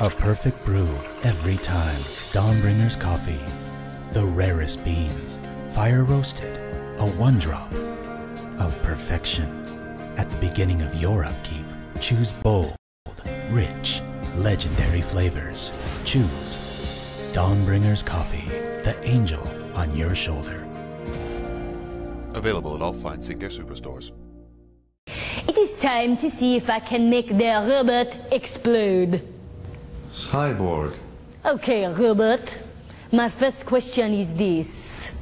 A perfect brew every time. Dawnbringer's coffee. The rarest beans. Fire roasted. A one drop of perfection. At the beginning of your upkeep, choose bold, rich, legendary flavors. Choose Dawnbringer's coffee. The angel on your shoulder. Available at all fine Singer superstores. It is time to see if I can make their robot explode. Cyborg. Okay, robot. My first question is this.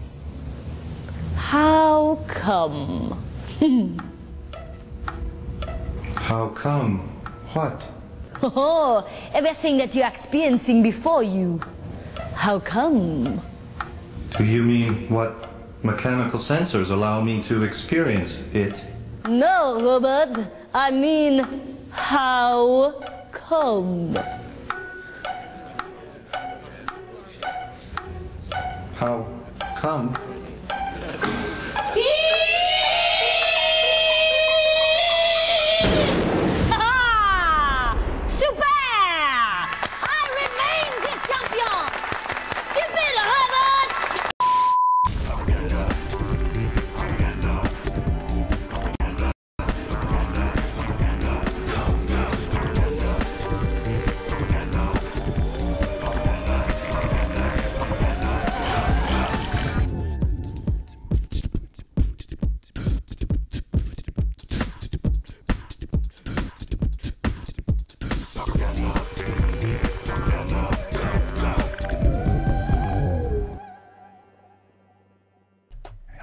How come? How come? What? Oh, everything that you're experiencing before you. How come? Do you mean what mechanical sensors allow me to experience it? No, Robert. I mean, how come? How come? Ah! Super! I remain the champion! Stupid Robert!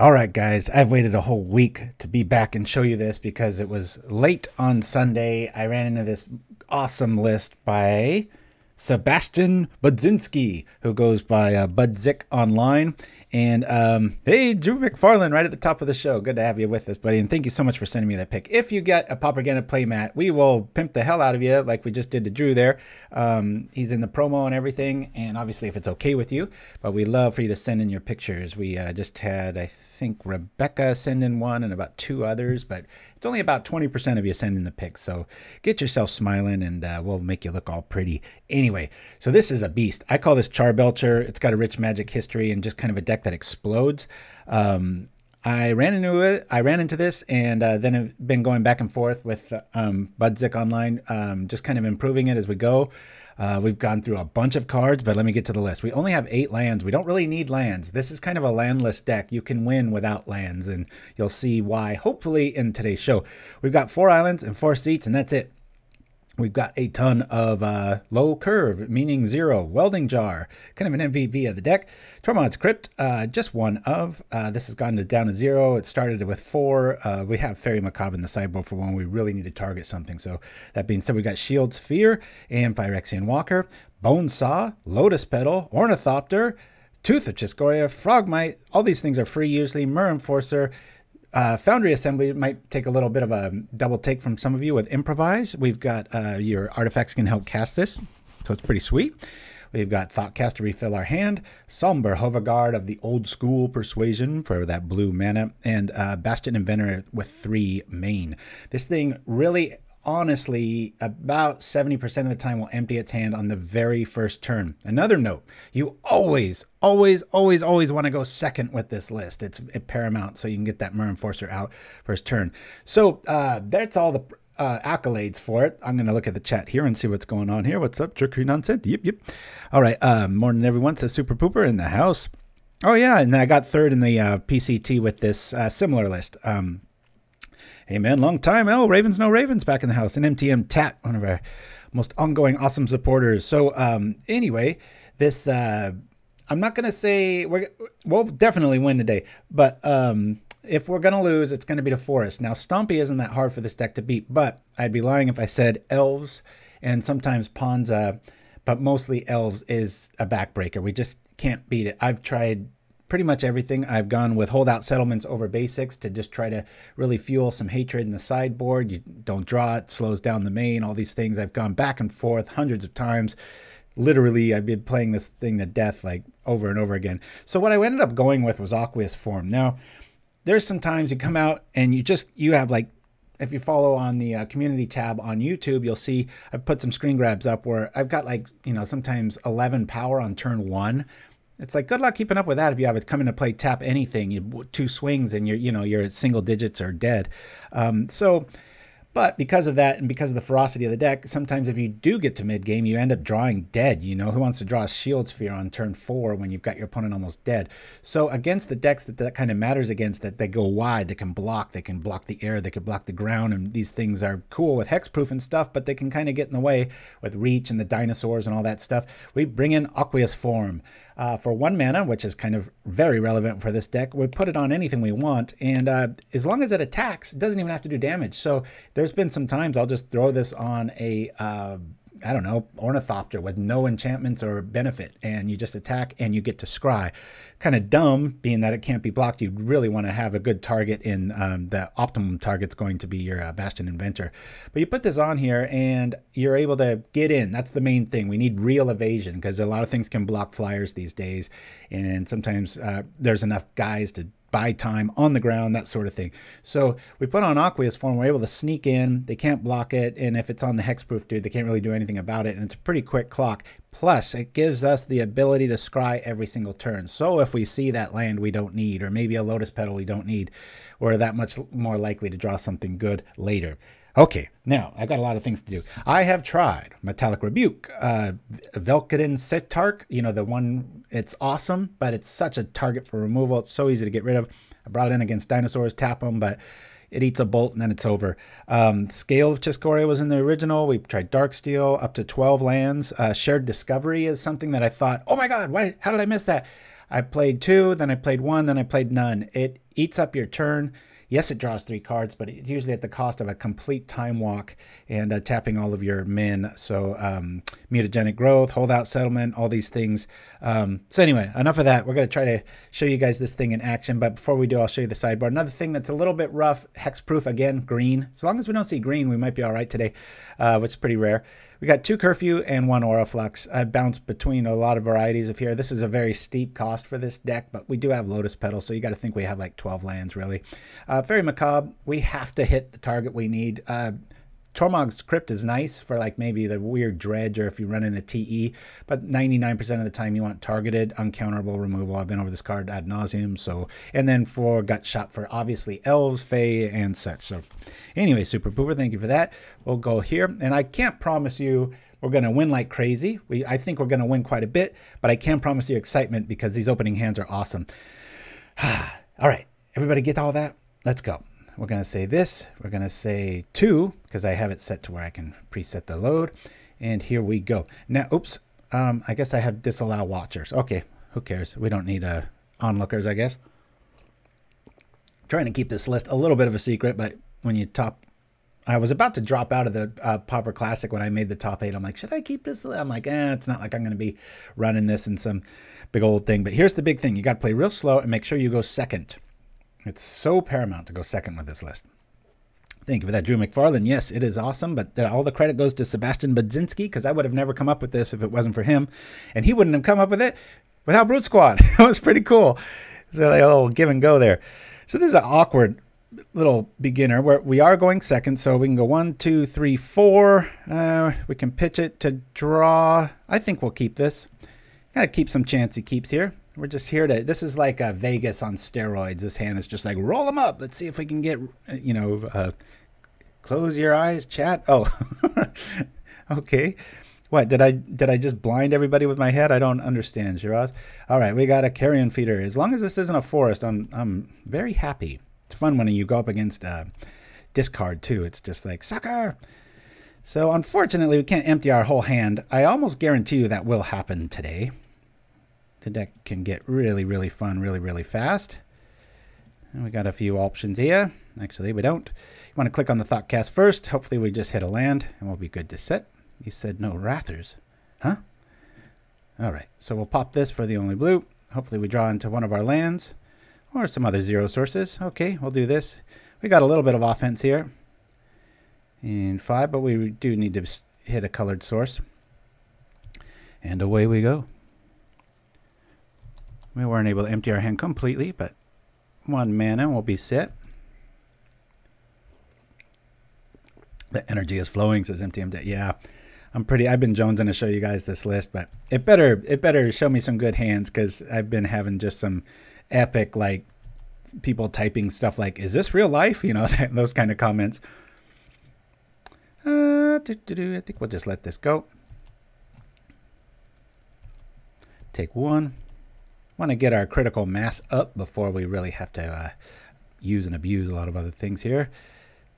All right, guys, I've waited a whole week to be back and show you this because it was late on Sunday. I ran into this awesome list by Sebastian Budzinski, who goes by Budzik online. And hey, Drew McFarlane, right at the top of the show. Good to have you with us, buddy. And thank you so much for sending me that pick. If you get a Pauperganda playmat, we will pimp the hell out of you like we just did to Drew there. He's in the promo and everything. And obviously, if it's okay with you, but we love for you to send in your pictures. We just had, I think, Rebecca send in one and about two others, but it's only about 20% of you sending the pics. So get yourself smiling and we'll make you look all pretty. Anyway, so this is a beast. I call this Charbelcher. It's got a rich magic history and just kind of a deck that explodes. I ran into this and then I've been going back and forth with Budzik online, just kind of improving it as we go. We've gone through a bunch of cards, but let me get to the list. We only have 8 lands. We don't really need lands. This is kind of a landless deck. You can win without lands, and you'll see why, hopefully, in today's show. We've got 4 islands and 4 seats, and that's it. We've got a ton of low curve, meaning 0. Welding Jar, kind of an MVP of the deck. Tormod's Crypt, just one of. This has gone down to 0. It started with 4. We have Fairy Macabre in the sideboard for one. We really need to target something. So that being said, we've got Shield Sphere and Phyrexian Walker, Bone Saw, Lotus Petal, Ornithopter, Tooth of Chiss-Goria, Frogmite. All these things are free usually. Myr Enforcer. Foundry Assembly might take a little bit of a double take from some of you with Improvise. We've got your artifacts can help cast this, so it's pretty sweet. We've got Thoughtcast to refill our hand, Somber Hoverguard of the old school persuasion for that blue mana, and Bastion Inventor with 3 main. This thing really, honestly, about 70% of the time will empty its hand on the very first turn. Another note, you always want to go second with this list. It's paramount, so you can get that Myr Enforcer out first turn. So that's all the accolades for it. I'm going to look at the chat here and see what's going on here. What's up, Trickery Nonsense? Yep. All right, morning everyone. Says Super Pooper in the house. Oh yeah, and then I got third in the PCT with this similar list. Hey man, long time. Oh, Ravens No Ravens back in the house. And MTM Tat, one of our most ongoing awesome supporters. So anyway, this, I'm not going to say, we'll definitely win today. But if we're going to lose, it's going to be to Forest. Now, Stompy isn't that hard for this deck to beat, but I'd be lying if I said Elves and sometimes Ponza, but mostly Elves is a backbreaker. We just can't beat it. I've tried pretty much everything. I've gone with holdout settlements over basics to just try to really fuel some hatred in the sideboard. You don't draw it, slows down the main, all these things. I've gone back and forth hundreds of times. Literally, I've been playing this thing to death like over and over again. So what I ended up going with was Aqueous Form. Now, there's some times you come out and you have like If you follow on the community tab on YouTube, you'll see I've put some screen grabs up where I've got, like, you know, sometimes 11 power on turn one. It's like, good luck keeping up with that if you have it come into play, tap anything, you, two swings, and your single digits are dead. But because of that and because of the ferocity of the deck, sometimes if you do get to mid-game, you end up drawing dead. You know, who wants to draw a Shield Sphere on turn four when you've got your opponent almost dead? So against the decks that kind of matters against, that they go wide, they can block the air, they can block the ground, and these things are cool with hexproof and stuff, but they can kind of get in the way with reach and the dinosaurs and all that stuff. We bring in Aqueous Form. For 1 mana, which is kind of very relevant for this deck, we put it on anything we want, and as long as it attacks, it doesn't even have to do damage. So there's been some times I'll just throw this on a, I don't know, Ornithopter with no enchantments or benefit, and you just attack and you get to scry. Kind of dumb, being that it can't be blocked. You really want to have a good target in the optimum target's going to be your Bastion Inventor. But you put this on here and you're able to get in. That's the main thing. We need real evasion because a lot of things can block flyers these days, and sometimes there's enough guys to buy time on the ground, that sort of thing. So we put on Aqueous Form, we're able to sneak in, they can't block it, and if it's on the hexproof dude, they can't really do anything about it, and it's a pretty quick clock. Plus, it gives us the ability to scry every single turn. So if we see that land we don't need, or maybe a Lotus Petal we don't need, we're that much more likely to draw something good later. Okay, now, I've got a lot of things to do. I have tried Metallic Rebuke, Velkadin Setarch, you know, the one, it's awesome, but it's such a target for removal. It's so easy to get rid of. I brought it in against dinosaurs, tap them, but it eats a bolt and then it's over. Scale of Chiss-Goria was in the original. We tried Darksteel, up to 12 lands. Shared Discovery is something that I thought, oh my God, why, how did I miss that? I played 2, then I played 1, then I played none. It eats up your turn. Yes, it draws 3 cards, but it's usually at the cost of a complete time walk and tapping all of your men. So mutagenic growth, holdout settlement, all these things. So anyway, enough of that. We're going to try to show you guys this thing in action. But before we do, I'll show you the sideboard. Another thing that's a little bit rough, hexproof again, green. As long as we don't see green, we might be all right today, which is pretty rare. We got 2 Curfew and 1 Auraflux. I bounce between a lot of varieties of here. This is a very steep cost for this deck, but we do have Lotus Petal, so you got to think we have like 12 lands, really. Very macabre. We have to hit the target we need. Tormod's Crypt is nice for like maybe the weird dredge or if you run in a TE, but 99% of the time you want targeted, uncounterable removal. I've been over this card ad nauseum. So, and then for Gut Shot for obviously Elves, Fae, and such. So anyway, Super Pooper, thank you for that. We'll go here, and I can't promise you we're going to win like crazy. I think we're going to win quite a bit, but I can promise you excitement because these opening hands are awesome. All right, everybody get all that? Let's go. We're going to say this. We're going to say 2 because I have it set to where I can preset the load. And here we go. Now, oops. I guess I have disallow watchers. Okay, who cares? We don't need onlookers, I guess. Trying to keep this list a little bit of a secret, but when you top... I was about to drop out of the Pauper Classic when I made the top 8. I'm like, should I keep this? I'm like, it's not like I'm going to be running this in some big old thing. But here's the big thing. You got to play real slow and make sure you go second. It's so paramount to go second with this list. Thank you for that, Drew McFarland. Yes, it is awesome, but all the credit goes to Sebastian Budzinski because I would have never come up with this if it wasn't for him, and he wouldn't have come up with it without Brute Squad. It was pretty cool. So they all give and go there. So this is an awkward little beginner where we are going second, so we can go 1, 2, 3, 4. We can pitch it to draw. I think we'll keep this. Got to keep some chancy keeps here. We're just here to, this is like Vegas on steroids. This hand is just like, roll them up. Let's see if we can get, you know, close your eyes, chat. Oh, okay. What, did I just blind everybody with my head? I don't understand, Shiraz. All right, we got a carrion feeder. As long as this isn't a forest, I'm very happy. It's fun when you go up against discard too. It's just like, sucker. So unfortunately, we can't empty our whole hand. I almost guarantee you that will happen today. The deck can get really, really fun, really, really fast. And we got a few options here. Actually, we don't. You want to click on the Thoughtcast first. Hopefully, we just hit a land and we'll be good to set. You said no Wrathers, huh? All right, so we'll pop this for the only blue. Hopefully, we draw into one of our lands or some other zero sources. Okay, we'll do this. We got a little bit of offense here in 5, but we do need to hit a colored source. And away we go. We weren't able to empty our hand completely, but 1 mana will be set. The energy is flowing, says MTM. Yeah, I've been jonesing to show you guys this list, but it better show me some good hands, because I've been having just some epic, like, people typing stuff like, is this real life? You know, those kind of comments. I think we'll just let this go. Take one. Want to get our critical mass up before we really have to use and abuse a lot of other things here.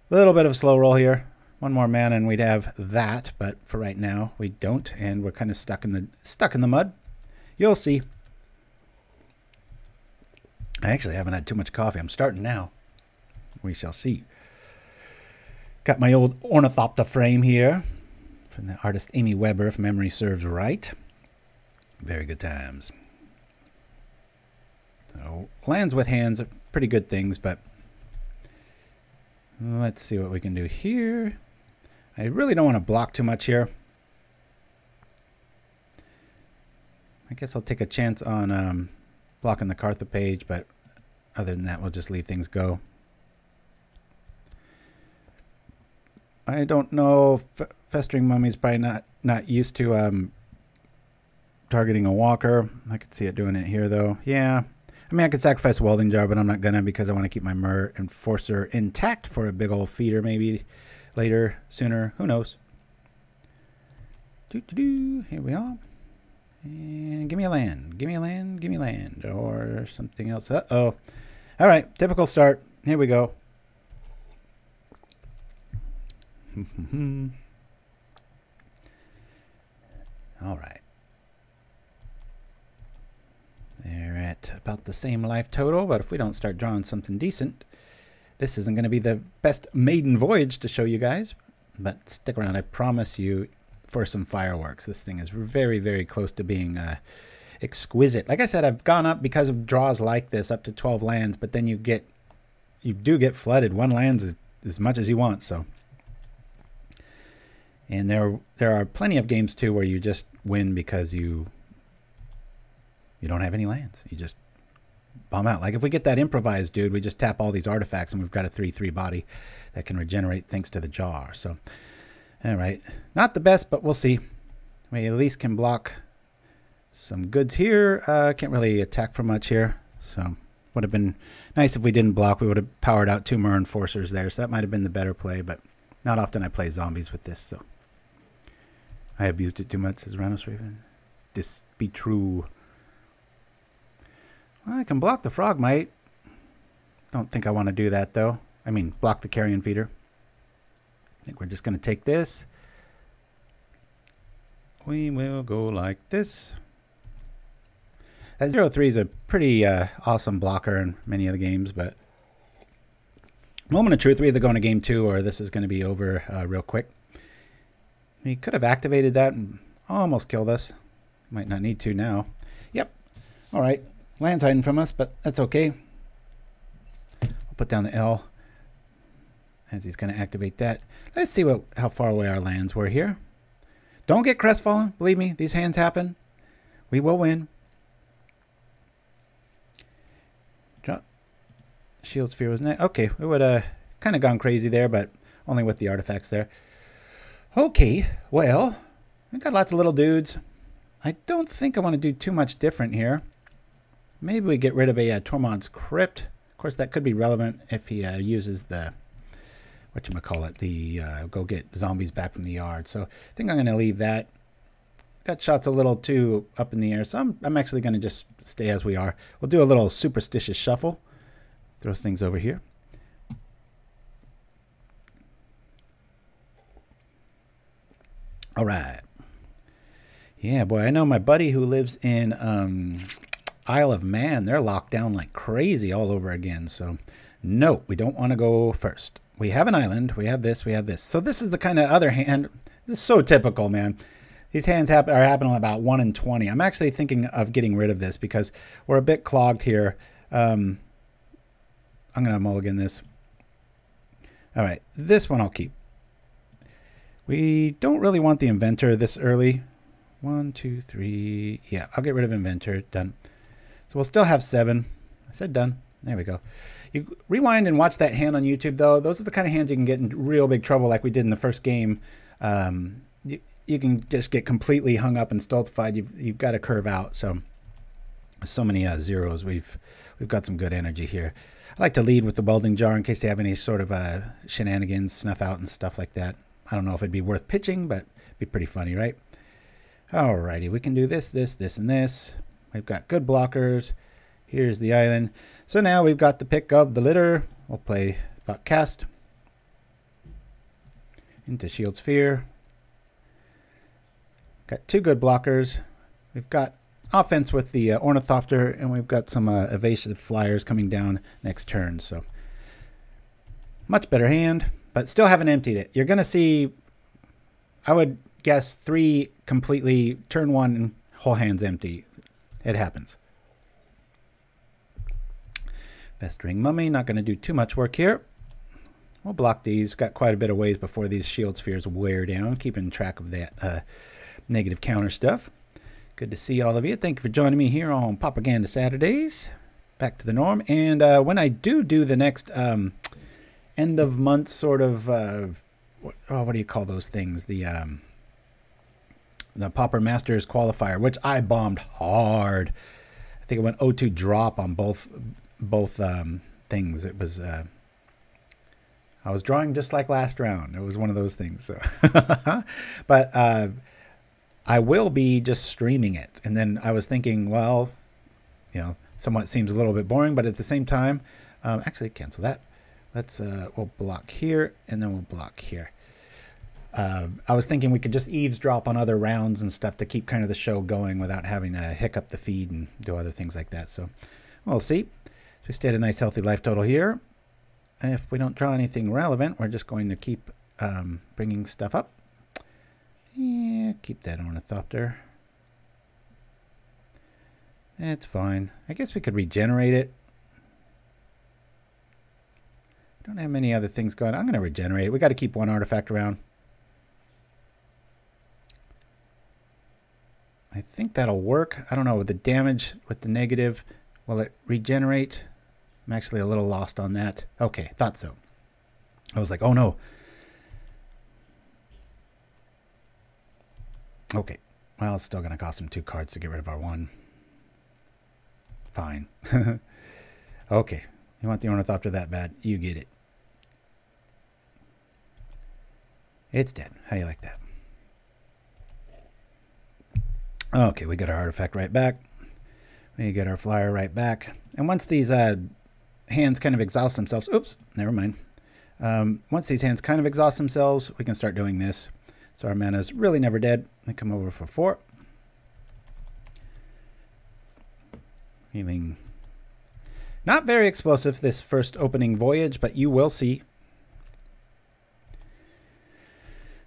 A little bit of a slow roll here. One more man and we'd have that, but for right now we don't, and we're kind of stuck in the mud. You'll see. I actually haven't had too much coffee. I'm starting now. We shall see. Got my old Ornithopter frame here from the artist Amy Weber, if memory serves right. Very good times. So lands with hands are pretty good things, but let's see what we can do here. I really don't want to block too much here. I guess I'll take a chance on blocking the Cartha page, but other than that, we'll just leave things go. I don't know. Festering Mummy's probably not used to targeting a walker. I could see it doing it here, though. Yeah. I mean, I could sacrifice a Welding Jar, but I'm not gonna, because I want to keep my Myr Enforcer intact for a big old feeder, maybe later, sooner. Who knows? Here we are. And give me a land. Give me a land. Give me a land. Or something else. Uh-oh. All right. Typical start. Here we go. All right. They're at about the same life total, but if we don't start drawing something decent, this isn't going to be the best maiden voyage to show you guys. But stick around. I promise you, for some fireworks. This thing is very, very close to being exquisite. Like I said, I've gone up because of draws like this up to 12 lands, but then you do get flooded. One land's as much as you want. So, and there are plenty of games too where you just win because you don't have any lands. You just bomb out. Like if we get that improvised dude, we just tap all these artifacts and we've got a 3/3 body that can regenerate thanks to the jar. So. All right, not the best, but we'll see. We at least can block some goods here. Can't really attack for much here, so would have been nice if we didn't block. We would have powered out two Myr Enforcers there, so that might have been the better play, but not often I play zombies with this, so. I abused it too much, says Rhinos Raven. This be true. Well, I can block the Frogmite. Don't think I want to do that, though. I mean, block the Carrion Feeder. I think we're just going to take this. We will go like this. That 0/3 is a pretty awesome blocker in many of the games, but moment of truth, we either go into game two or this is going to be over real quick. He could have activated that and almost killed us. Might not need to now. Yep. All right. Land's hiding from us, but that's okay. I'll put down the L. As he's going to activate that. Let's see how far away our lands were here. Don't get crestfallen. Believe me, these hands happen. We will win. Drop. Shield Sphere was next. Okay, we would have kind of gone crazy there, but only with the artifacts there. Okay, well, we got lots of little dudes. I don't think I want to do too much different here. Maybe we get rid of a Tormod's Crypt. Of course, that could be relevant if he uses the... whatchamacallit, the go get zombies back from the yard. So I think I'm going to leave that. Got shots a little too up in the air, so I'm actually going to just stay as we are. We'll do a little superstitious shuffle. Throw things over here. All right. Yeah, boy, I know my buddy who lives in Isle of Man. They're locked down like crazy all over again. So no, we don't want to go first. We have an island. We have this. We have this. So this is the kind of other hand. This is so typical, man. These hands are happening about 1 in 20. I'm actually thinking of getting rid of this because we're a bit clogged here. I'm going to mulligan this. All right. This one I'll keep. We don't really want the Inventor this early. 1, 2, 3. Yeah, I'll get rid of Inventor. Done. So we'll still have 7. I said done. There we go. You rewind and watch that hand on YouTube, though. Those are the kind of hands you can get in real big trouble, like we did in the first game. You can just get completely hung up and stultified. You've got to curve out. So many zeros. We've got some good energy here. I like to lead with the welding jar in case they have any sort of shenanigans, snuff out and stuff like that. I don't know if it'd be worth pitching, but it'd be pretty funny, right? Alrighty, we can do this, this, this, and this. We've got good blockers. Here's the island. So now we've got the pick of the litter. We'll play Thoughtcast into Shield Sphere. Got two good blockers. We've got offense with the Ornithopter, and we've got some evasive flyers coming down next turn. So much better hand, but still haven't emptied it. You're going to see, I would guess, three completely turn one whole hands empty. It happens. Festering Mummy, not going to do too much work here. We'll block these. Got quite a bit of ways before these shield spheres wear down, keeping track of that negative counter stuff. Good to see all of you. Thank you for joining me here on Pauperganda Saturdays. Back to the norm. And when I do the next end of month sort of, what do you call those things? The Pauper Masters qualifier, which I bombed hard. I think it went 0-2 drop on both things. It was, I was drawing just like last round. It was one of those things. So, but I will be just streaming it. And then I was thinking, well, you know, somewhat seems a little bit boring, but at the same time, actually cancel that. Let's, we'll block here and then we'll block here. I was thinking we could just eavesdrop on other rounds and stuff to keep kind of the show going without having to hiccup the feed and do other things like that. So we'll see. So we stay at a nice healthy life total here. If we don't draw anything relevant, we're just going to keep bringing stuff up. Yeah, keep that Ornithopter. That's fine. I guess we could regenerate it. Don't have many other things going. I'm going to regenerate it. We got to keep one artifact around. I think that'll work. I don't know with the damage, with the negative. Will it regenerate? I'm actually a little lost on that. Okay, thought so. I was like, oh no. Okay, well, it's still going to cost him two cards to get rid of our one. Fine. Okay, you want the Ornithopter that bad, you get it. It's dead. How you like that? Okay, we got our artifact right back. We get our flyer right back. And once these hands kind of exhaust themselves... Oops, never mind. Once these hands kind of exhaust themselves, we can start doing this. So our mana is really never dead. I come over for 4. Healing. Not very explosive this first opening voyage, but you will see.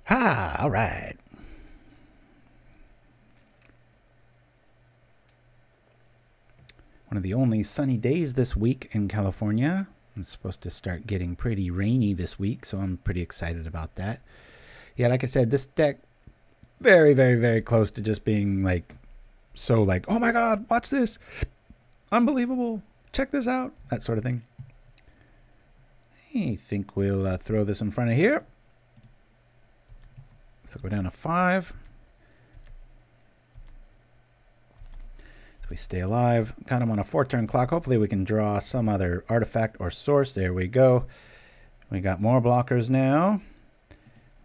Ha! All right. One of the only sunny days this week in California. It's supposed to start getting pretty rainy this week, so I'm pretty excited about that. Yeah, like I said, this deck very, very, very close to just being like, so like, oh my God, watch this. Unbelievable. Check this out. That sort of thing. I think we'll throw this in front of here. So go down to 5. So we stay alive. Got him on a 4-turn clock. Hopefully we can draw some other artifact or source. There we go. We got more blockers now.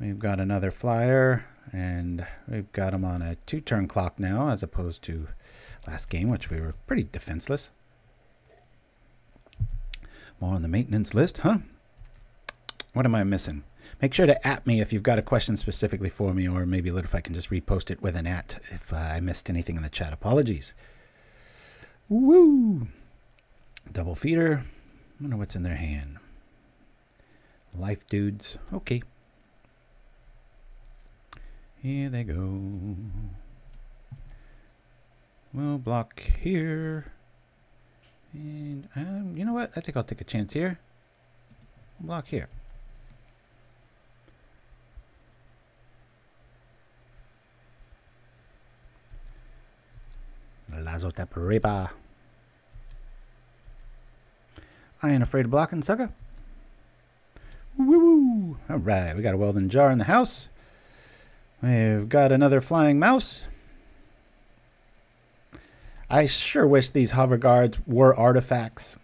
We've got another flyer, and we've got him on a 2-turn clock now, as opposed to last game, which we were pretty defenseless. More on the maintenance list, huh? What am I missing? Make sure to at me if you've got a question specifically for me, or maybe if I can just repost it with an at if I missed anything in the chat. Apologies. Woo! Double feeder. I wonder what's in their hand. Life dudes. Okay. Here they go. We'll block here. And you know what? I think I'll take a chance here. Block here. Lazo Tapariba. I ain't afraid of blocking, sucker. Woo-woo! Alright, we got a Welding Jar in the house. We've got another Flying Mouse. I sure wish these Hoverguards were artifacts.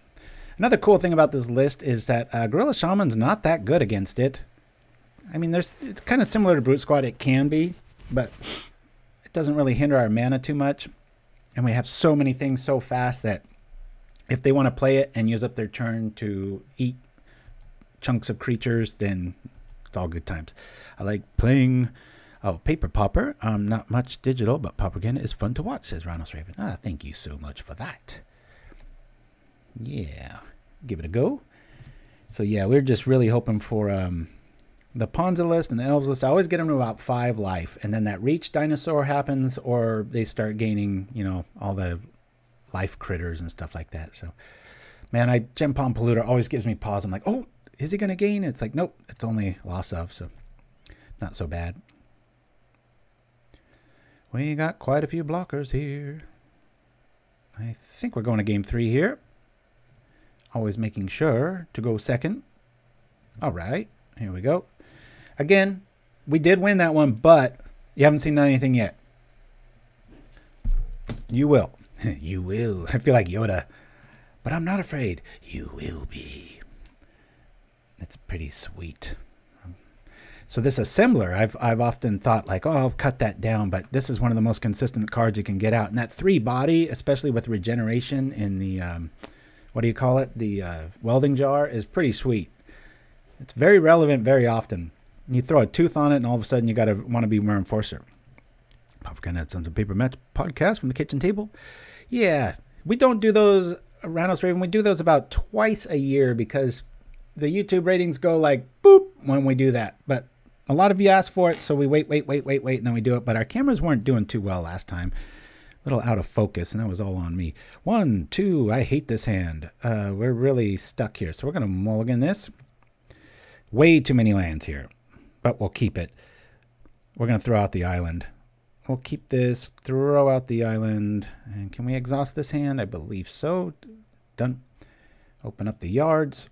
Another cool thing about this list is that Gorilla Shaman's not that good against it. I mean, it's kind of similar to Brute Squad. It can be, but it doesn't really hinder our mana too much. And we have so many things so fast that if they want to play it and use up their turn to eat chunks of creatures, then it's all good times. I like playing paper Pauper. Not much digital, but Pauperganda is fun to watch, says Rhinos Raven. Ah, thank you so much for that. Yeah, give it a go. So yeah, we're just really hoping for the Ponza list and the Elves list. I always get them to about 5 life, and then that Reach Dinosaur happens, or they start gaining, you know, all the life critters and stuff like that. So man, Gem Palm Polluter always gives me pause. I'm like, oh, is he gonna gain? It's like, nope, it's only loss of, so not so bad. We got quite a few blockers here. I think we're going to game 3 here. Always making sure to go second. All right, here we go. Again, we did win that one, but you haven't seen anything yet. You will. You will. I feel like Yoda. But I'm not afraid. You will be. It's pretty sweet. So this assembler, I've often thought like, oh, I'll cut that down, but this is one of the most consistent cards you can get out. And that 3 body, especially with regeneration in the, what do you call it? The Welding Jar, is pretty sweet. It's very relevant very often. You throw a tooth on it and all of a sudden you want to be Myr Enforcer. Pauperganda Sons of Paper Match podcast from the kitchen table. Yeah, we don't do those, Rhinos Raven, we do those about twice a year because the YouTube ratings go like boop when we do that. But a lot of you asked for it, so we wait, and then we do it. But our cameras weren't doing too well last time. A little out of focus, and that was all on me. 1, 2, I hate this hand. We're really stuck here, so we're going to mulligan this. Way too many lands here, but we'll keep it. We're going to throw out the island. We'll keep this, throw out the island. And can we exhaust this hand? I believe so. Done. Open up the yards.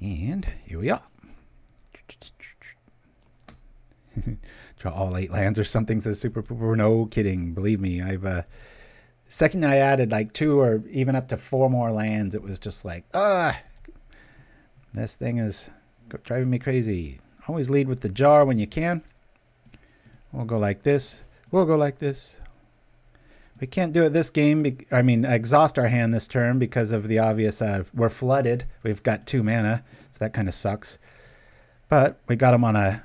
And here we are. Draw all 8 lands or something, says Super Pooper. No kidding. Believe me, I've second I added like 2 or even up to 4 more lands, it was just like, this thing is driving me crazy. Always lead with the jar when you can. We'll go like this. We'll go like this. We can't do it this game. I mean, exhaust our hand this turn because of the obvious. We're flooded. We've got 2 mana, so that kind of sucks. But we got them on a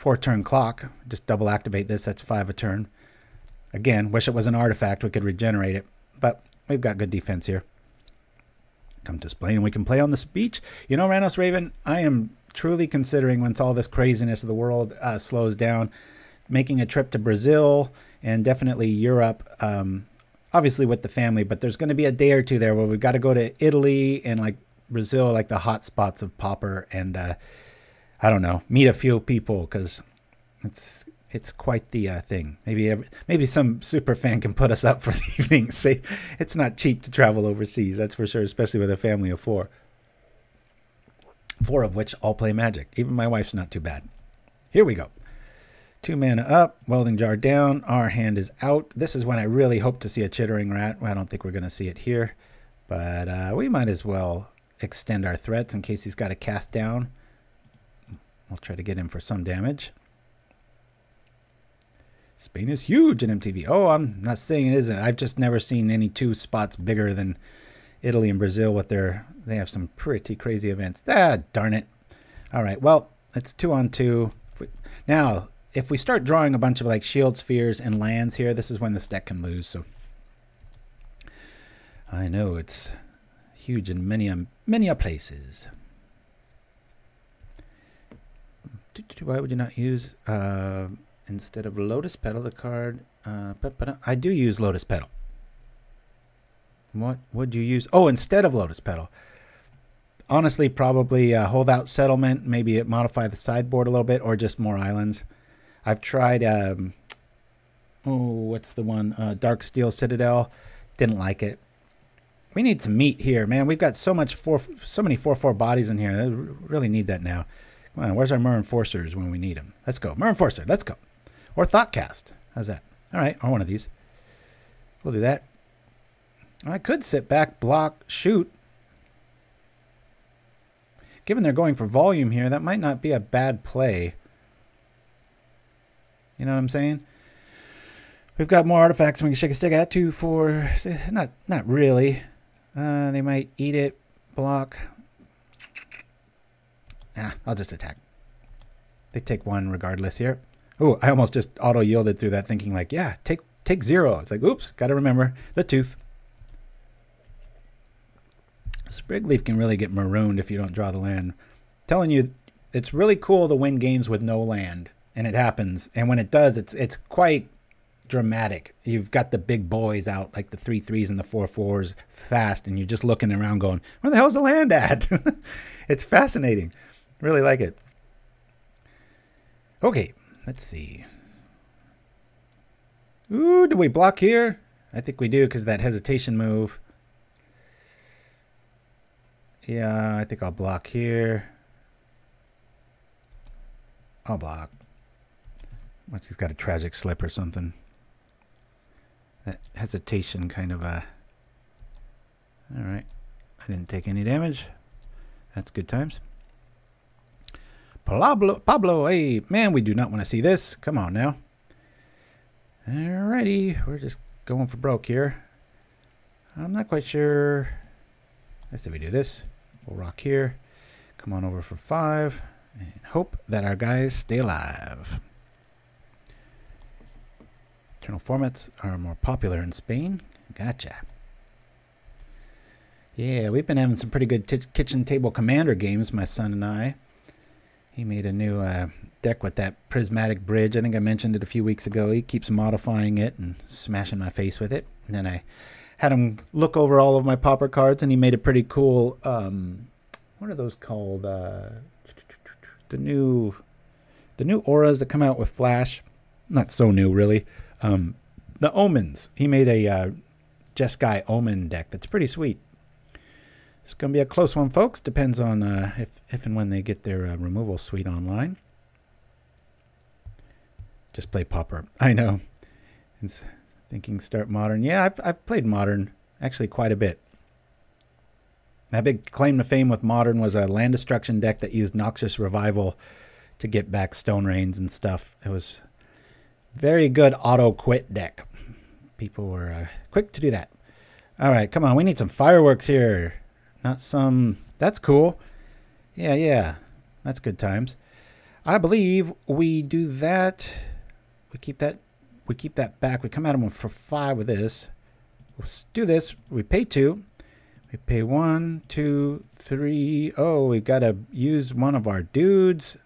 4-turn clock. Just double activate this. That's 5 a turn. Again, wish it was an artifact. We could regenerate it. But we've got good defense here. Come to Splain, and we can play on this beach. You know, Rhinos Raven, I am truly considering, once all this craziness of the world slows down, making a trip to Brazil and definitely Europe, obviously with the family, but there's going to be a day or 2 there where we've got to go to Italy and like Brazil, like the hot spots of Pauper, and I don't know, meet a few people, because it's quite the thing. Maybe some super fan can put us up for the evening. Say it's not cheap to travel overseas, that's for sure, especially with a family of 4. 4 of which all play Magic. Even my wife's not too bad. Here we go. 2 mana up, Welding Jar down, our hand is out. This is when I really hope to see a Chittering Rat. Well, I don't think we're going to see it here, but we might as well extend our threats in case he's got a cast down. We'll try to get him for some damage. Spain is huge in MTV. Oh, I'm not saying it isn't. I've just never seen any 2 spots bigger than Italy and Brazil with they have some pretty crazy events. Ah, darn it. All right, well, it's 2 on 2. Now, if we start drawing a bunch of like shield spheres and lands here, this is when this deck can lose. So I know it's huge in many places. Why would you not use instead of Lotus Petal the card? But I do use Lotus Petal. What would you use? Oh, instead of Lotus Petal. Honestly, probably Holdout Settlement. Maybe it modify the sideboard a little bit, or just more islands. I've tried, Dark Steel Citadel. Didn't like it. We need some meat here, man. We've got so much so many 4/4 bodies in here. I really need that now. Come on, where's our Myr Enforcers when we need them? Let's go. Myr Enforcer, let's go. Or Thoughtcast. How's that? All right, or one of these. We'll do that. I could sit back, block, shoot. Given they're going for volume here, that might not be a bad play. You know what I'm saying? We've got more artifacts we can shake a stick at. 2, 4, not really. They might eat it, block. Ah, I'll just attack. They take one regardless here. Oh, I almost just auto-yielded through that thinking like, yeah, take 0. It's like, oops, got to remember the tooth. Sprigleaf can really get marooned if you don't draw the land. I'm telling you, it's really cool to win games with no land, and it happens. And when it does, it's quite dramatic. You've got the big boys out, like the 3/3s and the 4/4s fast, and you're just looking around going, where the hell's the land at? It's fascinating. Really like it. Okay, let's see. Ooh, do we block here? I think we do because that hesitation move. Yeah, I think I'll block here. I'll block. Unless he's got a tragic slip or something. That hesitation kind of a... Alright. I didn't take any damage. That's good times. Pablo, hey, man, we do not want to see this. Come on now. Alrighty, we're just going for broke here. I'm not quite sure. I said we do this. We'll rock here. Come on over for 5 and hope that our guys stay alive. Eternal formats are more popular in Spain. Gotcha. Yeah, we've been having some pretty good kitchen table commander games, my son and I. He made a new deck with that prismatic bridge. I think I mentioned it a few weeks ago. He keeps modifying it and smashing my face with it. And then I had him look over all of my pauper cards, and he made a pretty cool, what are those called? The new auras that come out with Flash. Not so new, really. The Omens. He made a Jeskai Omen deck that's pretty sweet. It's going to be a close one, folks. Depends on if and when they get their removal suite online. Just play pauper. I know. It's... Thinking start modern. Yeah, I've played modern actually quite a bit. My big claim to fame with modern was a land destruction deck that used Noxious Revival to get back Stone Rains and stuff. It was very good auto quit deck. People were quick to do that. All right, come on, we need some fireworks here. Not some. That's cool. Yeah, that's good times. I believe we do that. We keep that back. We come at them for 5 with this. Let's do this. We pay 2. We pay 1, 2, 3. Oh, we got to use one of our dudes.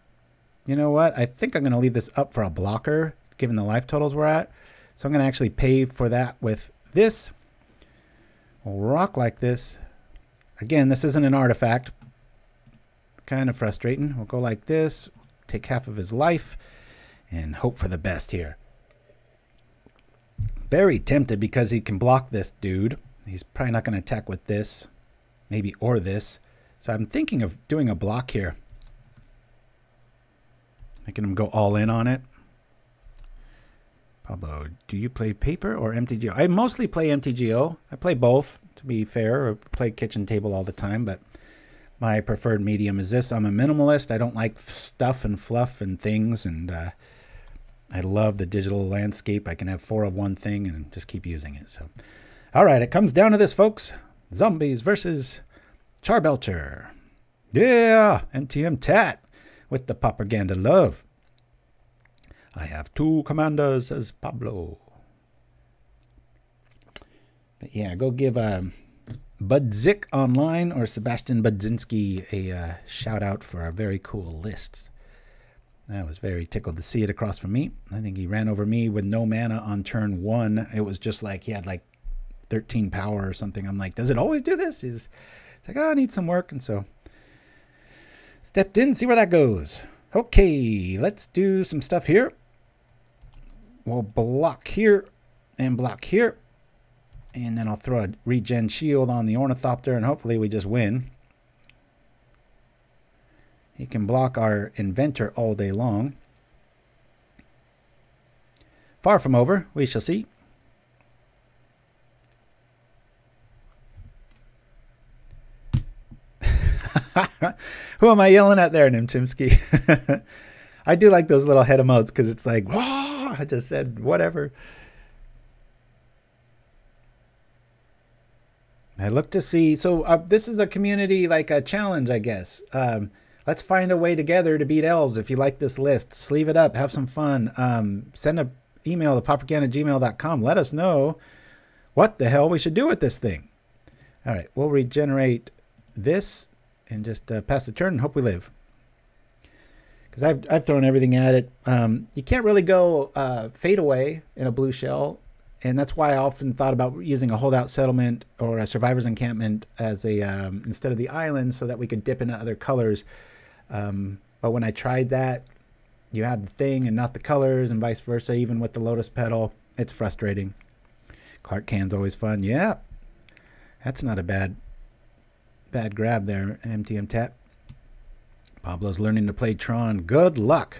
You know what? I think I'm going to leave this up for a blocker, given the life totals we're at. So I'm going to actually pay for that with this. We'll rock like this. Again, this isn't an artifact. Kind of frustrating. We'll go like this. Take half of his life and hope for the best here. Very tempted because he can block this dude. He's probably not going to attack with this, maybe, or this. So I'm thinking of doing a block here. Making him go all in on it. Pablo, do you play paper or MTGO? I mostly play MTGO. I play both, to be fair. I play kitchen table all the time, but my preferred medium is this. I'm a minimalist. I don't like stuff and fluff and things, and I love the digital landscape. I can have 4 of one thing and just keep using it. So, all right, it comes down to this, folks. Zombies versus Charbelcher. Yeah, MTM Tat with the Pauperganda love. I have 2 commanders, says Pablo. But yeah, go give Budzik online or Sebastian Budzinski a shout out for our very cool lists. I was very tickled to see it across from me. I think he ran over me with no mana on turn 1. It was just like he had like 13 power or something. I'm like, does it always do this? He's like, oh, I need some work. And so stepped in, see where that goes. Okay, let's do some stuff here. We'll block here and block here. And then I'll throw a regen shield on the Ornithopter, and hopefully we just win. He can block our inventor all day long. Far from over, we shall see. Who am I yelling at there, Nimchimsky? I do like those little head emotes because it's like, oh, I just said whatever. I look to see. So this is a community, like a challenge, I guess. Let's find a way together to beat elves. If you like this list, sleeve it up, have some fun. Send an email to pauperganda@gmail.com. Let us know what the hell we should do with this thing. All right, we'll regenerate this and just pass the turn and hope we live. Because I've thrown everything at it. You can't really go fade away in a blue shell. And that's why I often thought about using a holdout settlement or a survivor's encampment as a instead of the island, so that we could dip into other colors. But when I tried that, you have the thing and not the colors, and vice versa. Even with the lotus petal, it's frustrating. Clark Can's always fun. Yeah, that's not a bad grab there. MTM tap. Pablo's learning to play Tron. Good luck.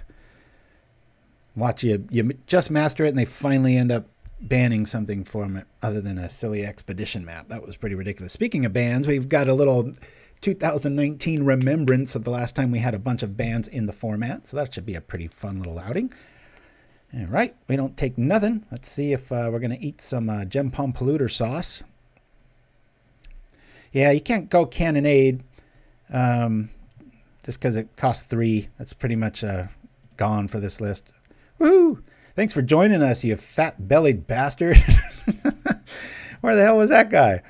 Watch you just master it, and they finally end up banning something from it other than a silly expedition map. That was pretty ridiculous. Speaking of bans, we've got a little 2019 remembrance of the last time we had a bunch of bans in the format, so that should be a pretty fun little outing. All right, we don't take nothing. Let's see if we're going to eat some Gem Palm Polluter sauce. Yeah, you can't go Cannonade just because it costs 3. That's pretty much gone for this list. Woohoo! Thanks for joining us, you fat-bellied bastard. Where the hell was that guy?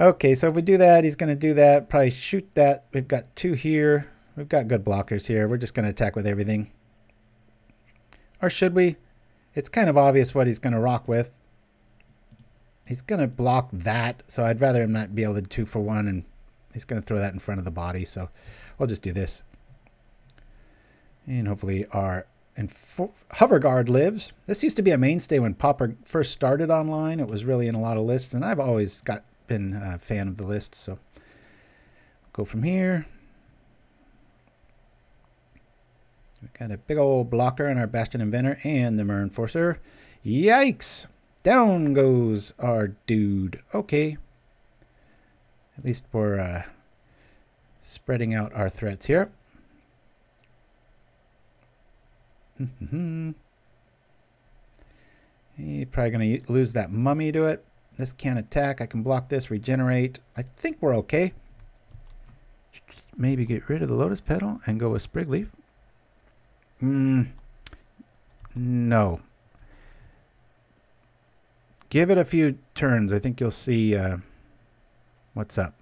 Okay, so if we do that, he's going to do that. Probably shoot that. We've got 2 here. We've got good blockers here. We're just going to attack with everything. Or should we? It's kind of obvious what he's going to rock with. He's going to block that, so I'd rather him not be able to 2 for 1, and he's going to throw that in front of the body, so we'll just do this. And hopefully our Hoverguard lives. This used to be a mainstay when Pauper first started online. It was really in a lot of lists, and I've always been a fan of the list, so go from here. We've got a big old blocker in our Bastion Inventor and the Myr Enforcer. Yikes! Down goes our dude. Okay. At least we're spreading out our threats here. He's probably going to lose that mummy to it. This can't attack. I can block this, regenerate. I think we're okay. Maybe get rid of the lotus petal and go with sprig leaf. No. Give it a few turns. I think you'll see what's up.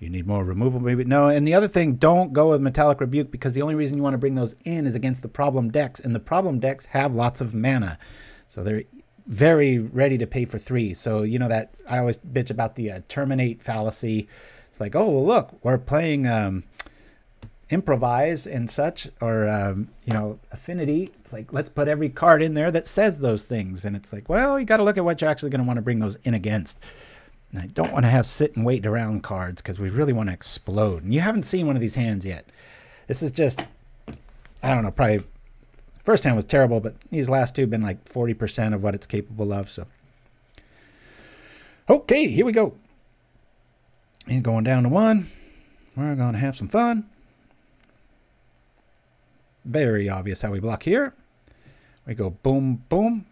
You need more removal, maybe. No, and the other thing, don't go with Metallic Rebuke, because the only reason you want to bring those in is against the problem decks, and the problem decks have lots of mana. So they're very ready to pay for 3. So, you know, that I always bitch about the terminate fallacy. It's like, oh, well, look, we're playing improvise and such, or, you know, affinity. It's like, let's put every card in there that says those things. And it's like, well, you got to look at what you're actually going to want to bring those in against. I don't want to have sit and wait around cards, because we really want to explode. And you haven't seen one of these hands yet. This is just, I don't know, probably first hand was terrible, but these last 2 have been like 40% of what it's capable of. So, okay, here we go. And going down to 1. We're going to have some fun. Very obvious how we block here. We go boom, boom.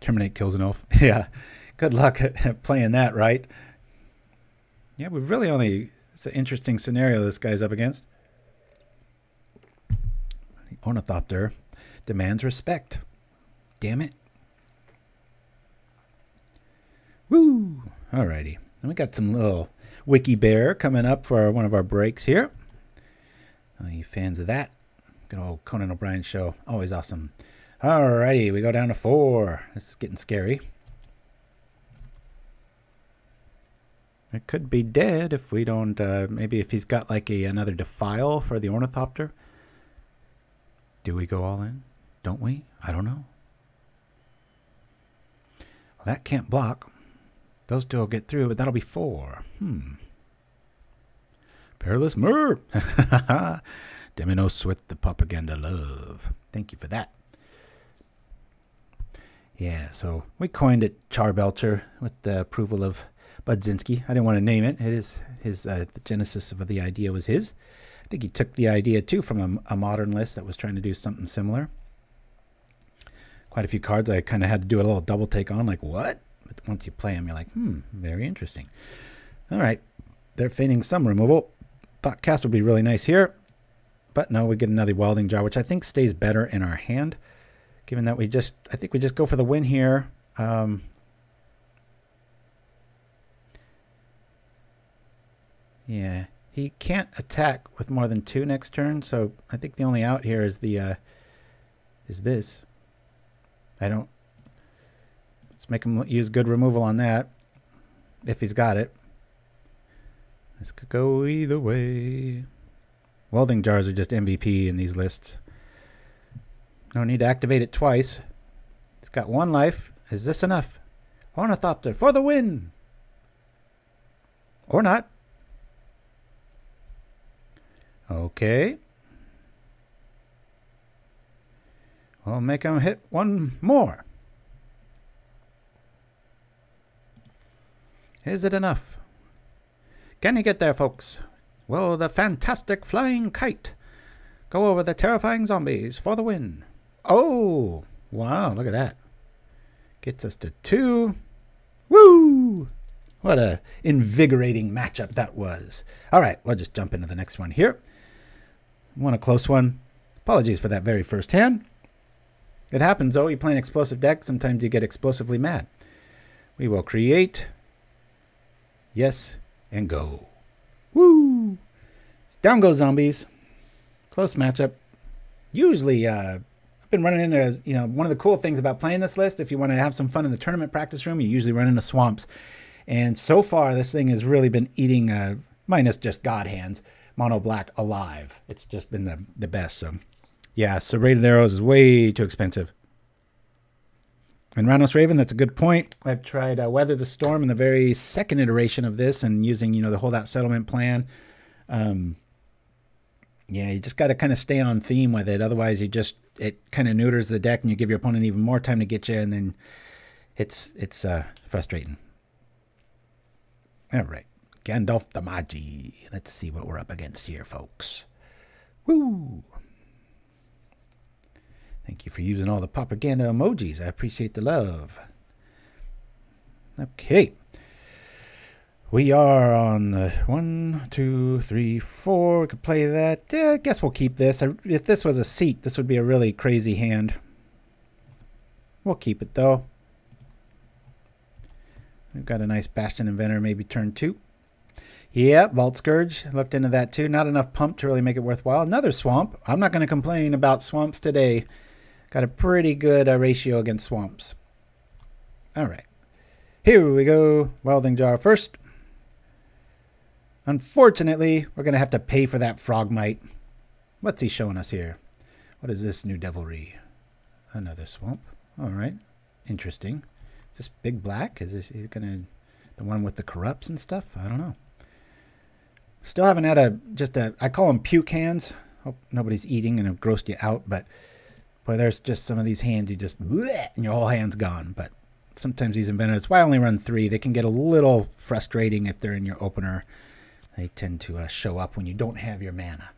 Terminate kills an elf. Yeah. Good luck at playing that, right? Yeah, we've really only... It's an interesting scenario this guy's up against. The Ornithopter demands respect. Damn it. Woo! Alrighty. And we got some little WikiBear coming up for one of our breaks here. Are you fans of that? Good old Conan O'Brien show. Always awesome. Alrighty, we go down to 4. This is getting scary. It could be dead if we don't, maybe if he's got like another defile for the Ornithopter. Do we go all in? Don't we? I don't know. Well, that can't block. Those two will get through, but that'll be four. Perilous Myr. Demonos with the Pauperganda love. Thank you for that. Yeah, so we coined it Charbelcher with the approval of Budzinski. I didn't want to name it. It is his. The genesis of the idea was his. I think he took the idea too from a modern list that was trying to do something similar. Quite a few cards I kind of had to do a little double take on, like what? But once you play them, you're like, very interesting. All right, they're feigning some removal. Thoughtcast would be really nice here, but no, we get another Welding Jar, which I think stays better in our hand, given that we just, I think we just go for the win here. Yeah, he can't attack with more than two next turn, so I think the only out here is the is this. I don't. Let's make him use good removal on that if he's got it. This could go either way. Welding Jars are just MVP in these lists. No need to activate it twice. It's got one life. Is this enough? Ornithopter for the win! Or not. Okay. We'll make him hit one more. Is it enough? Can you get there, folks? Will the fantastic flying kite go over the terrifying zombies for the win? Oh, wow, look at that. Gets us to 2. Woo! What a invigorating matchup that was. All right, we'll just jump into the next one here. Want a close one. Apologies for that very first hand. It happens, though. You play an explosive deck, sometimes you get explosively mad. We will create. Yes, and go. Woo! Down go zombies. Close matchup. Usually, I've been running into, one of the cool things about playing this list, if you want to have some fun in the tournament practice room, you usually run into swamps. And so far, this thing has really been eating, minus just God Hands, mono black alive. It's just been the best, so... Yeah, serrated arrows is way too expensive. And Rhinos Raven, that's a good point. I've tried Weather the Storm in the very second iteration of this and using, the Holdout Settlement plan. Yeah, you just got to kind of stay on theme with it. Otherwise, it kind of neuters the deck and you give your opponent even more time to get you. And then it's frustrating. All right. Gandalf the Magi. Let's see what we're up against here, folks. Woo! Thank you for using all the Pauperganda emojis. I appreciate the love. Okay. We are on 1, 2, 3, 4. We could play that. Yeah, I guess we'll keep this. If this was a seat, this would be a really crazy hand. We'll keep it, though. We've got a nice Bastion Inventor, maybe turn 2. Yeah, Vault Scourge. Looked into that, too. Not enough pump to really make it worthwhile. Another swamp. I'm not going to complain about swamps today. Got a pretty good ratio against swamps. All right. Here we go. Welding Jar first. Unfortunately, we're going to have to pay for that Frogmite. What's he showing us here? What is this new devilry? Another swamp. All right. Interesting. Is this big black? Is this the one with the corrupts and stuff? I don't know. Still haven't had I call them puke hands. Hope nobody's eating and have grossed you out, but... Boy, there's just some of these hands you just, bleh, and your whole hand's gone. But sometimes these inventors, why only run 3? They can get a little frustrating if they're in your opener. They tend to show up when you don't have your mana.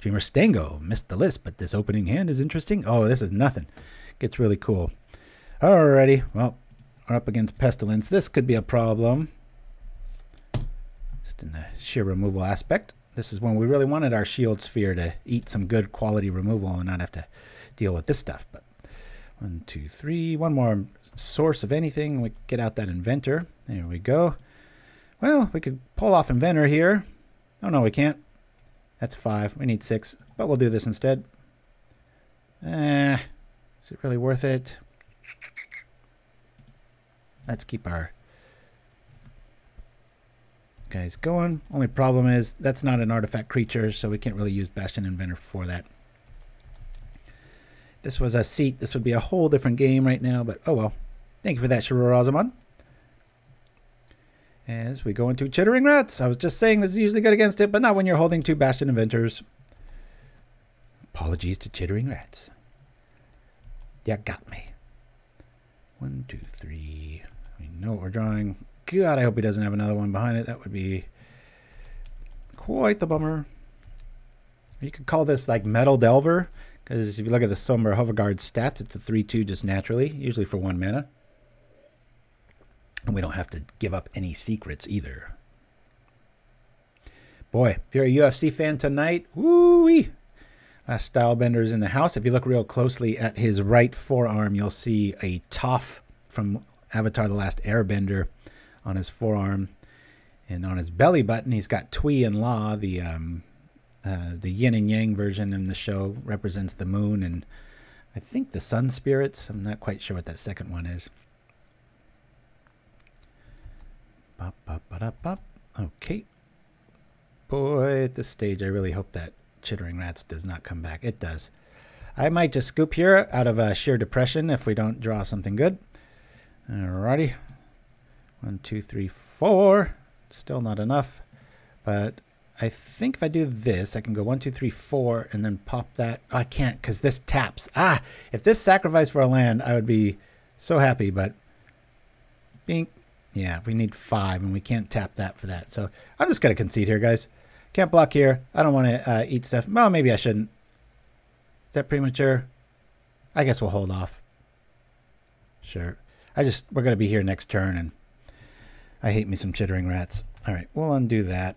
Dreamer Stango missed the list, but this opening hand is interesting. Oh, this is nothing. Gets really cool. Alrighty, well, we're up against Pestilence. This could be a problem. Just in the sheer removal aspect. This is when we really wanted our Shield Sphere to eat some good quality removal and not have to deal with this stuff. But 1, 2, 3, one more source of anything. We get out that Inventor. There we go. Well, we could pull off Inventor here. Oh, no, we can't. That's 5. We need 6. But we'll do this instead. Is it really worth it? Let's keep our... guys going. Only problem is that's not an artifact creature, so we can't really use Bastion Inventor for that. This was a seat. This would be a whole different game right now, but oh well. Thank you for that, Sharur Azaman. As we go into Chittering Rats. I was just saying this is usually good against it, but not when you're holding two Bastion Inventors. Apologies to Chittering Rats. You got me. 1, 2, 3. We know what we're drawing. God, I hope he doesn't have another one behind it. That would be quite the bummer. You could call this like Metal Delver, because if you look at the Somber Hoverguard stats, it's a 3/2 just naturally, usually for 1 mana. And we don't have to give up any secrets either. Boy, if you're a UFC fan tonight, woo-wee! Last Stylebender's in the house. If you look real closely at his right forearm, you'll see a Toph from Avatar The Last Airbender on his forearm. And on his belly button, he's got Twi and La, the yin and yang version in the show, represents the moon and I think the sun spirits. I'm not quite sure what that second one is. Bop, bop, bop, bop. Okay. Boy, at this stage, I really hope that Chittering Rats does not come back. It does. I might just scoop here out of sheer depression if we don't draw something good. Alrighty. 1, 2, 3, 4. Still not enough, but I think if I do this, I can go 1, 2, 3, 4, and then pop that. Oh, I can't because this taps. Ah, if this sacrificed for a land, I would be so happy, but bink. Yeah, we need 5, and we can't tap that for that. So I'm just going to concede here, guys. Can't block here. I don't want to eat stuff. Well, maybe I shouldn't. Is that premature? I guess we'll hold off. Sure. We're going to be here next turn, and I hate me some Chittering Rats. All right, we'll undo that.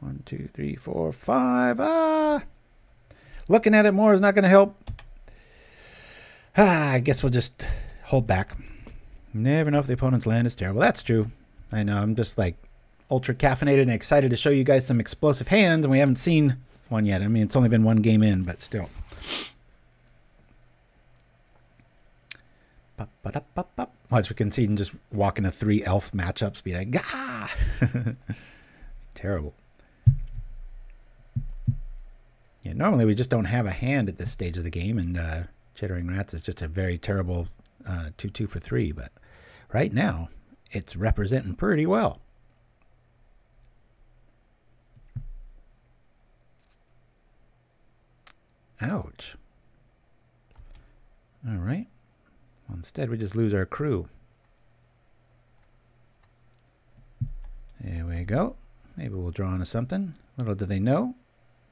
1, 2, 3, 4, 5. Ah! Looking at it more is not going to help. Ah, I guess we'll just hold back. Never know if the opponent's land is terrible. That's true. I know. I'm just like ultra caffeinated and excited to show you guys some explosive hands, and we haven't seen one yet. I mean, it's only been 1 game in, but still. Pop, pop, pop, pop. Watch, we concede and just walk into 3 elf matchups. Be like, ah! Terrible. Yeah, normally we just don't have a hand at this stage of the game, and Chittering Rats is just a very terrible 2/2 for 3, but right now it's representing pretty well. Ouch. All right. Well, instead we just lose our crew. There we go. Maybe we'll draw into something. Little do they know.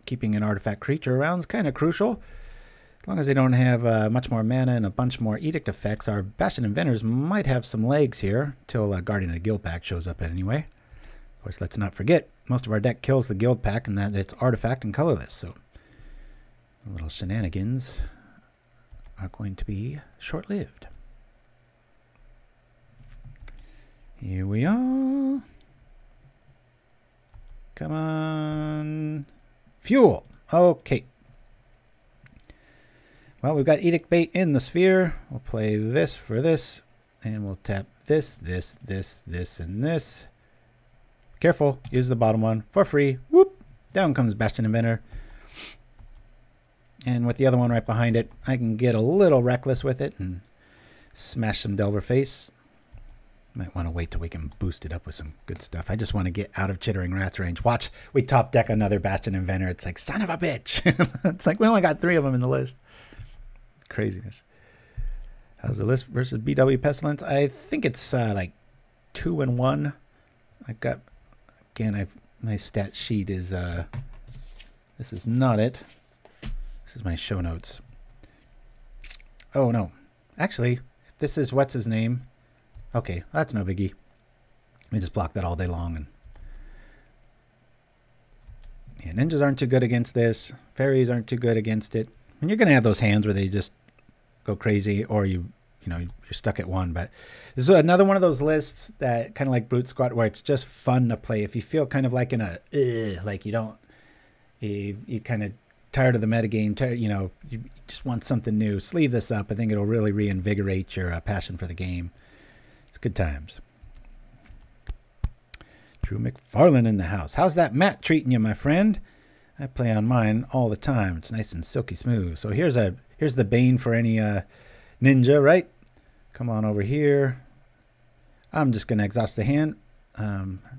Keeping an artifact creature around is kind of crucial. As long as they don't have much more mana and a bunch more Edict effects, our Bastion Inventors might have some legs here till Guardian of the Guild Pack shows up anyway. Of course, let's not forget, most of our deck kills the Guild Pack and that it's artifact and colorless, so the little shenanigans are going to be short-lived. Here we are. Come on. Fuel. Okay. Well, we've got Edict Bait in the sphere. We'll play this for this, and we'll tap this, this, this, this, and this. Careful, use the bottom one for free. Whoop! Down comes Bastion Inventor. And with the other one right behind it, I can get a little reckless with it and smash some Delver Face. Might want to wait till we can boost it up with some good stuff. I just want to get out of Chittering Rat's range. Watch, we top deck another Bastion Inventor. It's like, son of a bitch! It's like, we only got 3 of them in the list. Craziness. How's the list versus BW Pestilence? I think it's like 2 and 1. I've got, again, my stat sheet is, this is not it. This is my show notes. Oh no. Actually, if this is what's his name. Okay, that's no biggie. We just block that all day long. And yeah, ninjas aren't too good against this. Fairies aren't too good against it. And you're going to have those hands where they just go crazy, or you're stuck at 1. But this is another one of those lists that kind of like Brute Squad, where it's just fun to play. If you feel kind of like in a like you kind of tired of the metagame, you just want something new. Sleeve this up. I think it'll really reinvigorate your passion for the game. It's good times. Drew McFarlane in the house. How's that mat treating you, my friend? I play on mine all the time. It's nice and silky smooth. So here's the bane for any Ninja, right? Come on over here. I'm just going to exhaust the hand.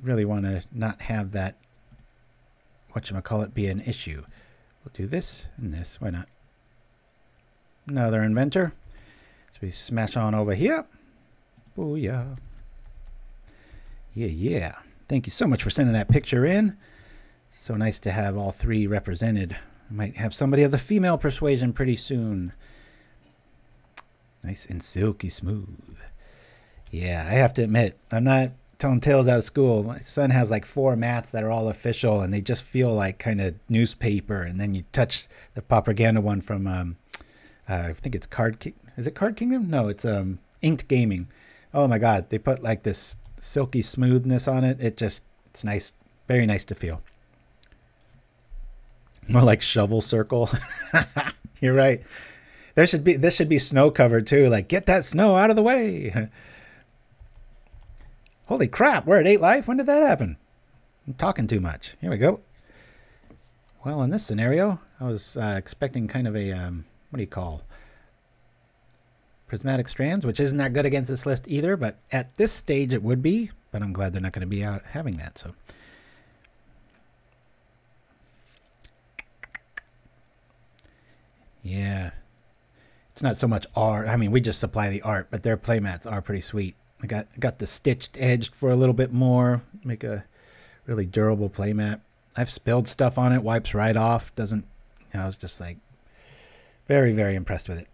Really want to not have that, whatchamacallit, be an issue. We'll do this and this. Why not? Another inventor. So we smash on over here. Booyah. Yeah, yeah. Thank you so much for sending that picture in. So nice to have all three represented. I might have somebody of the female persuasion pretty soon. Nice and silky smooth. Yeah, I have to admit, I'm not telling tales out of school. My son has like 4 mats that are all official, and they just feel like kind of newspaper. And then you touch the Pauperganda one from, I think it's Card Kingdom. Is it Card Kingdom? No, it's Inked Gaming. Oh my God, they put like this silky smoothness on it. It just, it's nice, very nice to feel. More like shovel circle. You're right. There should be, this should be snow covered too. Like, get that snow out of the way. Holy crap, we're at 8 life? When did that happen? I'm talking too much. Here we go. Well, in this scenario, I was expecting kind of a, what do you call, prismatic strands, which isn't that good against this list either, but at this stage it would be, but I'm glad they're not going to be out having that, so. Yeah. It's not so much art. I mean, we just supply the art, but their playmats are pretty sweet. I got the stitched edged for a little bit more. Make a really durable playmat. I've spilled stuff on it. Wipes right off. Doesn't, you know, I was just like very, very impressed with it.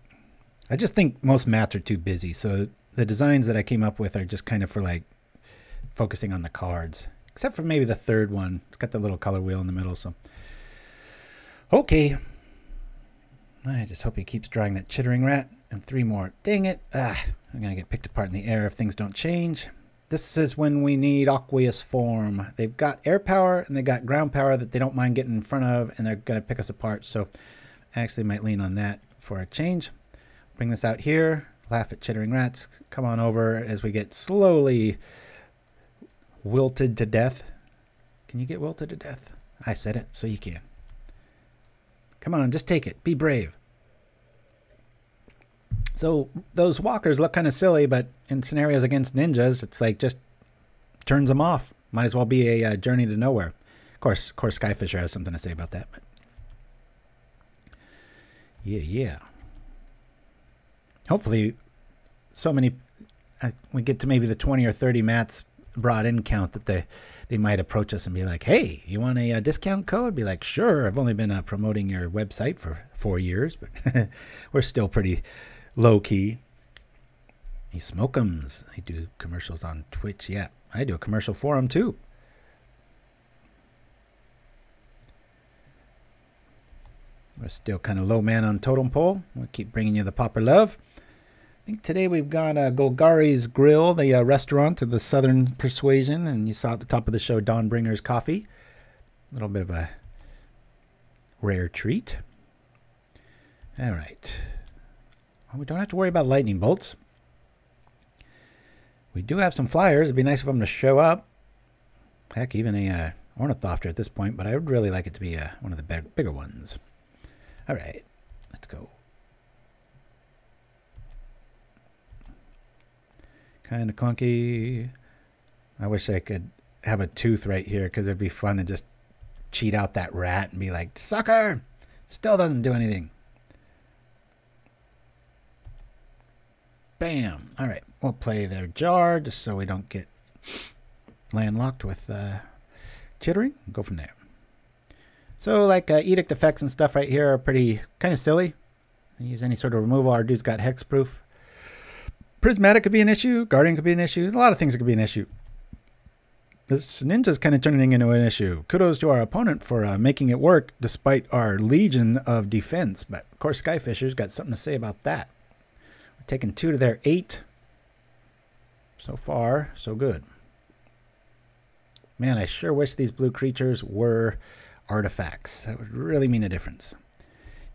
I just think most mats are too busy. So the designs that I came up with are just kind of for like focusing on the cards. Except for maybe the third one. It's got the little color wheel in the middle. So, okay. I just hope he keeps drawing that Chittering Rat. And 3 more. Dang it. Ah, I'm going to get picked apart in the air if things don't change. This is when we need Aqueous Form. They've got air power and they got ground power that they don't mind getting in front of, and they're going to pick us apart. So I actually might lean on that for a change. Bring this out here. Laugh at Chittering Rats. Come on over as we get slowly wilted to death. Can you get wilted to death? I said it, so you can. Come on, just take it. Be brave. So those walkers look kind of silly, but in scenarios against ninjas, it's like just turns them off. Might as well be a journey to nowhere. Of course, Skyfisher has something to say about that. But yeah, yeah. Hopefully, so many we get to maybe the 20 or 30 mats brought in count that they might approach us and be like, hey, you want a discount code? Be like, sure, I've only been promoting your website for 4 years, but we're still pretty low-key. He smokums. They do commercials on Twitch. Yeah, I do a commercial for him too. We're still kind of low man on totem pole. We'll keep bringing you the Pauper love. I think today we've got Golgari's Grill, the restaurant of the Southern Persuasion, and you saw at the top of the show Don Bringer's coffee. A little bit of a rare treat. All right. Well, we don't have to worry about lightning bolts. We do have some flyers. It'd be nice for them to show up. Heck, even a Ornithopter at this point, but I would really like it to be one of the bigger ones. All right, let's go. Kind of clunky. I wish I could have a tooth right here because it'd be fun to just cheat out that rat and be like, sucker! Still doesn't do anything. Bam! All right, we'll play their jar just so we don't get landlocked with chittering. We'll go from there. So like edict effects and stuff right here are pretty kind of silly. Use any sort of removal. Our dude's got hexproof. Prismatic could be an issue. Guardian could be an issue. A lot of things could be an issue. This ninja's kind of turning into an issue. Kudos to our opponent for making it work despite our legion of defense. But, of course, Skyfisher's got something to say about that. We're taking 2 to their 8. So far, so good. Man, I sure wish these blue creatures were artifacts. That would really mean a difference.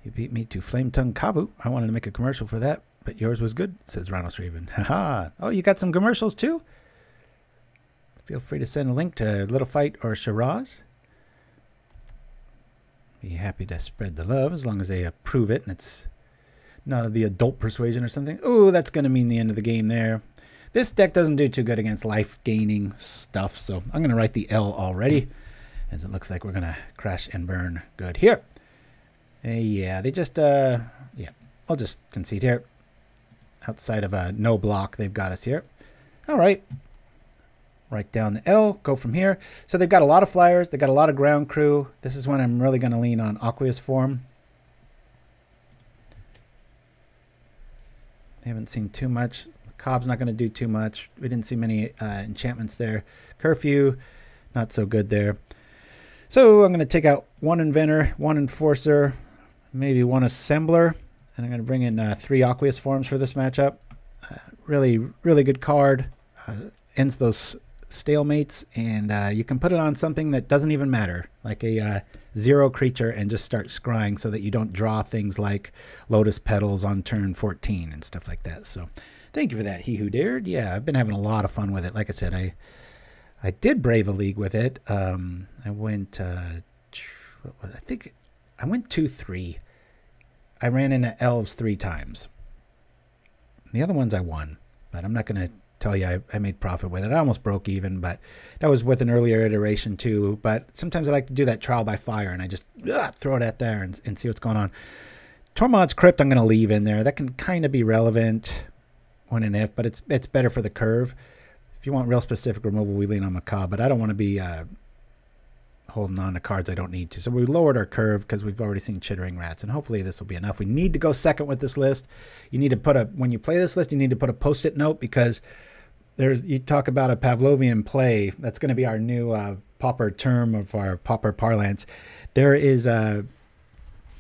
You beat me to Flame Tongue Kabu. I wanted to make a commercial for that. But yours was good, says Ronald Shriven. Haha. Oh, you got some commercials too? Feel free to send a link to Little Fight or Shiraz. Be happy to spread the love as long as they approve it and it's Not of the adult persuasion or something. Ooh, that's going to mean the end of the game there. This deck doesn't do too good against life-gaining stuff, so I'm going to write the L already, as it looks like we're going to crash and burn good here. Yeah, they just, yeah, I'll just concede here. Outside of a no block, they've got us here. All right. Write down the L, go from here. So they've got a lot of flyers. They've got a lot of ground crew. This is when I'm really going to lean on Aqueous Form. They haven't seen too much. Cobb's not going to do too much. We didn't see many enchantments there. Curfew, not so good there. So I'm going to take out one Inventor, one Enforcer, maybe one Assembler, and I'm going to bring in three Aqueous Forms for this matchup. Really, really good card. Ends those stalemates, and you can put it on something that doesn't even matter, like a zero creature, and just start scrying so that you don't draw things like Lotus Petals on turn 14 and stuff like that. So thank you for that, He Who Dared. Yeah, I've been having a lot of fun with it. Like I said, I did brave a league with it. I went, I think I went 2-3. I ran into Elves 3 times. The other ones I won, but I'm not going to tell you I made profit with it. I almost broke even, but that was with an earlier iteration too. But sometimes I like to do that trial by fire, and I just throw it at there and see what's going on. Tormod's Crypt I'm going to leave in there. That can kind of be relevant when and if, but it's better for the curve. If you want real specific removal, we lean on Macabre, but I don't want to be holding on to cards I don't need to. So we lowered our curve because we've already seen Chittering Rats, and hopefully this will be enough. We need to go second with this list. You need to put a, when you play this list, you need to put a post-it note, because there's, you talk about a Pavlovian play. That's going to be our new Pauper term of our Pauper parlance. There is a,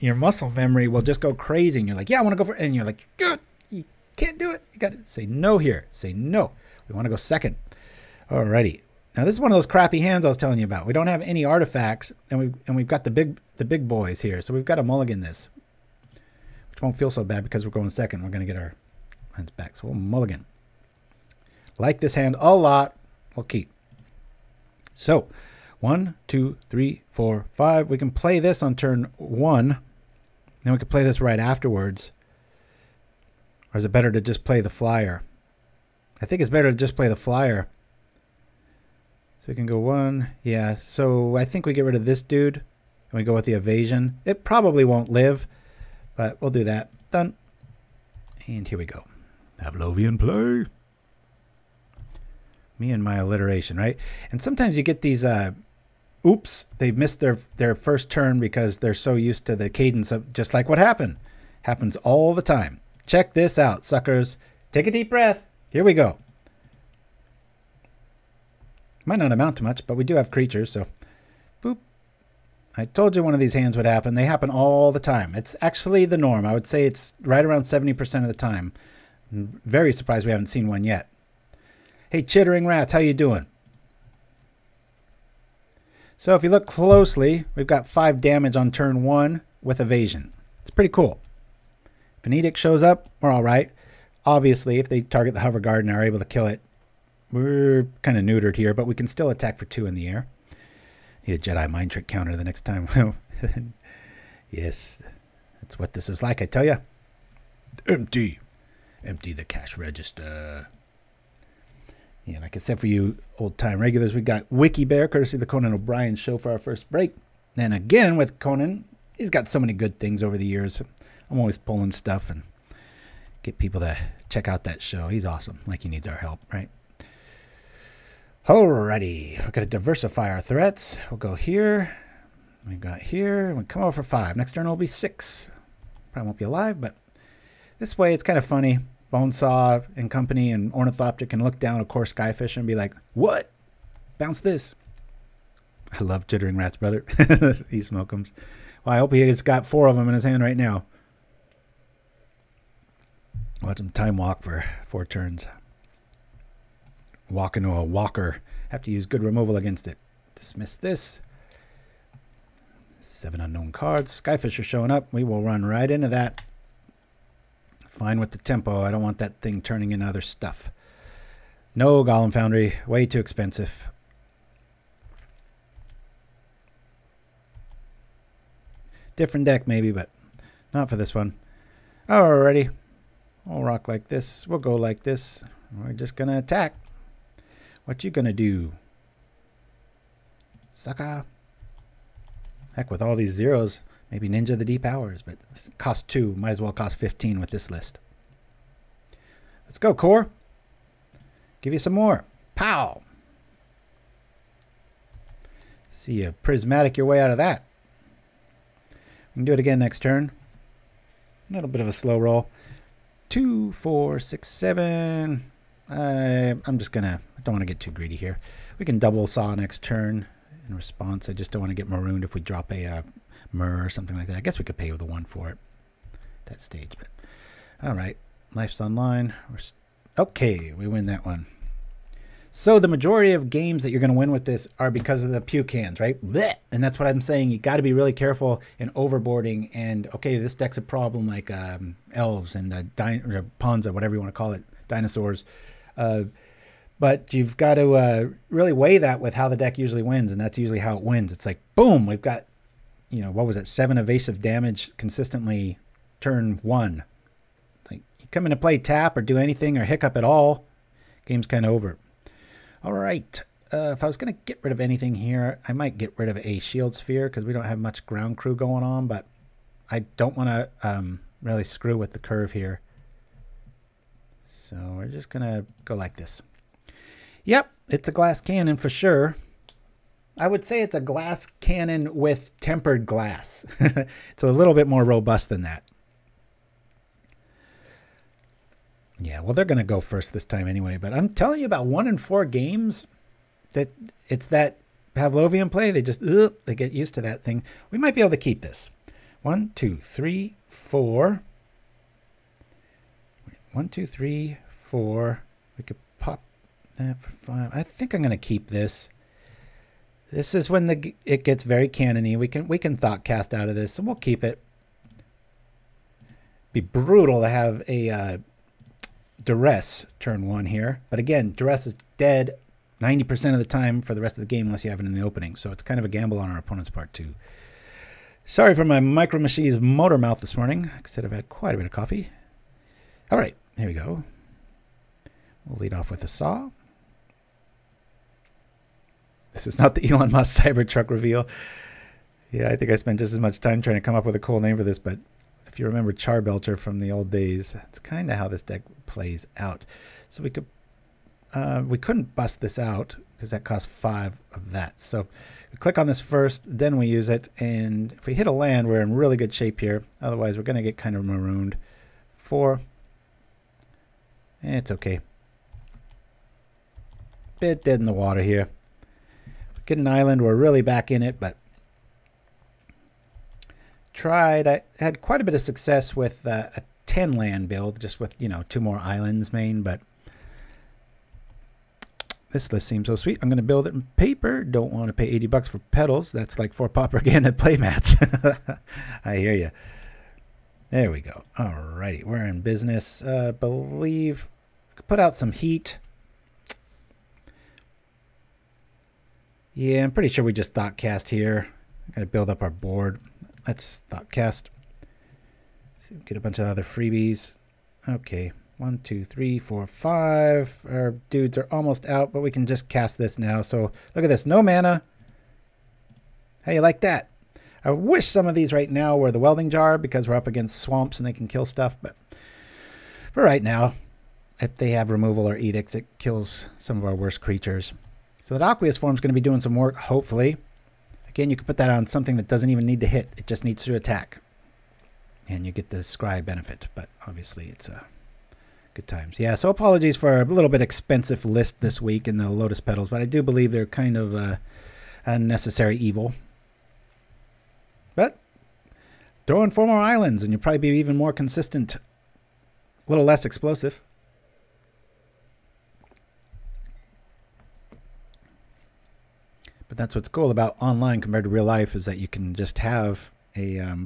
your muscle memory will just go crazy, and you're like, yeah, I want to go for it, and you're like, you can't do it. You got to say no here. Say no. We want to go second. Alrighty. Now this is one of those crappy hands I was telling you about. We don't have any artifacts, and we've got the big boys here. So we've got to mulligan this, which won't feel so bad because we're going second. We're going to get our hands back. So we'll mulligan. Like this hand a lot. We'll keep. So 1, 2, 3, 4, 5. We can play this on turn 1. Then we can play this right afterwards. Or is it better to just play the flyer? I think it's better to just play the flyer. So we can go 1. Yeah, so I think we get rid of this dude, and we go with the evasion. It probably won't live, but we'll do that. Done. And here we go. Pavlovian play. Me and my alliteration, right? And sometimes you get these, oops, they missed their first turn because they're so used to the cadence of just like what happened. Happens all the time. Check this out, suckers. Take a deep breath. Here we go. Might not amount to much, but we do have creatures, so boop. I told you one of these hands would happen. They happen all the time. It's actually the norm. I would say it's right around 70% of the time. I'm very surprised we haven't seen one yet. Hey, Chittering Rats, how you doing? So if you look closely, we've got 5 damage on turn 1 with evasion. It's pretty cool. If an Edict shows up, we're all right. Obviously, if they target the Hoverguard and are able to kill it, we're kind of neutered here, but we can still attack for 2 in the air. Need a Jedi mind trick counter the next time. Yes, that's what this is like, I tell ya. Empty. Empty the cash register. Yeah, like I said, for you old-time regulars, we got WikiBear, courtesy of the Conan O'Brien show, for our first break. And again, with Conan, he's got so many good things over the years. I'm always pulling stuff and get people to check out that show. He's awesome. Like, he needs our help, right? Alrighty, we're going to diversify our threats. We'll go here. We've got here. We'll come over for 5. Next turn will be 6. Probably won't be alive, but this way it's kind of funny. Bone Saw and company and Ornithopter can look down a coarse skyfish and be like, what? Bounce this. I love Chittering Rats, brother. He smokums. Well, I hope he's got 4 of them in his hand right now. Watch him time walk for 4 turns. Walk into a walker. Have to use good removal against it. Dismiss this. 7 unknown cards. Skyfish are showing up. We will run right into that. Fine with the tempo. I don't want that thing turning into other stuff. No Golem Foundry. Way too expensive. Different deck maybe, but not for this one. Alrighty. I'll rock like this. We'll go like this. We're just going to attack. What you going to do? Sucker. Heck, with all these zeros, maybe Ninja the Deep Hours, but cost 2. Might as well cost 15 with this list. Let's go, Core. Give you some more. Pow! See you prismatic your way out of that. We can do it again next turn. A little bit of a slow roll. 2, 4, 6, 7. I'm just gonna. I don't want to get too greedy here. We can double saw next turn in response. I just don't want to get marooned if we drop a Myr or something like that. I guess we could pay with a 1 for it at that stage. But all right, life's online. Okay, we win that one. So the majority of games that you're going to win with this are because of the pukans, right? Blech! And that's what I'm saying. You got to be really careful in overboarding. And okay, this deck's a problem, like elves and Ponza, whatever you want to call it, dinosaurs. But you've got to really weigh that with how the deck usually wins, and that's usually how it wins. It's like boom, we've got, you know, what was that? 7 evasive damage consistently, turn 1. It's like you come into play, tap or do anything or hiccup at all, game's kind of over. All right, if I was going to get rid of anything here, I might get rid of a Shield Sphere because we don't have much ground crew going on, but I don't want to really screw with the curve here. So we're just going to go like this. Yep, it's a glass cannon for sure. I would say it's a glass cannon with tempered glass. It's a little bit more robust than that. Yeah, well, they're going to go first this time anyway. But I'm telling you about 1 in 4 games that it's that Pavlovian play. They just, ugh, they get used to that thing. We might be able to keep this. 1, 2, 3, 4. 1, 2, 3, 4. We could pop that for 5. I think I'm going to keep this. This is when it gets very canon-y. We can Thoughtcast out of this, so we'll keep it. Be brutal to have a... Duress turn 1 here, but again, Duress is dead 90% of the time for the rest of the game unless you have it in the opening, so it's kind of a gamble on our opponent's part too. Sorry for my Micro Machine's motor mouth this morning. I said I've had quite a bit of coffee. All right, here we go. We'll lead off with a saw. This is not the Elon Musk Cybertruck reveal. Yeah, I think I spent just as much time trying to come up with a cool name for this, but if you remember Charbelcher from the old days, that's kind of how this deck plays out. So we could, we couldn't bust this out because that costs 5 of that. So we click on this first, then we use it, and if we hit a land, we're in really good shape here. Otherwise, we're going to get kind of marooned. 4. It's okay. Bit dead in the water here. We get an island, we're really back in it, but tried. I had quite a bit of success with a 10 land build, just with, you know, 2 more islands main, but this list seems so sweet. I'm going to build it in paper. Don't want to pay $80 for petals. That's like 4 Pauperganda playmats. I hear you. There we go. Alrighty, we're in business. Believe we could put out some heat. Yeah, I'm pretty sure we just Thoughtcast here. I'm going to build up our board. Let's Thoughtcast. See, we get a bunch of other freebies. Okay, 1, 2, 3, 4, 5. Our dudes are almost out, but we can just cast this now. So look at this, no mana. How you like that? I wish some of these right now were the Welding Jar because we're up against swamps and they can kill stuff. But for right now, if they have removal or edicts, it kills some of our worst creatures. So that Aqueous Form is going to be doing some work, hopefully. Again, you can put that on something that doesn't even need to hit. It just needs to attack. And you get the scry benefit, but obviously it's good times. Yeah, so apologies for a little bit expensive list this week in the Lotus Petals, but I do believe they're kind of unnecessary evil. But throw in 4 more islands and you'll probably be even more consistent, a little less explosive. But that's what's cool about online compared to real life is that you can just have a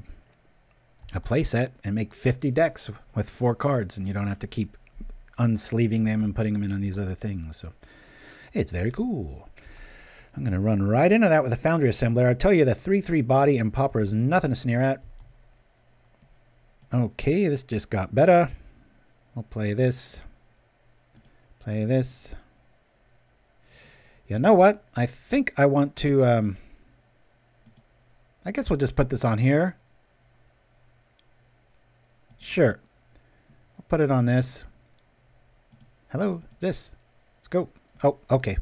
play set and make 50 decks with 4 cards, and you don't have to keep unsleeving them and putting them in on these other things. So it's very cool. I'm going to run right into that with a Foundry Assembler. I tell you, the 3/3 body and Pauper is nothing to sneer at. Okay, this just got better. I'll play this. Play this. You know what? I think I want to... I guess we'll just put this on here. Sure. I'll put it on this. Hello, this. Let's go. Oh, okay.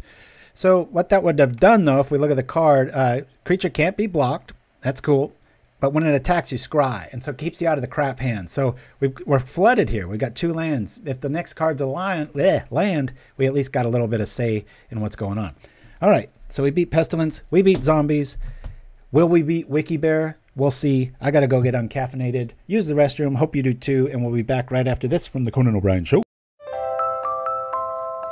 So what that would have done, though, if we look at the card, creature can't be blocked. That's cool. But when it attacks, you scry, and so it keeps you out of the crap hand. So we're flooded here. We've got two lands. If the next card's a land, we at least got a little bit of say in what's going on. All right, so we beat Pestilence. We beat Zombies. Will we beat WikiBear? We'll see. I got to go get uncaffeinated. Use the restroom. Hope you do too, and we'll be back right after this from the Conan O'Brien Show.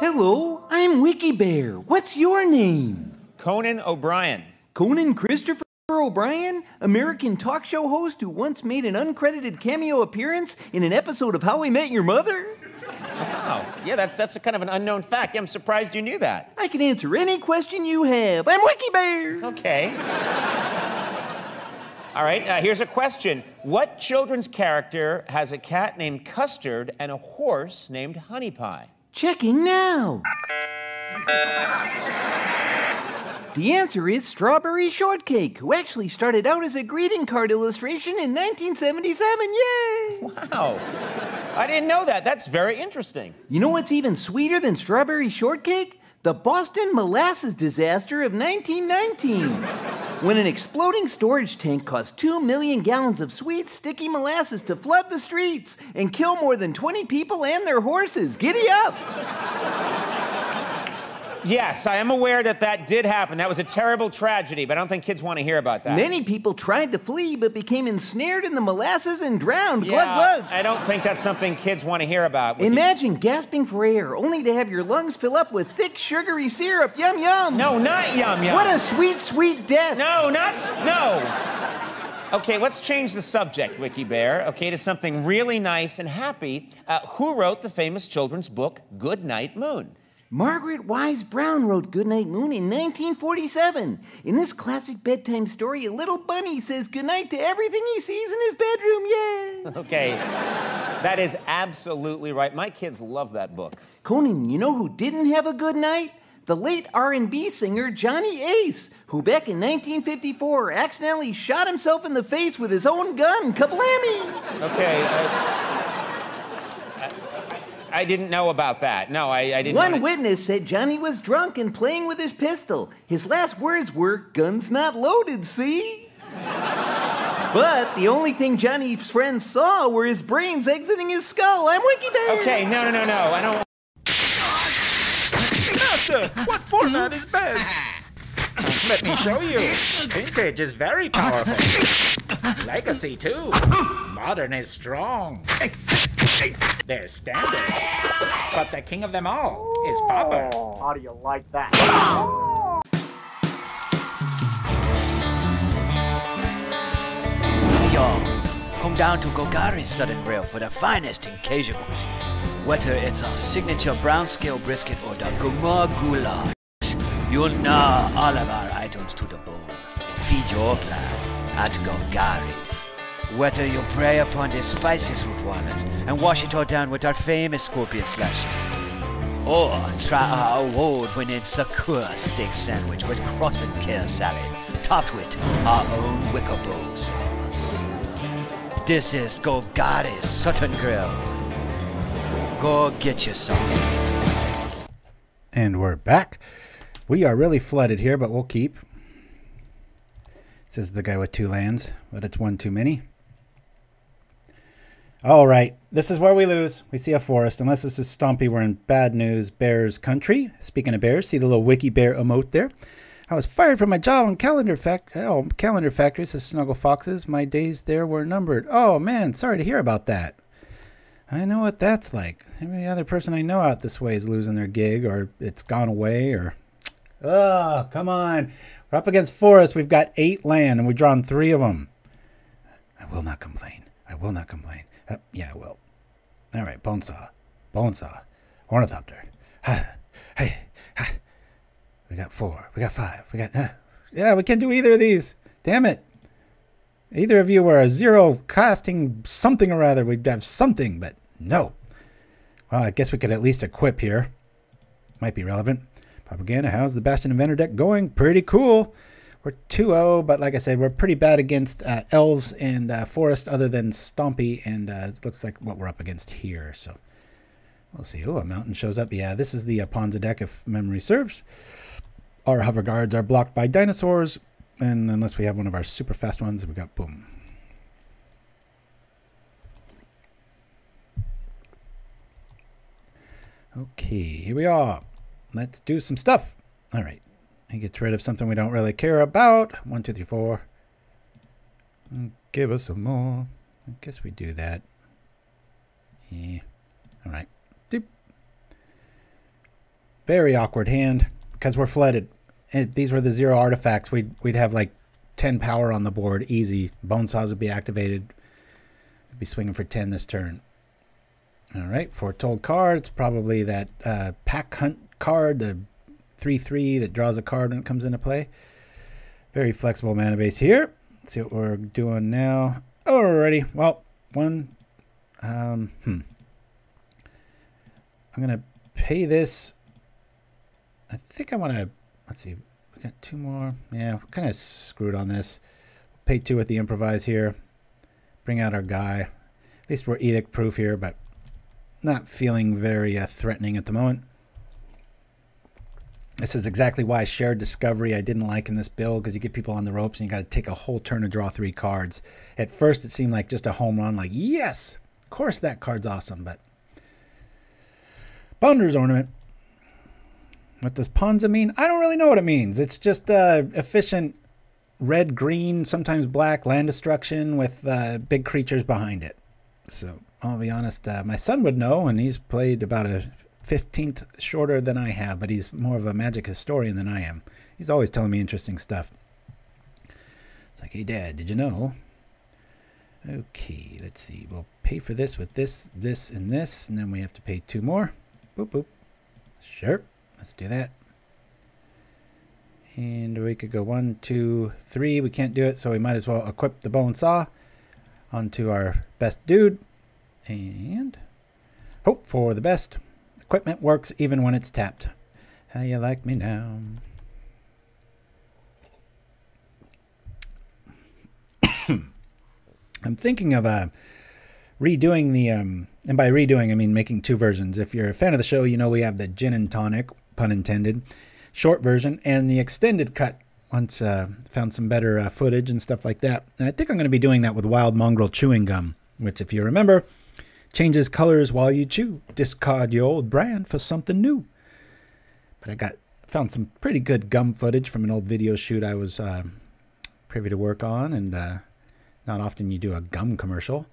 Hello, I'm WikiBear. What's your name? Conan O'Brien. Conan Christopher O'Brien, American talk show host who once made an uncredited cameo appearance in an episode of How I Met Your Mother? Wow. Yeah, that's a kind of an unknown fact. I'm surprised you knew that. I can answer any question you have. I'm WikiBear. Okay. All right, here's a question. What children's character has a cat named Custard and a horse named Honey Pie? Checking now. The answer is Strawberry Shortcake, who actually started out as a greeting card illustration in 1977. Yay! Wow. I didn't know that. That's very interesting. You know what's even sweeter than Strawberry Shortcake? The Boston Molasses Disaster of 1919, when an exploding storage tank caused 2 million gallons of sweet, sticky molasses to flood the streets and kill more than 20 people and their horses. Giddy up! Yes, I am aware that that did happen. That was a terrible tragedy, but I don't think kids want to hear about that. Many people tried to flee but became ensnared in the molasses and drowned. Yeah, glug, glug. I don't think that's something kids want to hear about. Imagine gasping for air only to have your lungs fill up with thick, sugary syrup. Yum, yum. No, not yum, yum. What a sweet, sweet death. No, not... No. Okay, let's change the subject, WikiBear, okay, to something really nice and happy. Who wrote the famous children's book, Good Night Moon? Margaret Wise Brown wrote Goodnight Moon in 1947. In this classic bedtime story, a little bunny says goodnight to everything he sees in his bedroom. Yay! Okay, that is absolutely right. My kids love that book. Conan, you know who didn't have a good night? The late R&B singer Johnny Ace, who back in 1954 accidentally shot himself in the face with his own gun. Kablammy! Okay, I didn't know about that. No, I didn't. One witness said Johnny was drunk and playing with his pistol. His last words were, "Gun's not loaded, see?" But the only thing Johnny's friends saw were his brains exiting his skull. I'm WikiBear. Okay, no. I don't. Master, what format is best? Let me show you. Vintage is very powerful. Legacy, too. Modern is strong. They're standard. But the king of them all is Pauper. How do you like that? Hey, y'all. Come down to Golgari's Southern Grill for the finest in Cajun cuisine. Whether it's our signature brown scale brisket or the gourmet goulash, you'll gnaw all of our items to the bone. Feed your clan at Golgari's. Whether you prey upon the spices with wallets and wash it all down with our famous scorpion slasher, or try our award-winning Sakura steak sandwich with cross and kale salad, topped with our own Wickerbowl sauce. This is Golgari's Southern Grill. Go get your sauce. And we're back. We are really flooded here, but we'll keep. Says the guy with two lands, but it's one too many. All right, this is where we lose. We see a forest. Unless this is Stompy, we're in bad news. Bears country. Speaking of bears, see the little WikiBear emote there. I was fired from my job on calendar factory, says Snuggle Foxes. My days there were numbered. Oh, man, sorry to hear about that. I know what that's like. Every other person I know out this way is losing their gig, or it's gone away, or... Oh, come on. We're up against forest. We've got 8 land, and we've drawn 3 of them. I will not complain. I will not complain. Yeah, I will. All right, Bone Saw. Bone Saw. Ornithopter. Hey. We got 4. We got 5. We got... Yeah, we can't do either of these. Damn it. Either of you were a zero casting something or other, we'd have something, but no. Well, I guess we could at least equip here. Might be relevant. Pauperganda, how's the Bastion Inventor deck going? Pretty cool. We're 2-0, but like I said, we're pretty bad against Elves and Forest, other than Stompy, and it looks like what we're up against here. So we'll see. Oh, a mountain shows up. Yeah, this is the Ponza deck, if memory serves. Our Hoverguards are blocked by dinosaurs, and unless we have one of our super fast ones, we got boom. Okay, here we are. Let's do some stuff. All right. He gets rid of something we don't really care about. 1, 2, 3, 4. Give us some more. I guess we do that. Yeah. All right. Doop. Very awkward hand because we're flooded. If these were the zero artifacts, we'd have like 10 power on the board. Easy. Bone Saws would be activated. We'd be swinging for 10 this turn. All right. Foretold card. It's probably that pack hunt card, the 3/3 that draws a card when it comes into play. Very flexible mana base here. Let's see what we're doing now. Alrighty. Well, one. I'm gonna pay this. I think I want to. Let's see. We got 2 more. Yeah, we're kind of screwed on this. Pay 2 with the improvise here. Bring out our guy. At least we're edict proof here, but not feeling very threatening at the moment. This is exactly why Shared Discovery I didn't like in this build, because you get people on the ropes and you got to take a whole turn to draw 3 cards. At first it seemed like just a home run, like, yes, of course that card's awesome, but... Bounder's Ornament. What does Ponza mean? I don't really know what it means. It's just efficient red, green, sometimes black land destruction with big creatures behind it. So I'll be honest, my son would know, and he's played about a 15th shorter than I have, but he's more of a Magic historian than I am. He's always telling me interesting stuff. It's like, hey, Dad, did you know? Okay, let's see. We'll pay for this with this, this, and this, and then we have to pay 2 more. Boop, boop. Sure, let's do that. And we could go 1, 2, 3. We can't do it, so we might as well equip the Bone Saw onto our best dude and hope for the best. Equipment works even when it's tapped. How you like me now? I'm thinking of redoing the, and by redoing I mean making 2 versions. If you're a fan of the show, you know we have the gin and tonic, pun intended, short version, and the extended cut once found some better footage and stuff like that. And I think I'm going to be doing that with Wild Mongrel Chewing Gum, which if you remember... Changes colors while you chew. Discard your old brand for something new. But I found some pretty good gum footage from an old video shoot I was privy to work on. And not often you do a gum commercial.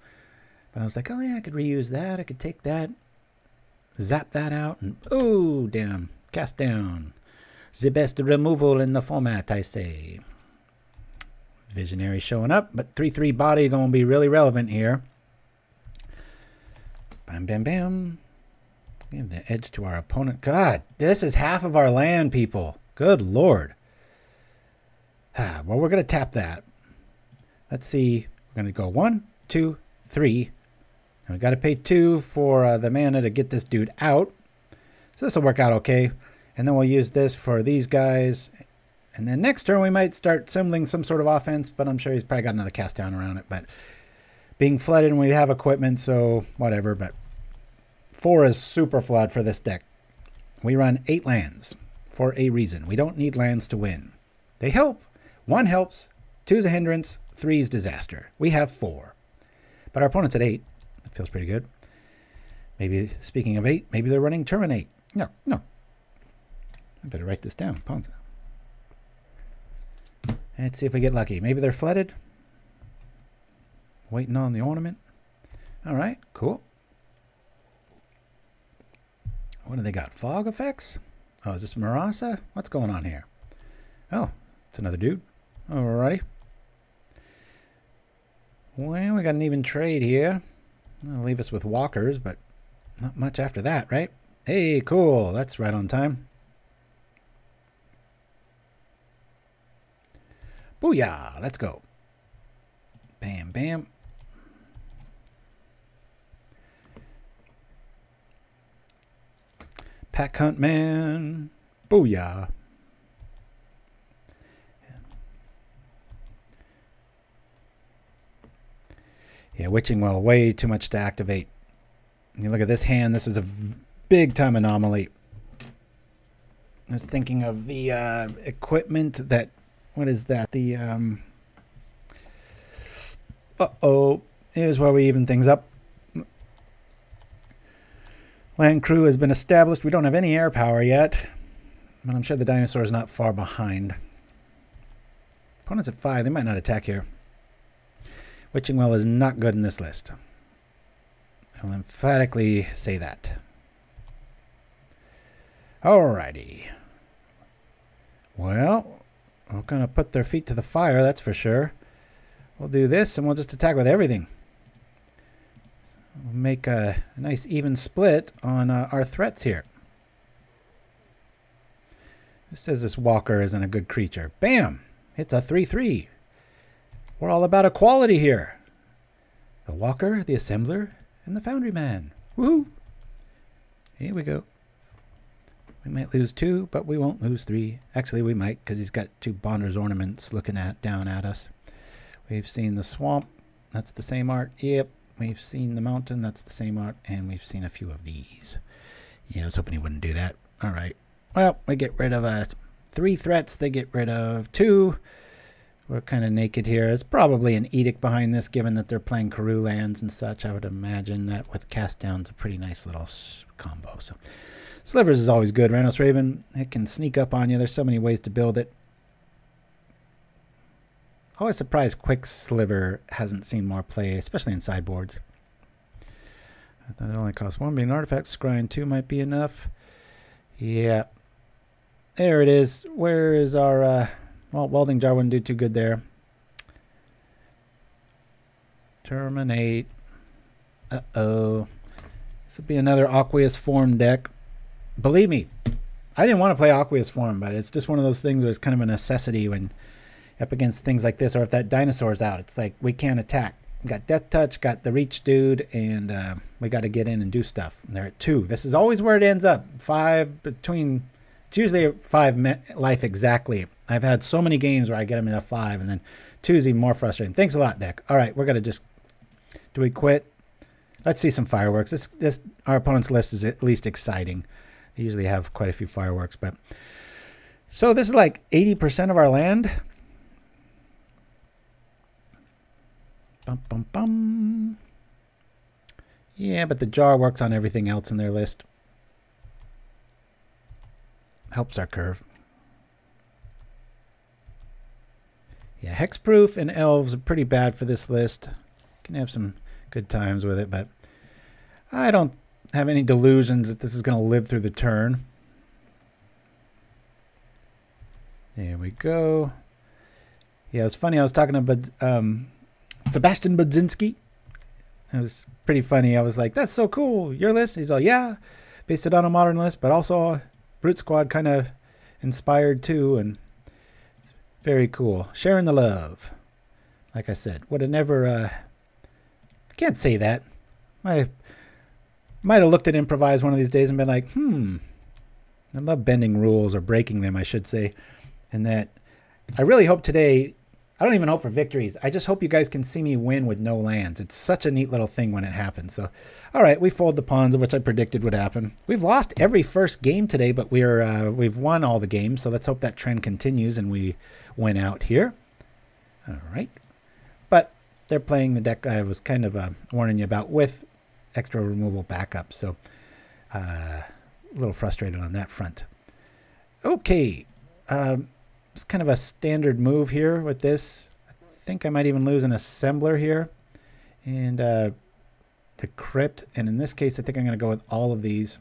But I was like, oh yeah, I could reuse that. I could take that. Zap that out. And oh, damn. Cast down. The best removal in the format, I say. Visionary showing up. But 3/3 body going to be really relevant here. Bam, bam, bam. Give the edge to our opponent. God, this is half of our land, people. Good Lord. Well, we're going to tap that. Let's see. We're going to go 1, 2, 3. And we got to pay 2 for the mana to get this dude out. So this will work out okay. And then we'll use this for these guys. And then next turn we might start assembling some sort of offense, but I'm sure he's probably got another cast down around it. But... being flooded and we have equipment, so whatever, but 4 is super flood for this deck. We run 8 lands for a reason. We don't need lands to win. They help. 1 helps, 2's a hindrance, 3's disaster. We have 4. But our opponent's at 8. That feels pretty good. Maybe, speaking of 8, maybe they're running Terminate. No, no. I better write this down. Ponza. Let's see if we get lucky. Maybe they're flooded. Waiting on the ornament. All right, cool. What do they got? Fog effects? Oh, is this Marasa? What's going on here? Oh, it's another dude. Alrighty. Well, we got an even trade here. That'll leave us with walkers, but not much after that, right? Hey, cool. That's right on time. Booyah! Let's go. bam. Pack Hunt Man. Booyah. Yeah, Witching Well, way too much to activate. You look at this hand, this is a big time anomaly. I was thinking of the equipment that, what is that? The, uh-oh, here's why we even things up. Land crew has been established. We don't have any air power yet, but I'm sure the dinosaur is not far behind. Opponents at 5, they might not attack here. Witching Well is not good in this list. I'll emphatically say that. Alrighty. Well, we're gonna put their feet to the fire, that's for sure. We'll do this and we'll just attack with everything. We'll make a nice even split on our threats here. Who says this walker isn't a good creature? Bam! It's a 3-3. We're all about equality here. The walker, the assembler, and the foundry man. Woohoo! Here we go. We might lose 2, but we won't lose 3. Actually, we might, because he's got 2 Bonder's ornaments looking down at us. We've seen the swamp. That's the same art. Yep. We've seen the mountain. That's the same art. And we've seen a few of these. Yeah, I was hoping he wouldn't do that. All right. Well, we get rid of 3 threats. They get rid of 2. We're kind of naked here. There's probably an edict behind this, given that they're playing Karoo lands and such. I would imagine that with cast down's a pretty nice little combo. So, Slivers is always good. Rhinos Raven, it can sneak up on you. There's so many ways to build it. Always surprised Quick Sliver hasn't seen more play, especially in sideboards. I thought it only cost 1 being an artifact. Scrying 2 might be enough. Yeah. There it is. Where is our... Well, Welding Jar wouldn't do too good there. Terminate. Uh-oh. This would be another Aqueous Form deck. Believe me, I didn't want to play Aqueous Form, but it's just one of those things where it's kind of a necessity when up against things like this, or if that dinosaur's out. It's like, we can't attack. We got Death Touch, got the Reach Dude, and we got to get in and do stuff. And they're at 2. This is always where it ends up. 5 between... It's usually 5 life exactly. I've had so many games where I get them in a 5, and then 2's even more frustrating. Thanks a lot, deck. All right, we're going to just... Do we quit? Let's see some fireworks. This our opponent's list is at least exciting. They usually have quite a few fireworks, but... So this is like 80% of our land. Bum, bum, bum. Yeah, but the jar works on everything else in their list. Helps our curve. Yeah, Hexproof and Elves are pretty bad for this list. Can have some good times with it, but I don't have any delusions that this is going to live through the turn. There we go. Yeah, it's funny. I was talking about Sebastian Budzinski. It was pretty funny. I was like, that's so cool. Your list? He's all, yeah, based it on a modern list, but also... Brute Squad kind of inspired too, and it's very cool. Sharing the love. Like I said, would have never, can't say that. Might have looked at Improvise one of these days and been like, I love bending rules, or breaking them, I should say. And that I really hope today, I don't even hope for victories. I just hope you guys can see me win with no lands. It's such a neat little thing when it happens. So, all right, we fold the pawns, which I predicted would happen. We've lost every first game today, but we've won all the games. So let's hope that trend continues and we win out here. All right. But they're playing the deck I was kind of warning you about with extra removal backup. So a little frustrated on that front. Okay. It's kind of a standard move here with this. I think I might even lose an assembler here. And the crypt. And in this case, I think I'm going to go with all of these.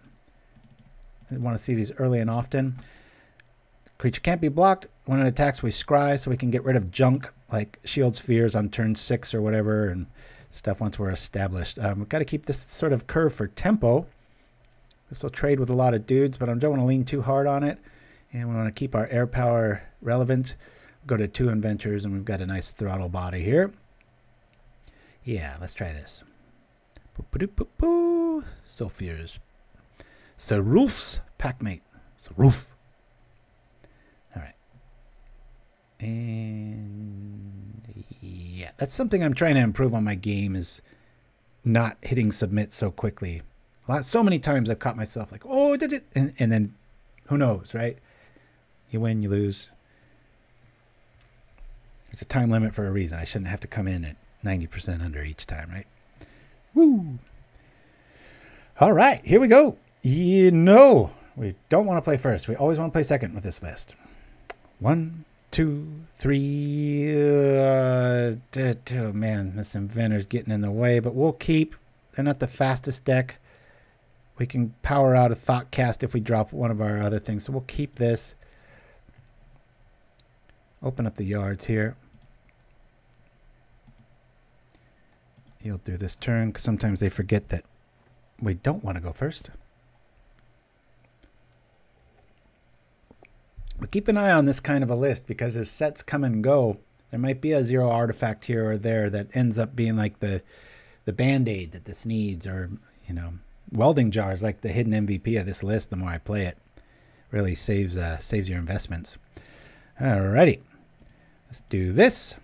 I want to see these early and often. Creature can't be blocked. When it attacks, we scry so we can get rid of junk like Shield Spheres on turn 6 or whatever and stuff once we're established. We've got to keep this sort of curve for tempo. This will trade with a lot of dudes, but I don't want to lean too hard on it. And we want to keep our air power relevant. Go to 2 inventors, and we've got a nice throttle body here. Yeah, let's try this. Sophia's. Seruf's packmate. Seruf. Alright. And yeah, that's something I'm trying to improve on my game, is not hitting submit so quickly. So many times I've caught myself like, oh, did it? And then who knows, right? You win, you lose. There's a time limit for a reason. I shouldn't have to come in at 90% under each time, right? Woo! All right, here we go. You know, we don't want to play first. We always want to play second with this list. 1, 2, 3. Oh, man, this Inventor's getting in the way, but we'll keep. They're not the fastest deck. We can power out a Thoughtcast if we drop one of our other things, so we'll keep this. Open up the yards here. Heal through this turn, because sometimes they forget that we don't want to go first. But keep an eye on this kind of a list, because as sets come and go, there might be a zero artifact here or there that ends up being like the Band-Aid that this needs, or, you know, Welding Jar is like the hidden MVP of this list. The more I play it, really saves your investments. Alrighty, let's do this.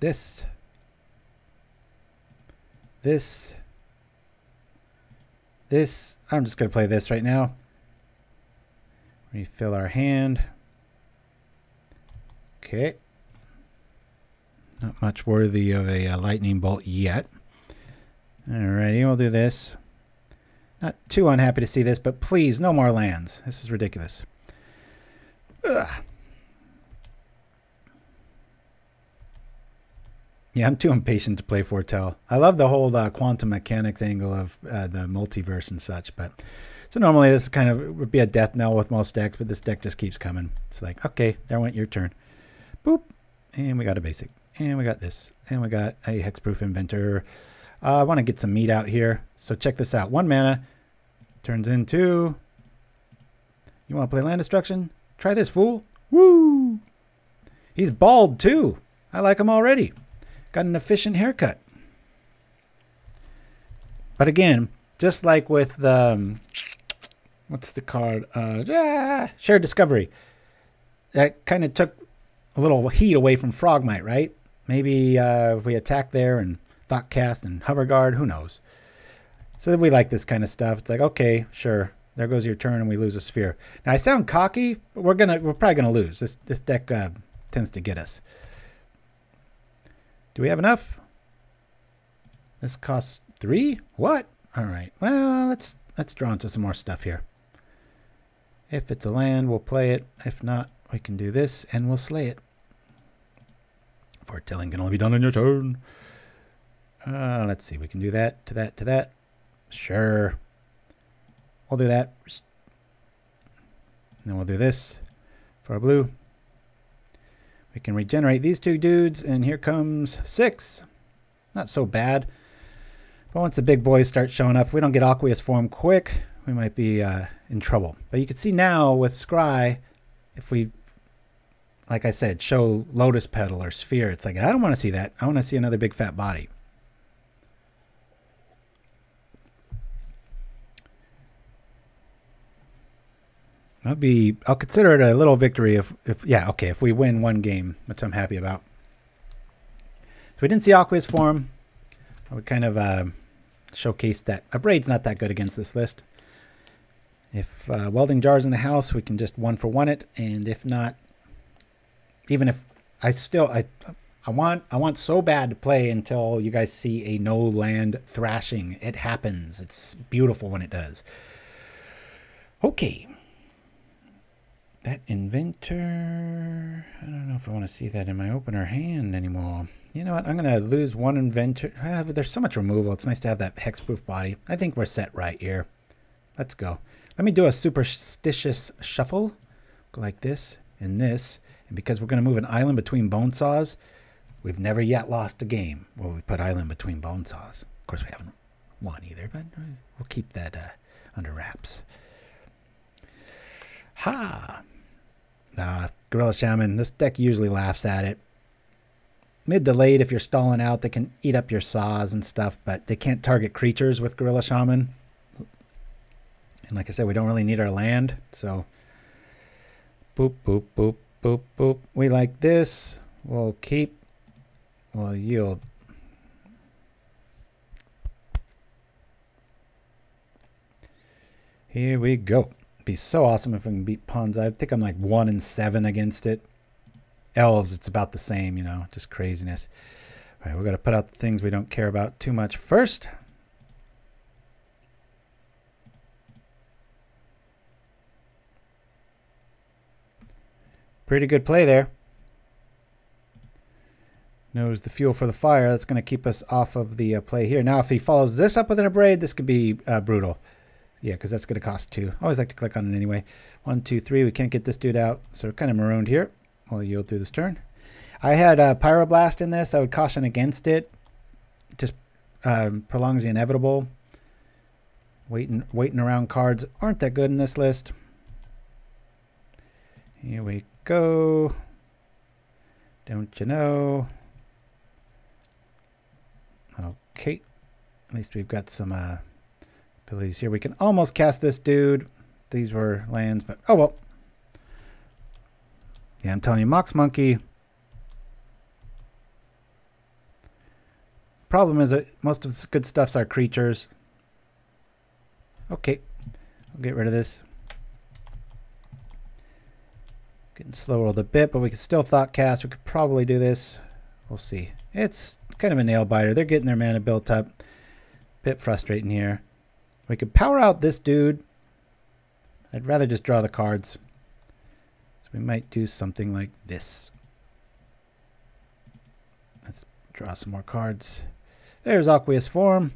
This. I'm just going to play this right now. Refill our hand. Okay. Not much worthy of a lightning bolt yet. Alrighty, we'll do this. Not too unhappy to see this, but please, no more lands. This is ridiculous. Ugh. Yeah, I'm too impatient to play Fortell. I love the whole quantum mechanics angle of the multiverse and such, but so normally this kind of would be a death knell with most decks, but this deck just keeps coming. It's like, okay, there went your turn. Boop, and we got a basic, and we got this, and we got a hexproof Inventor. I want to get some meat out here, so check this out. 1 mana turns into. You want to play land destruction? Try this, fool. Woo! He's bald too. I like him already. Got an efficient haircut. But again, just like with the what's the card? Shared Discovery. That kind of took a little heat away from Frogmite, right? Maybe if we attack there and Thoughtcast and Hoverguard, who knows? So we like this kind of stuff. It's like, okay, sure. There goes your turn, and we lose a sphere. Now I sound cocky, but we're probably gonna lose. This deck tends to get us. Do we have enough? This costs 3. What? All right. Well, let's draw into some more stuff here. If it's a land, we'll play it. If not, we can do this, and we'll slay it. Foretelling can only be done on your turn. Let's see. We can do that to that to that. Sure. We'll do that. And then we'll do this for our blue. We can regenerate these two dudes, and here comes 6. Not so bad. But once the big boys start showing up, if we don't get Aqueous Form quick, we might be in trouble. But you can see now with Scry, if we, like I said, show Lotus Petal or Sphere, it's like, I don't want to see that. I want to see another big fat body. I'll consider it a little victory if we win one game, which I'm happy about. So we didn't see Aqueous Form. We kind of showcased that a braid's not that good against this list. If Welding Jar's in the house, we can just 1-for-1 it, and if not, even if I want so bad to play until you guys see a no land thrashing. It happens. It's beautiful when it does. Okay. That Inventor, I don't know if I want to see that in my opener hand anymore. You know what? I'm going to lose one Inventor. But there's so much removal. It's nice to have that hexproof body. I think we're set right here. Let's go. Let me do a superstitious shuffle. Go like this. And because we're going to move an island between bone saws, we've never yet lost a game where we put island between bone saws. Of course, we haven't won either, but we'll keep that under wraps. Ha! Gorilla Shaman, this deck usually laughs at it. mid-delayed if you're stalling out. They can eat up your saws and stuff, but they can't target creatures with Gorilla Shaman. And like I said, we don't really need our land, so... Boop, boop, boop, boop, boop. We like this. We'll keep... We'll yield... Here we go. It'd be so awesome if we can beat Ponza. I think I'm like 1-7 against it. Elves, it's about the same, you know, just craziness. All right, we're going to put out the things we don't care about too much first. Pretty good play there. Knows the fuel for the fire. That's going to keep us off of the play here. Now, if he follows this up with an abrade, this could be brutal. Yeah, because that's going to cost 2. I always like to click on it anyway. 1, 2, 3. We can't get this dude out, so we're kind of marooned here. We'll yield through this turn. I had Pyroblast in this. I would caution against it. Just prolongs the inevitable. Waiting around cards aren't that good in this list. Here we go. Don't you know? Okay. At least we've got some... abilities here. We can almost cast this dude. These were lands, but oh well. Yeah, I'm telling you, Mox Monkey. Problem is that most of this good stuff's our creatures. Okay, I'll get rid of this. Getting slow rolled a bit, but we can still Thoughtcast. We could probably do this. We'll see. It's kind of a nail biter. They're getting their mana built up. Bit frustrating here. We could power out this dude. I'd rather just draw the cards. So we might do something like this. Let's draw some more cards. There's Aqueous Form.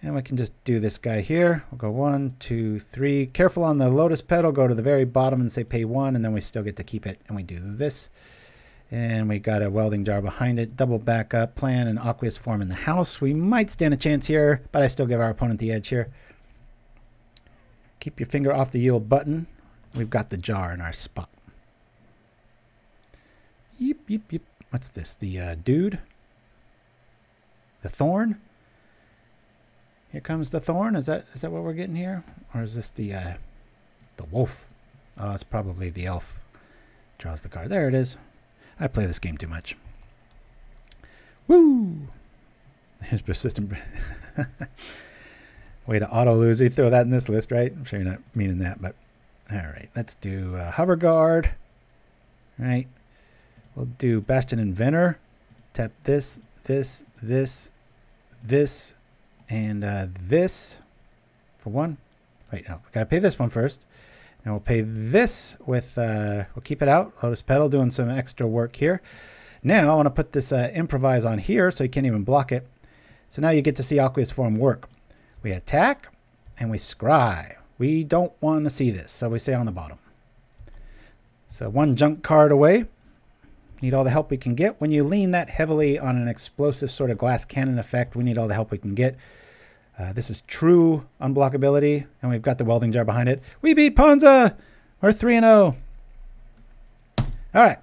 And we can just do this guy here. We'll go 1, 2, 3. Careful on the Lotus Petal. Go to the very bottom and say pay 1. And then we still get to keep it. And we do this. And we got a Welding Jar behind it. Double backup. Plan an Aqueous Form in the house. We might stand a chance here. But I still give our opponent the edge here. Keep your finger off the yield button. We've got the jar in our spot. Yep, yep, yep. What's this? The dude? The thorn? Here comes the thorn. Is that what we're getting here? Or is this the wolf? Oh, it's probably the elf. Draws the card. There it is. I play this game too much. Woo! There's persistent... Way to auto-lose. You throw that in this list, right? I'm sure you're not meaning that, but... All right, let's do Hoverguard. All right. We'll do Bastion Inventor. Tap this, this, this, this, and this for 1. Wait, no. We've got to pay this one first. And we'll pay this with... we'll keep it out. Lotus Petal doing some extra work here. Now I want to put this Improvise on here so you can't even block it. So now you get to see Aqueous Form work. We attack, and we scry. We don't want to see this, so we stay on the bottom. So 1 junk card away. Need all the help we can get. When you lean that heavily on an explosive sort of glass cannon effect, we need all the help we can get. This is true unblockability, and we've got the Welding Jar behind it. We beat Ponza! We're 3-0. All right.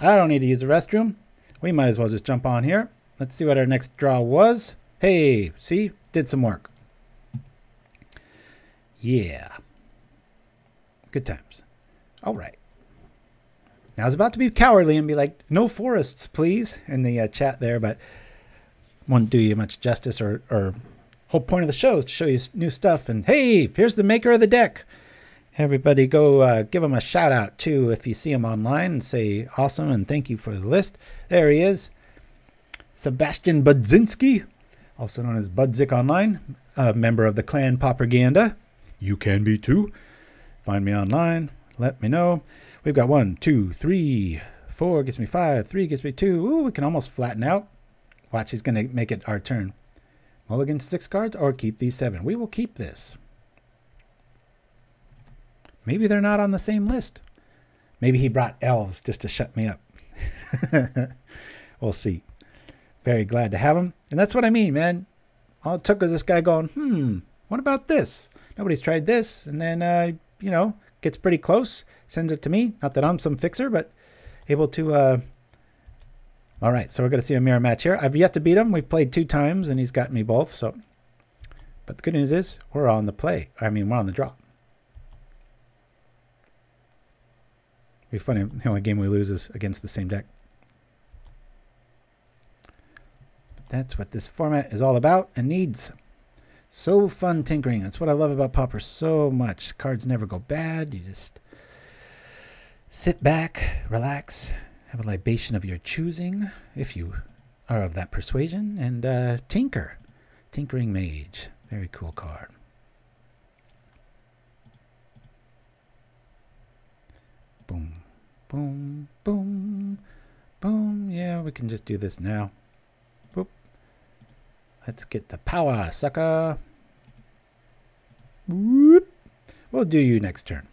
I don't need to use the restroom. We might as well just jump on here. Let's see what our next draw was. Hey, see? Did some work. Yeah. Good times. All right. Now, I was about to be cowardly and be like, no forests, please, in the chat there, but won't do you much justice or whole point of the show is to show you new stuff. And, hey, here's the maker of the deck. Everybody go give him a shout-out, too, if you see him online and say awesome and thank you for the list. There he is. Sebastian Budzinski, also known as Budzik Online, a member of the clan Pauperganda. You can be too. Find me online. Let me know. We've got 1, 2, 3, 4 gets me 5, 3 gets me 2. Ooh, we can almost flatten out. Watch, he's going to make it our turn. Mulligan 6 cards or keep these 7. We will keep this. Maybe they're not on the same list. Maybe he brought elves just to shut me up. We'll see. Very glad to have him. And that's what I mean, man. All it took was this guy going, what about this? Nobody's tried this, and then, you know, gets pretty close, sends it to me. Not that I'm some fixer, but able to All right, so we're going to see a mirror match here. I've yet to beat him. We've played 2 times, and he's got me both. So, but the good news is we're on the play. I mean, we're on the draw. It'd be funny the only game we lose is against the same deck. But that's what this format is all about and needs. So fun tinkering. That's what I love about Pauper so much. Cards never go bad. You just sit back, relax, have a libation of your choosing, if you are of that persuasion, and tinker. Tinkering Mage. Very cool card. Boom, boom, boom, boom. Yeah, we can just do this now. Boop. Let's get the power, sucker. Whoop. We'll do you next turn.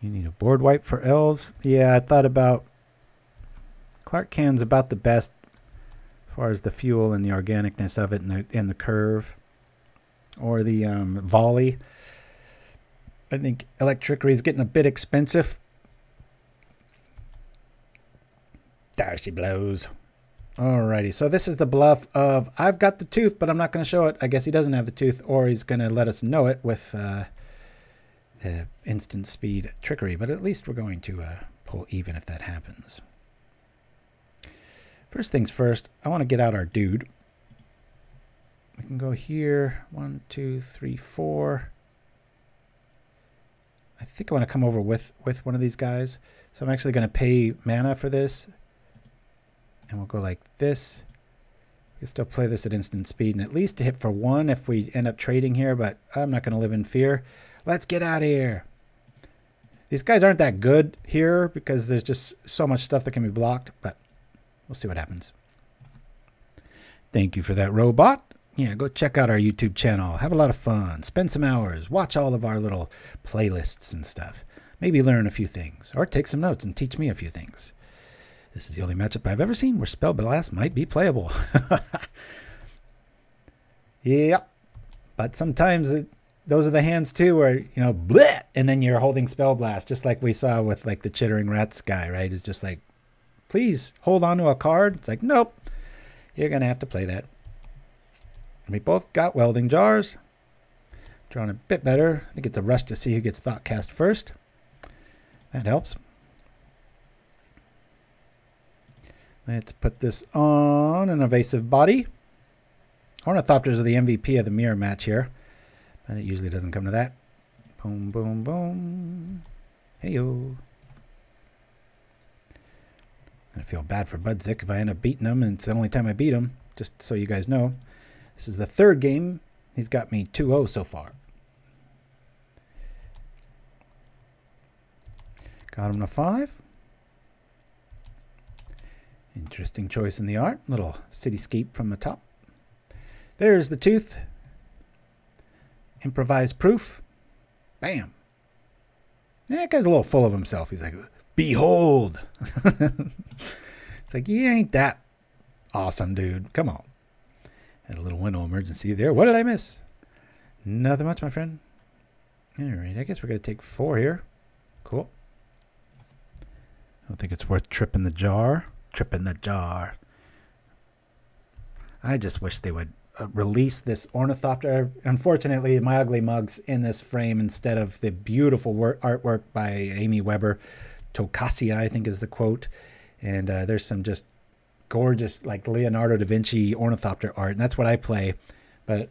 You need a board wipe for elves. Yeah, I thought about Clark Can's about the best as far as the fuel and the organicness of it, and the curve or the volley. I think Electricity is getting a bit expensive. There she blows. Alrighty, so this is the bluff of I've got the tooth, but I'm not going to show it. I guess he doesn't have the tooth, or he's going to let us know it with instant speed trickery, but at least we're going to pull even if that happens. First things first, I want to get out our dude. We can go here. 1, 2, 3, 4. I think I want to come over with one of these guys. So I'm actually going to pay mana for this. And we'll go like this. We can still play this at instant speed and at least to hit for 1 if we end up trading here, but I'm not going to live in fear. Let's get out of here. These guys aren't that good here because there's just so much stuff that can be blocked, but we'll see what happens. Thank you for that, robot. Yeah, go check out our YouTube channel. Have a lot of fun. Spend some hours. Watch all of our little playlists and stuff. Maybe learn a few things or take some notes and teach me a few things. This is the only matchup I've ever seen where Spellblast might be playable. Yep. But sometimes those are the hands too where, you know, bleh, and then you're holding Spellblast, just like we saw with like the Chittering Rats guy, right? It's just like, please hold on to a card. It's like, nope, you're going to have to play that. And we both got Welding Jars. Drawn a bit better. I think it's a rush to see who gets Thoughtcast first. That helps. Let's put this on an evasive body. Ornithopters are the MVP of the mirror match here. But it usually doesn't come to that. Boom, boom, boom. Hey-yo. I feel bad for Budzik if I end up beating him, and it's the only time I beat him, just so you guys know. This is the 3rd game. He's got me 2-0 so far. Got him to 5. Interesting choice in the art. Little cityscape from the top. There's the tooth. Improvised proof. Bam. That guy's a little full of himself. He's like, behold. It's like, you ain't that awesome, dude. Come on. Had a little window emergency there. What did I miss? Nothing much, my friend. All right, I guess we're going to take 4 here. Cool. I don't think it's worth tripping the jar. Tripping the jar. I just wish they would release this Ornithopter. Unfortunately, my ugly mug's in this frame instead of the beautiful artwork by Amy Weber. Tokasia, I think, is the quote. And there's some just gorgeous, like Leonardo da Vinci Ornithopter art. And that's what I play. But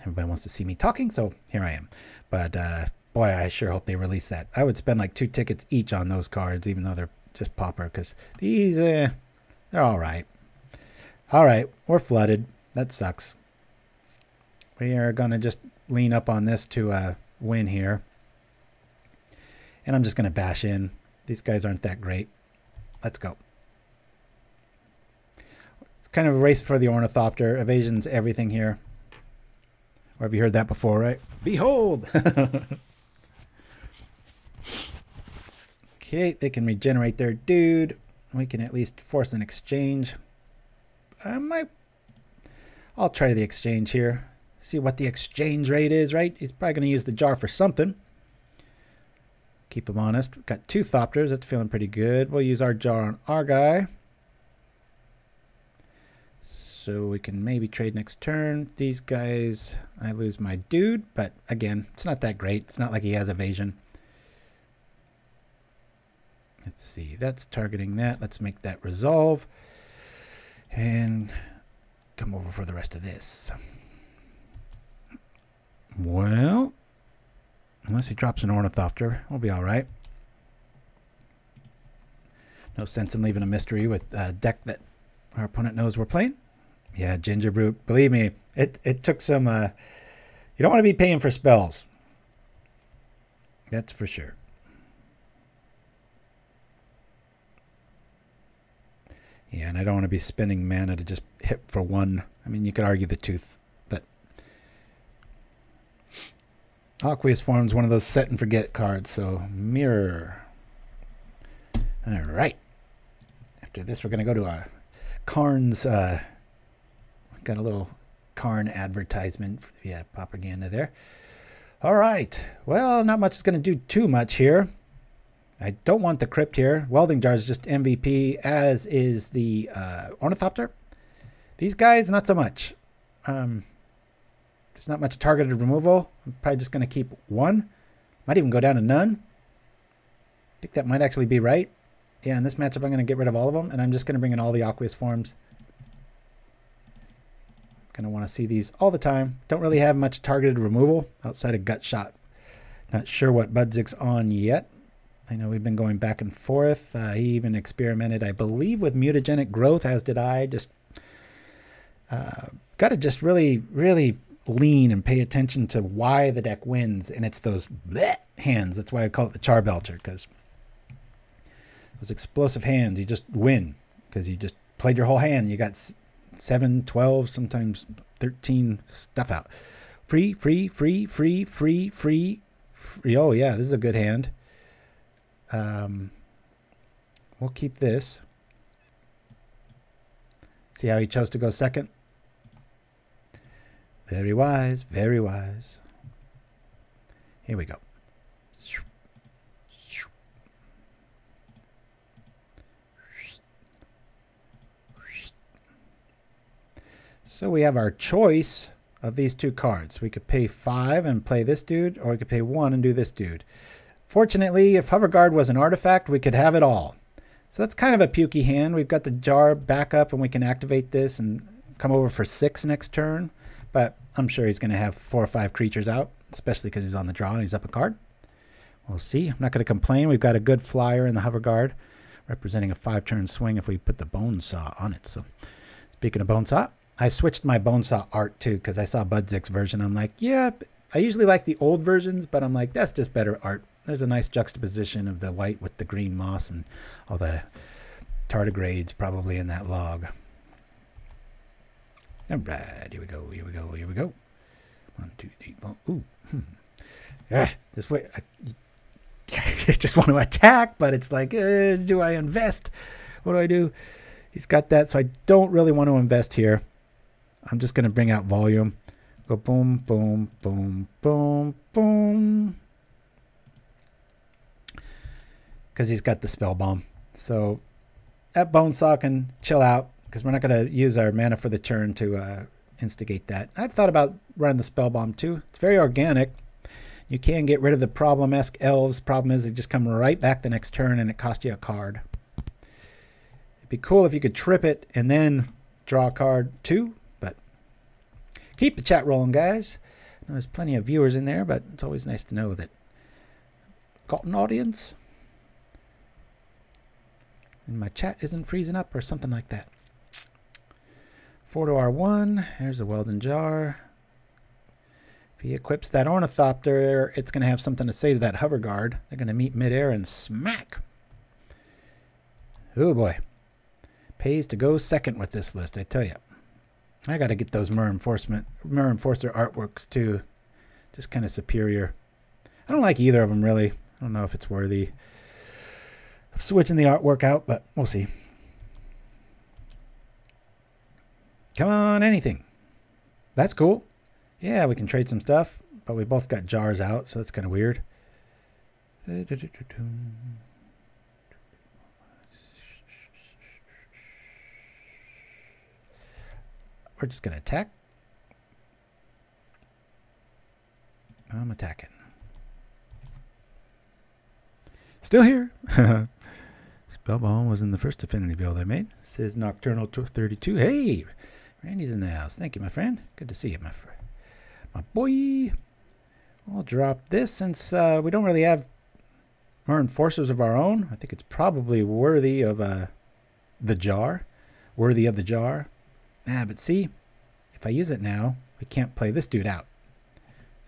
everybody wants to see me talking, so here I am. But boy, I sure hope they release that. I would spend like 2 tickets each on those cards, even though they're just Pauper, because these, they're all right. All right, we're flooded. That sucks. We are going to just lean up on this to win here. And I'm just going to bash in. These guys aren't that great. Let's go. It's kind of a race for the Ornithopter. Evasion's everything here. Or have you heard that before, right? Behold! Okay, they can regenerate their dude. We can at least force an exchange. I'll try the exchange here. See what the exchange rate is, right? He's probably going to use the jar for something. Keep them honest. We've got two Thopters. That's feeling pretty good. We'll use our jar on our guy. So we can maybe trade next turn. These guys, I lose my dude, but again, it's not that great. It's not like he has evasion. Let's see. That's targeting that. Let's make that resolve. And come over for the rest of this. Well, unless he drops an Ornithopter, we'll be all right. No sense in leaving a mystery with a deck that our opponent knows we're playing. Yeah, Ginger Brute. Believe me, it took some... you don't want to be paying for spells. That's for sure. Yeah, and I don't want to be spending mana to just hit for one. I mean, you could argue the Tooth, but... Aqueous Form is one of those set-and-forget cards, so Mirror. All right. After this, we're going to go to our Karn's... got a little Karn advertisement. Yeah, Pauperganda there. All right. Well, not much is going to do too much here. I don't want the Crypt here. Welding Jar is just MVP, as is the Ornithopter. These guys, not so much. There's not much targeted removal. I'm probably just going to keep one. Might even go down to none. I think that might actually be right. Yeah, in this matchup, I'm going to get rid of all of them, and I'm just going to bring in all the Aqueous Forms. Going to want to see these all the time. Don't really have much targeted removal outside of Gut Shot. Not sure what Budzik's on yet. I know we've been going back and forth. He even experimented, I believe, with mutagenic growth, as did I. Just got to just really, really lean and pay attention to why the deck wins, and it's those bleh hands. That's why I call it the Charbelcher, because those explosive hands, you just win, because you just played your whole hand. You got 7, 12, sometimes 13 stuff out. Free, free, free, free, free, free, free. Oh, yeah, this is a good hand. We'll keep this. See how he chose to go second? Very wise, very wise. Here we go. So we have our choice of these two cards. We could pay 5 and play this dude, or we could pay 1 and do this dude. Fortunately, if Hoverguard was an artifact, we could have it all. So that's kind of a pukey hand. We've got the jar back up, and we can activate this and come over for 6 next turn. But I'm sure he's going to have 4 or 5 creatures out, especially because he's on the draw and he's up a card. We'll see. I'm not going to complain. We've got a good flyer in the Hoverguard, representing a 5-turn swing if we put the Bone Saw on it. So speaking of Bone Saw, I switched my Bone Saw art too, because I saw Budzik's version. I'm like, yeah, I usually like the old versions, but I'm like, that's just better art. There's a nice juxtaposition of the white with the green moss and all the tardigrades probably in that log. All right, here we go, here we go, here we go. 1, 2, 3, 4. Ooh. Yeah, this way. I just want to attack, but it's like, do I invest? What do? He's got that, so I don't really want to invest here. I'm just going to bring out volume. Go boom, boom, boom, boom, boom. Because he's got the spell bomb. So that Bone Saw can chill out, because we're not going to use our mana for the turn to instigate that. I've thought about running the spell bomb too. It's very organic. You can get rid of the problem-esque elves. Problem is they just come right back the next turn and it costs you a card. It'd be cool if you could trip it and then draw a card too, but keep the chat rolling, guys. I know there's plenty of viewers in there, but it's always nice to know that I've got an audience. And my chat isn't freezing up or something like that. 4 to R1. There's a Welding Jar. If he equips that Ornithopter, it's going to have something to say to that Hoverguard. They're going to meet midair and smack. Oh boy. Pays to go second with this list, I tell you. I got to get those Myr Enforcer artworks too. Just kind of superior. I don't like either of them really. I don't know if it's worthy. Switching the artwork out, but we'll see. Come on, anything. That's cool. Yeah, we can trade some stuff, but we both got jars out, so that's kind of weird. We're just going to attack. I'm attacking. Still here. Spellball was in the first affinity build I made. Says Nocturnal 32. Hey, Randy's in the house. Thank you, my friend. Good to see you, my boy. We'll drop this since we don't really have Myr Enforcers of our own. I think it's probably worthy of the jar. Worthy of the jar. Ah, but see, if I use it now, we can't play this dude out.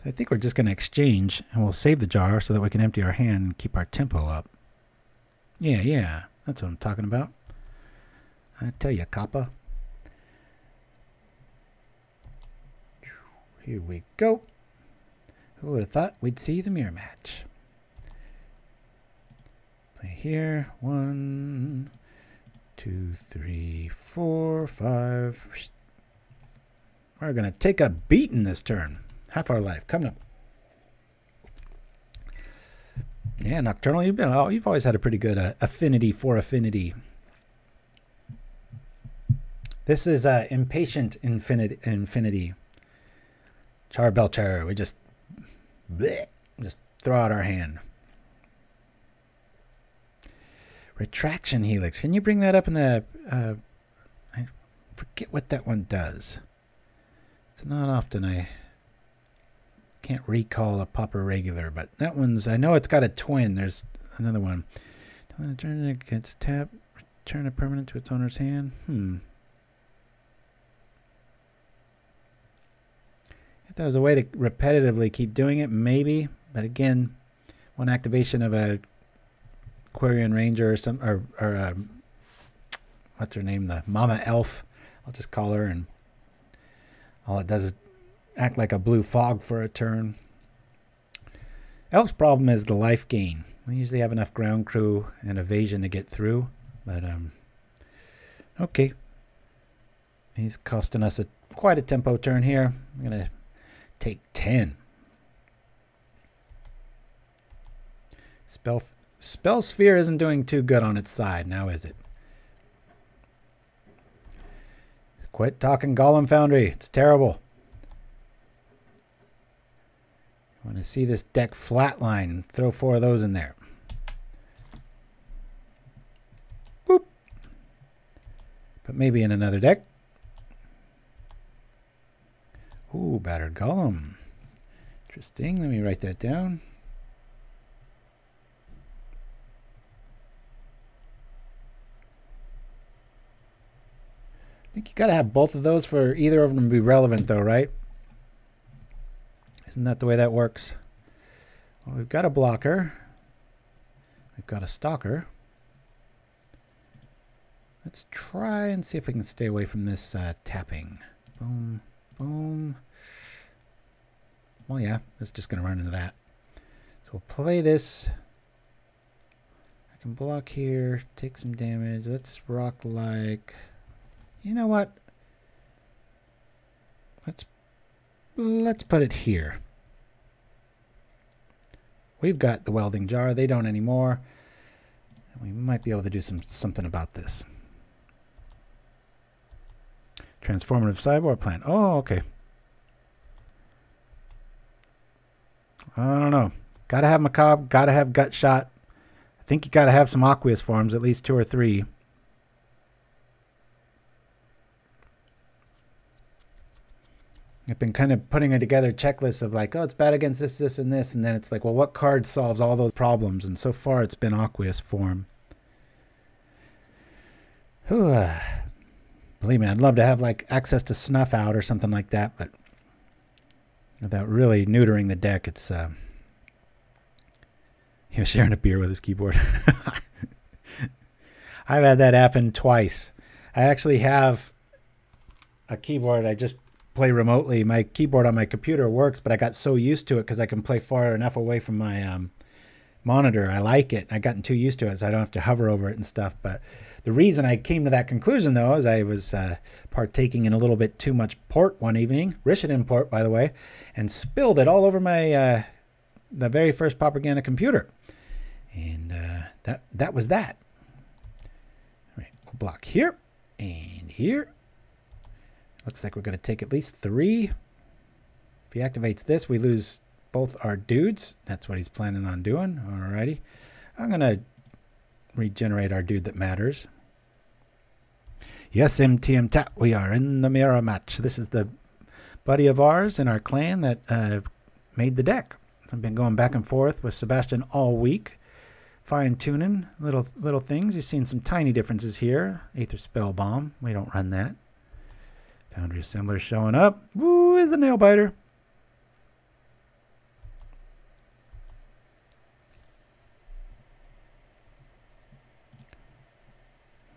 So I think we're just going to exchange, and we'll save the jar so that we can empty our hand and keep our tempo up. Yeah, yeah, that's what I'm talking about. I tell you, Kappa. Here we go. Who would have thought we'd see the mirror match? Play here. 1, 2, 3, 4, 5. We're going to take a beating this turn. Half our life coming up. Yeah, Nocturnal, you've always had a pretty good affinity for affinity. This is impatient infinity. Charbelcher, we just throw out our hand. Retraction Helix, can you bring that up in the? I forget what that one does. It's not often I can't recall a Pauper regular, but that one's, I know it's got a twin. There's another one. Turn it gets tapped. Return a permanent to its owner's hand. If there was a way to repetitively keep doing it, maybe. But again, one activation of a Quarian Ranger or some, or what's her name? The Mama Elf. I'll just call her, and all it does is act like a blue fog for a turn. Elf's problem is the life gain. We usually have enough ground crew and evasion to get through, but okay. He's costing us quite a tempo turn here. I'm gonna take 10. Spell Sphere isn't doing too good on its side now, is it? Quit talking Golem Foundry. It's terrible. I want to see this deck flatline. Throw 4 of those in there. Boop. But maybe in another deck. Ooh, Battered Golem. Interesting. Let me write that down. I think you got to have both of those for either of them to be relevant, though, right? Isn't that the way that works? Well, we've got a blocker. We've got a stalker. Let's try and see if we can stay away from this tapping. Boom, boom. Well, yeah, it's just going to run into that. So we'll play this. I can block here, take some damage. Let's rock like... You know what? Let's put it here. We've got the Welding Jar. They don't anymore. And we might be able to do something about this. Transformative Cyborg Plan. Oh, okay. I don't know. Gotta have Macabre. Gotta have Gut Shot. I think you gotta have some Aqueous Forms, at least 2 or 3. I've been kind of putting a together checklist of like, oh, it's bad against this, this, and this. And then it's like, well, what card solves all those problems? And so far, it's been Aqueous Form. Whew. Believe me, I'd love to have like access to Snuff Out or something like that. But without really neutering the deck, it's... He was sharing a beer with his keyboard. I've had that happen twice. I actually have a keyboard I just... play remotely. My keyboard on my computer works, but I got so used to it because I can play far enough away from my monitor. I like it. I've gotten too used to it, so I don't have to hover over it and stuff. But the reason I came to that conclusion, though, is I was partaking in a little bit too much port one evening, Richardson port, by the way, and spilled it all over my the very first Pauperganda computer. And that was that. All right, we'll block here and here. Looks like we're going to take at least three. If he activates this, we lose both our dudes. That's what he's planning on doing. Alrighty. I'm going to regenerate our dude that matters. Yes, MTM Tat, we are in the mirror match. This is the buddy of ours in our clan that made the deck. I've been going back and forth with Sebastian all week, fine-tuning little things. You've seen some tiny differences here. Aether Spell Bomb. We don't run that. Foundry Assembler showing up. Woo, is the nail biter.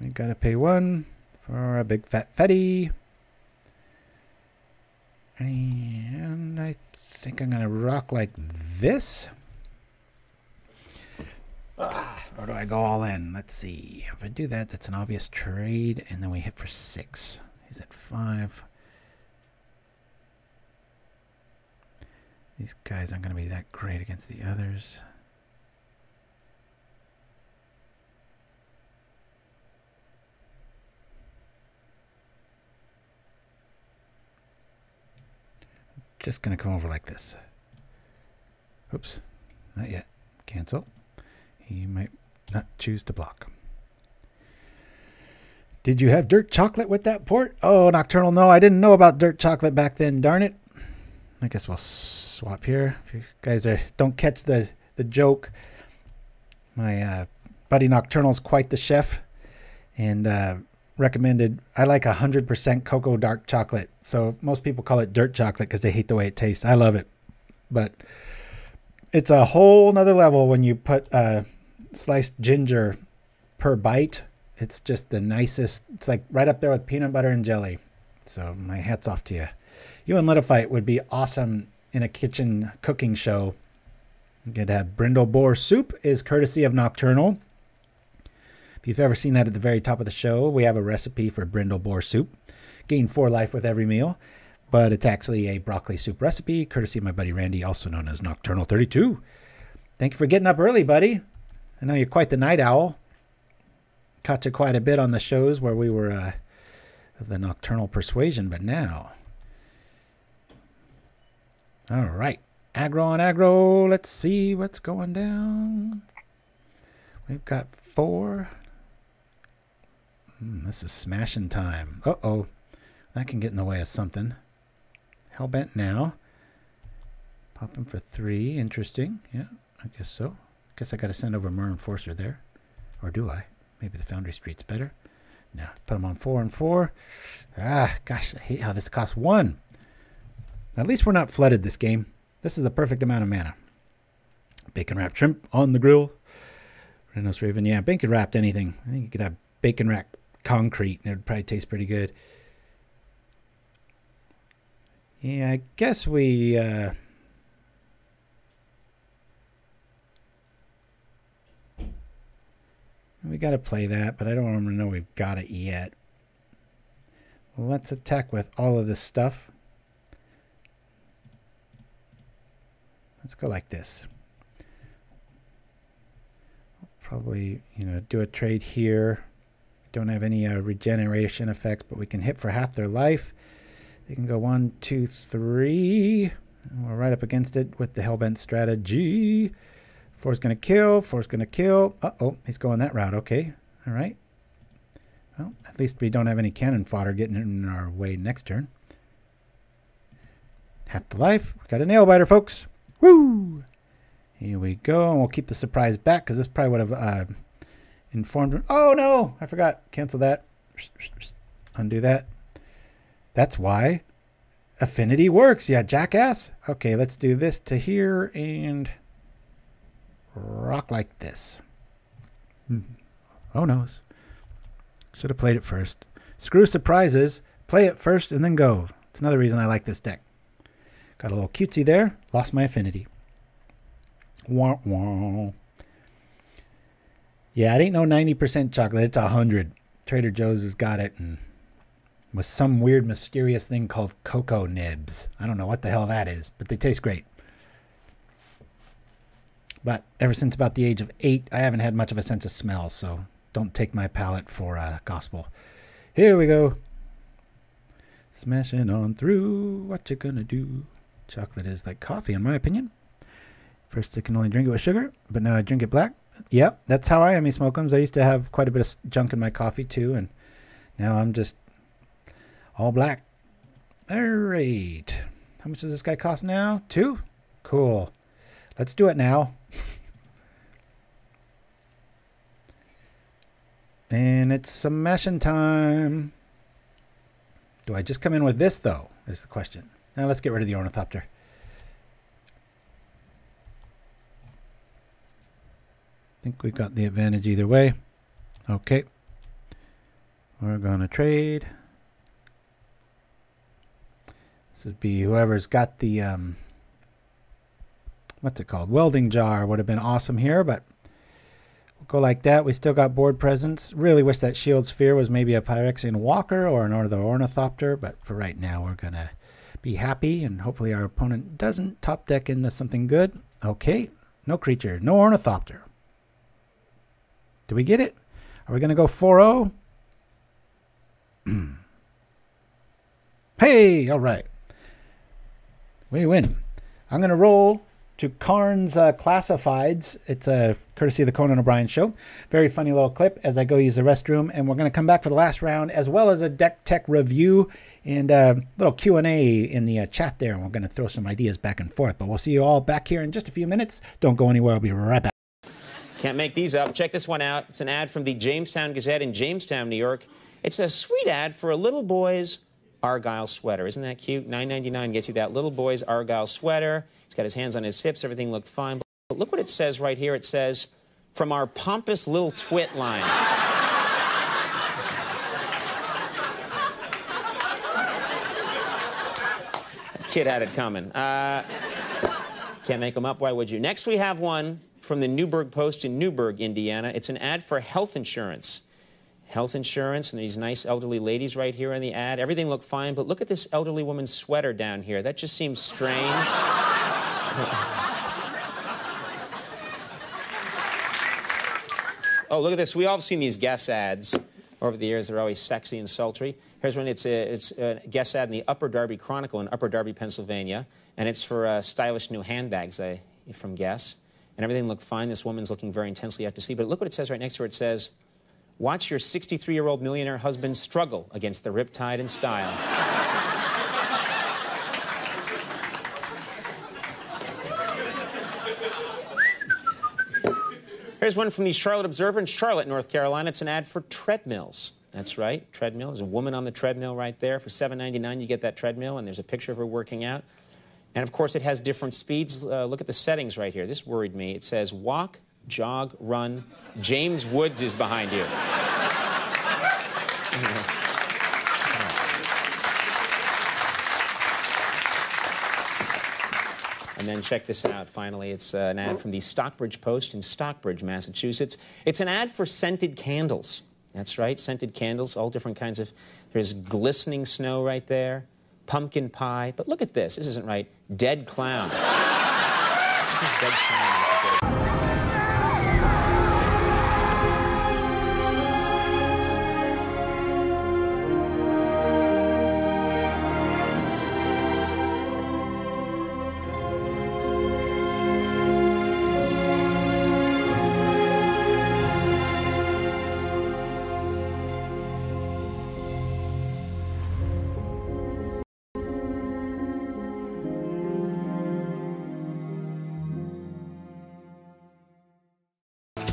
We gotta pay one for a big fat fatty. And I think I'm gonna rock like this. Or do I go all in? Let's see. If I do that, that's an obvious trade, and then we hit for 6. He's at 5. These guys aren't going to be that great against the others. Just going to come over like this. Oops, not yet. Cancel. He might not choose to block. Did you have dirt chocolate with that port? Oh, Nocturnal, no, I didn't know about dirt chocolate back then, darn it. I guess we'll swap here. If you guys don't catch the joke, my buddy Nocturnal's quite the chef, and recommended, I like 100% cocoa dark chocolate. So most people call it dirt chocolate because they hate the way it tastes. I love it. But it's a whole nother level when you put sliced ginger per bite. It's just the nicest. It's like right up there with peanut butter and jelly. So my hat's off to you. You and Litophyte would be awesome in a kitchen cooking show. You could have brindle boar soup is courtesy of Nocturnal. If you've ever seen that at the very top of the show, we have a recipe for brindle boar soup. Gain 4 life with every meal. But it's actually a broccoli soup recipe courtesy of my buddy Randy, also known as Nocturnal32. Thank you for getting up early, buddy. I know you're quite the night owl. Caught you quite a bit on the shows where we were of the Nocturnal persuasion, but now. All right. Aggro on aggro. Let's see what's going down. We've got 4. This is smashing time. Uh-oh. That can get in the way of something. Hellbent now. Pop him for 3. Interesting. Yeah, I guess so. Guess I got to send over Myr Enforcer there. Or do I? Maybe the Foundry Street's better. No, put them on 4 and 4. Ah, gosh, I hate how this costs 1. At least we're not flooded this game. This is the perfect amount of mana. Bacon wrapped shrimp on the grill. Rhinos Raven, yeah, bacon wrapped anything. I think you could have bacon wrapped concrete, and it would probably taste pretty good. Yeah, I guess we... we got to play that, but I don't want them to know we've got it yet. Well, let's attack with all of this stuff. Let's go like this. Probably, you know, do a trade here. Don't have any regeneration effects, but we can hit for half their life. They can go 1, 2, 3. And we're right up against it with the Hellbent strategy. 4's going to kill. 4's going to kill. Uh-oh. He's going that route. Okay. All right. Well, at least we don't have any cannon fodder getting in our way next turn. Half the life. We've got a nail biter, folks. Woo! Here we go. And we'll keep the surprise back because this probably would have informed him. Oh, no! I forgot. Cancel that. Undo that. That's why affinity works. Yeah, jackass. Okay, let's do this to here and... rock like this. Oh no. Should have played it first. Screw surprises. Play it first and then go. It's another reason I like this deck. Got a little cutesy there. Lost my affinity. Wah, wah. Yeah, it ain't no 90% chocolate. It's 100. Trader Joe's has got it, and with some weird mysterious thing called cocoa nibs. I don't know what the hell that is, but they taste great. But ever since about the age of 8, I haven't had much of a sense of smell, so don't take my palate for gospel. Here we go. Smashing on through. What you gonna do? Chocolate is like coffee, in my opinion. First, I can only drink it with sugar, but now I drink it black. Yep, that's how I am, Smokums. I used to have quite a bit of junk in my coffee, too, and now I'm just all black. All right. How much does this guy cost now? 2? Cool. Let's do it now. And it's smashing time. Do I just come in with this, though, is the question. Now let's get rid of the Ornithopter. I think we've got the advantage either way. Okay. We're going to trade. This would be whoever's got the, what's it called? Welding Jar would have been awesome here, but we'll go like that. We still got board presence. Really wish that Shield Sphere was maybe a Pyrexian Walker or another Ornithopter, but for right now we're going to be happy, and hopefully our opponent doesn't top deck into something good. Okay. No creature. No Ornithopter. Do we get it? Are we going to go 4-0? Hey, all right. We win. I'm going to roll to Karn's Classifieds. It's courtesy of the Conan O'Brien show. Very funny little clip as I go use the restroom. And we're going to come back for the last round as well as a deck tech review and a little Q&A in the chat there. And we're going to throw some ideas back and forth. But we'll see you all back here in just a few minutes. Don't go anywhere. I'll be right back. Can't make these up. Check this one out. It's an ad from the Jamestown Gazette in Jamestown, New York. It's a sweet ad for a little boy's Argyle sweater. Isn't that cute? $9.99 gets you that little boy's Argyle sweater. He's got his hands on his hips. Everything looked fine. But look what it says right here. It says, from our pompous little twit line. That kid had it coming. Can't make them up. Why would you? Next we have one from the Newburgh Post in Newburgh, Indiana. It's an ad for health insurance. Health insurance, and these nice elderly ladies right here in the ad. Everything looked fine, but look at this elderly woman's sweater down here. That just seems strange. Oh, look at this. We all have seen these guess ads over the years. They're always sexy and sultry. Here's one. It's a guess ad in the Upper Darby Chronicle in Upper Darby, Pennsylvania, and it's for stylish new handbags from Guess. And everything looked fine. This woman's looking very intensely out to sea. But look what it says right next to her. It says, watch your 63-year-old millionaire husband struggle against the riptide in style. Here's one from the Charlotte Observer in Charlotte, North Carolina. It's an ad for treadmills. That's right, treadmill. There's a woman on the treadmill right there. For $7.99, you get that treadmill, and there's a picture of her working out. And, of course, it has different speeds. Look at the settings right here. This worried me. It says walk, jog, run. James Woods is behind you. And then check this out, finally. It's an ad from the Stockbridge Post in Stockbridge, Massachusetts. It's an ad for scented candles. That's right, scented candles, all different kinds of... There's glistening snow right there. Pumpkin pie, but look at this. This isn't right. Dead clown. Dead clown.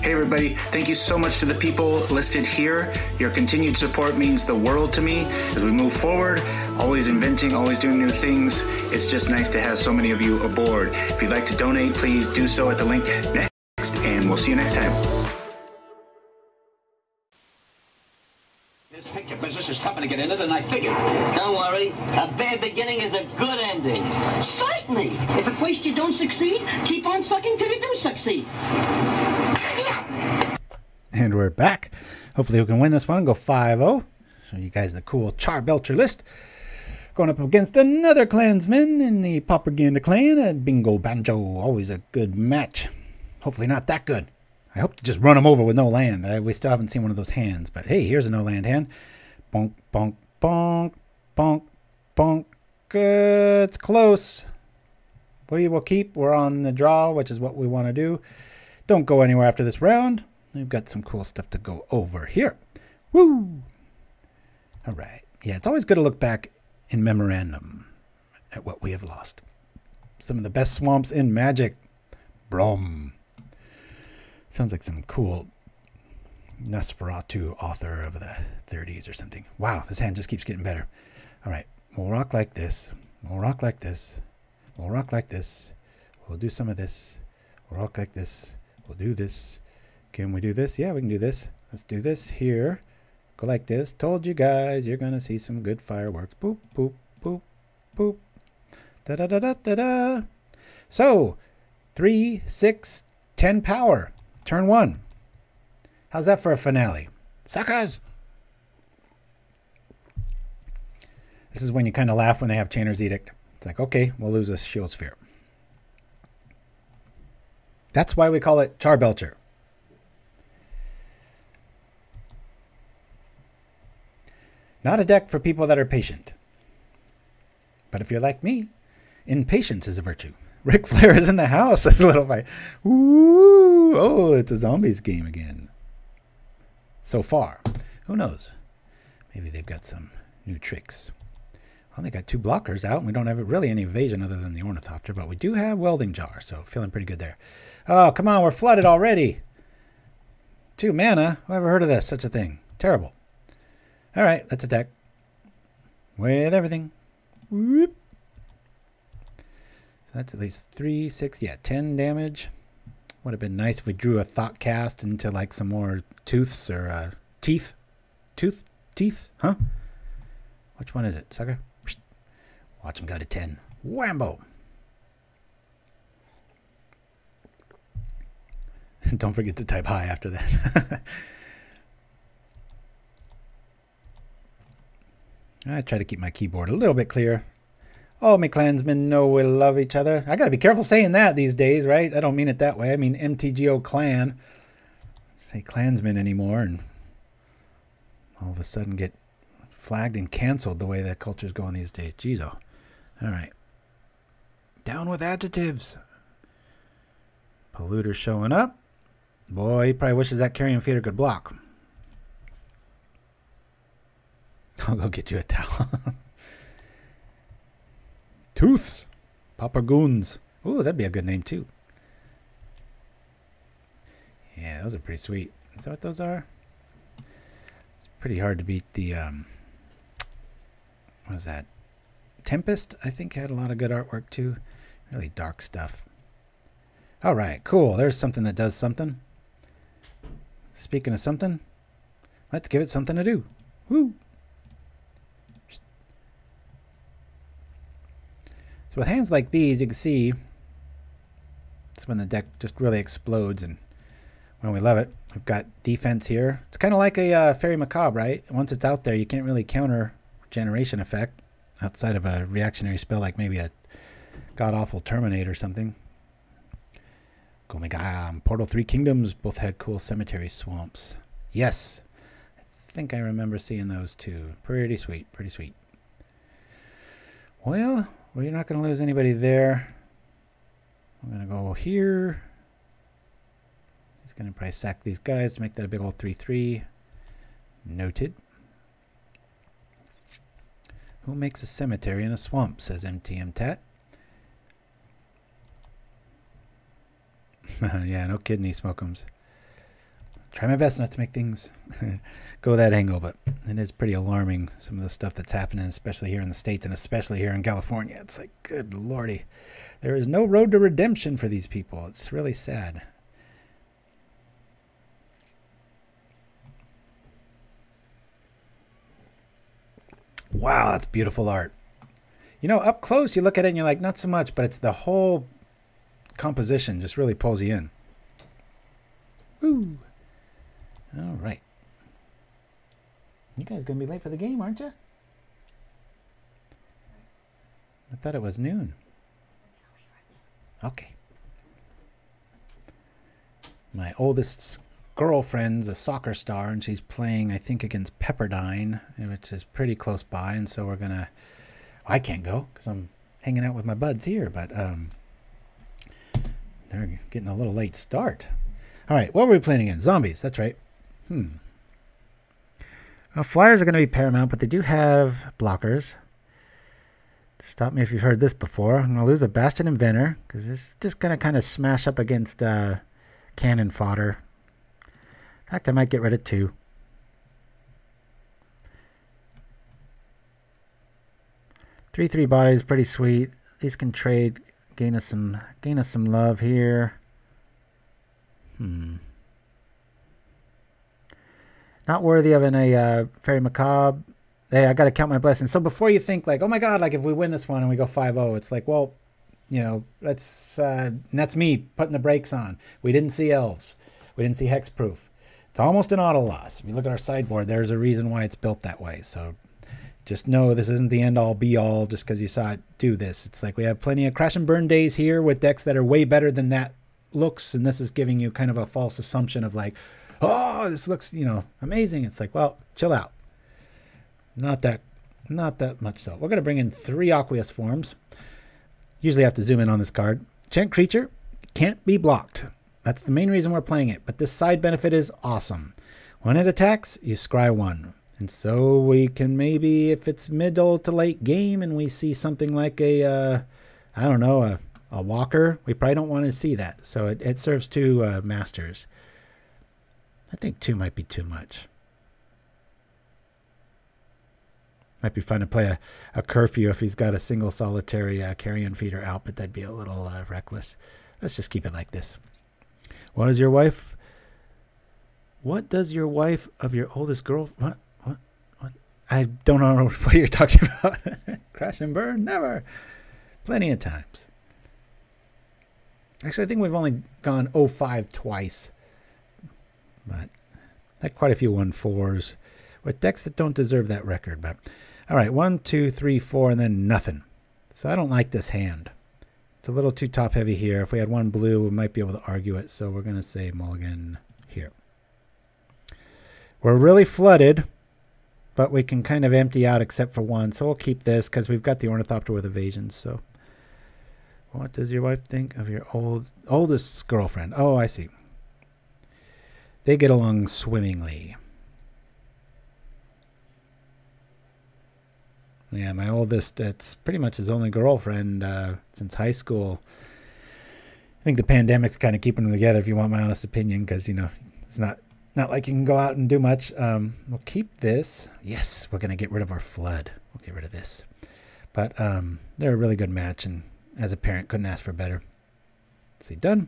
Everybody, thank you so much to the people listed here. Your continued support means the world to me as we move forward, always inventing, always doing new things. It's just nice to have so many of you aboard. If you'd like to donate, please do so at the link next, and we'll see you next time. This picture business is tough to get into, and I figured. Don't worry, a bad beginning is a good ending. Certainly. If at first you don't succeed, keep on sucking till you do succeed. And we're back. Hopefully we can win this one and go 5-0. Show you guys the cool Charbelcher list. Going up against another clansman in the Pauperganda clan. A bingo banjo. Always a good match. Hopefully not that good. I hope to just run them over with no land. We still haven't seen one of those hands, but hey, here's a no land hand. Bonk, bonk, bonk, bonk, bonk. It's close. We will keep. We're on the draw, which is what we want to do. Don't go anywhere after this round. We've got some cool stuff to go over here. Woo! All right. Yeah, it's always good to look back in memorandum at what we have lost. Some of the best swamps in Magic. Brom. Sounds like some cool Nosferatu author of the 30s or something. Wow, this hand just keeps getting better. All right, we'll rock like this. We'll rock like this. We'll rock like this. We'll do some of this. We'll rock like this. We'll do this. Can we do this? Yeah, we can do this. Let's do this here. Go like this. Told you guys you're going to see some good fireworks. Boop, boop, boop, boop. Da-da-da-da-da-da. So, 3, 6, 10 power. Turn one. How's that for a finale? Suckers! This is when you kind of laugh when they have Chainer's Edict. It's like, okay, we'll lose a Shield Sphere. That's why we call it Charbelcher. Not a deck for people that are patient. But if you're like me, impatience is a virtue. Ric Flair is in the house. That's a little fight. Ooh, oh, it's a Zombies game again. So far. Who knows? Maybe they've got some new tricks. Well, they got 2 blockers out, and we don't have really any evasion other than the Ornithopter, but we do have Welding Jar, so feeling pretty good there. Oh, come on, we're flooded already. 2 mana? Who ever heard of this? Such a thing. Terrible. All right, let's attack. With everything. Whoop. That's at least 3, 6, yeah, 10 damage. Would have been nice if we drew a Thoughtcast into like some more tooths or teeth. Tooth? Teeth? Huh? Which one is it, sucker? Watch him go to 10. Whambo! Don't forget to type high after that. I try to keep my keyboard a little bit clear. Oh, me clansmen know we love each other. I gotta be careful saying that these days, right? I don't mean it that way. I mean MTGO clan. Say clansmen anymore and all of a sudden get flagged and canceled the way that culture's going these days. Jeez, oh. All right. Down with adjectives. Polluter showing up. Boy, he probably wishes that Carrion Feeder could block. I'll go get you a towel. Tooths. Pauperganda. Ooh, that'd be a good name too. Yeah, those are pretty sweet. Is that what those are? It's pretty hard to beat the, what was that? Tempest, I think, had a lot of good artwork too. Really dark stuff. All right, cool. There's something that does something. Speaking of something, let's give it something to do. Woo! So with hands like these, you can see it's when the deck just really explodes, and when we love it. We've got defense here. It's kind of like a Fairy Macabre, right? Once it's out there, you can't really counter Generation Effect outside of a reactionary spell like maybe a god-awful Terminate or something. Gomegam, Portal 3 Kingdoms both had cool Cemetery Swamps. Yes, I think I remember seeing those too. Pretty sweet, pretty sweet. Well, you're not going to lose anybody there. I'm going to go here. He's going to probably sack these guys to make that a big old 3-3. Noted. Who makes a cemetery in a swamp, says MTM Tat. Yeah, no kidney smokums. Try my best not to make things go that angle, but it is pretty alarming, some of the stuff that's happening, especially here in the States and especially here in California. It's like, good lordy. There is no road to redemption for these people. It's really sad. Wow, that's beautiful art. You know, up close, you look at it and you're like, not so much, but it's the whole composition just really pulls you in. Woo! All right. You guys going to be late for the game, aren't you? I thought it was noon. Okay. My oldest girlfriend's a soccer star, and she's playing, I think, against Pepperdine, which is pretty close by. And so we're going to... I can't go because I'm hanging out with my buds here, but they're getting a little late start. All right, what were we playing again? Zombies, that's right. Well, flyers are going to be paramount, but they do have blockers. Stop me if you've heard this before. I'm going to lose a Bastion Inventor because it's just going to kind of smash up against cannon fodder. In fact, I might get rid of two. Three bodies, pretty sweet. These can trade, gain us some love here. Not worthy of a Fairy Macabre. Hey, I got to count my blessings. So before you think like, oh my God, like if we win this one and we go 5-0, it's like, well, you know, that's me putting the brakes on. We didn't see Elves. We didn't see Hexproof. It's almost an auto loss. If you look at our sideboard, there's a reason why it's built that way. So just know this isn't the end all be all just because you saw it do this. It's like we have plenty of crash and burn days here with decks that are way better than that looks. And this is giving you kind of a false assumption of like, oh, this looks, you know, amazing. It's like, well, chill out. Not that much so. We're going to bring in three Aqueous Forms. Usually I have to zoom in on this card. Enchant creature can't be blocked. That's the main reason we're playing it. But this side benefit is awesome. When it attacks, you scry one. And so we can maybe, if it's middle to late game and we see something like a, I don't know, a walker, we probably don't want to see that. So it serves two masters. I think two might be too much. Might be fun to play a Curfew if he's got a single solitary carrion feeder out, but that'd be a little reckless. Let's just keep it like this. What does your wife of your oldest girl... What? I don't know what you're talking about. Crash and burn? Never. Plenty of times. Actually, I think we've only gone 0-5 twice. But like quite a few 1-4s with decks that don't deserve that record. But all right, 1, 2, 3, 4, and then nothing. So I don't like this hand. It's a little too top heavy here. If we had one blue, we might be able to argue it. So we're going to say mulligan here. We're really flooded, but we can kind of empty out except for one. So we'll keep this because we've got the Ornithopter with evasion. So what does your wife think of your oldest girlfriend? Oh, I see. They get along swimmingly. Yeah, my oldest, that's pretty much his only girlfriend since high school. I think the pandemic's kind of keeping them together, if you want my honest opinion, because, you know, it's not like you can go out and do much. We'll keep this. Yes, we're going to get rid of our flood. We'll get rid of this. But they're a really good match, and as a parent, couldn't ask for better. Let's see, done.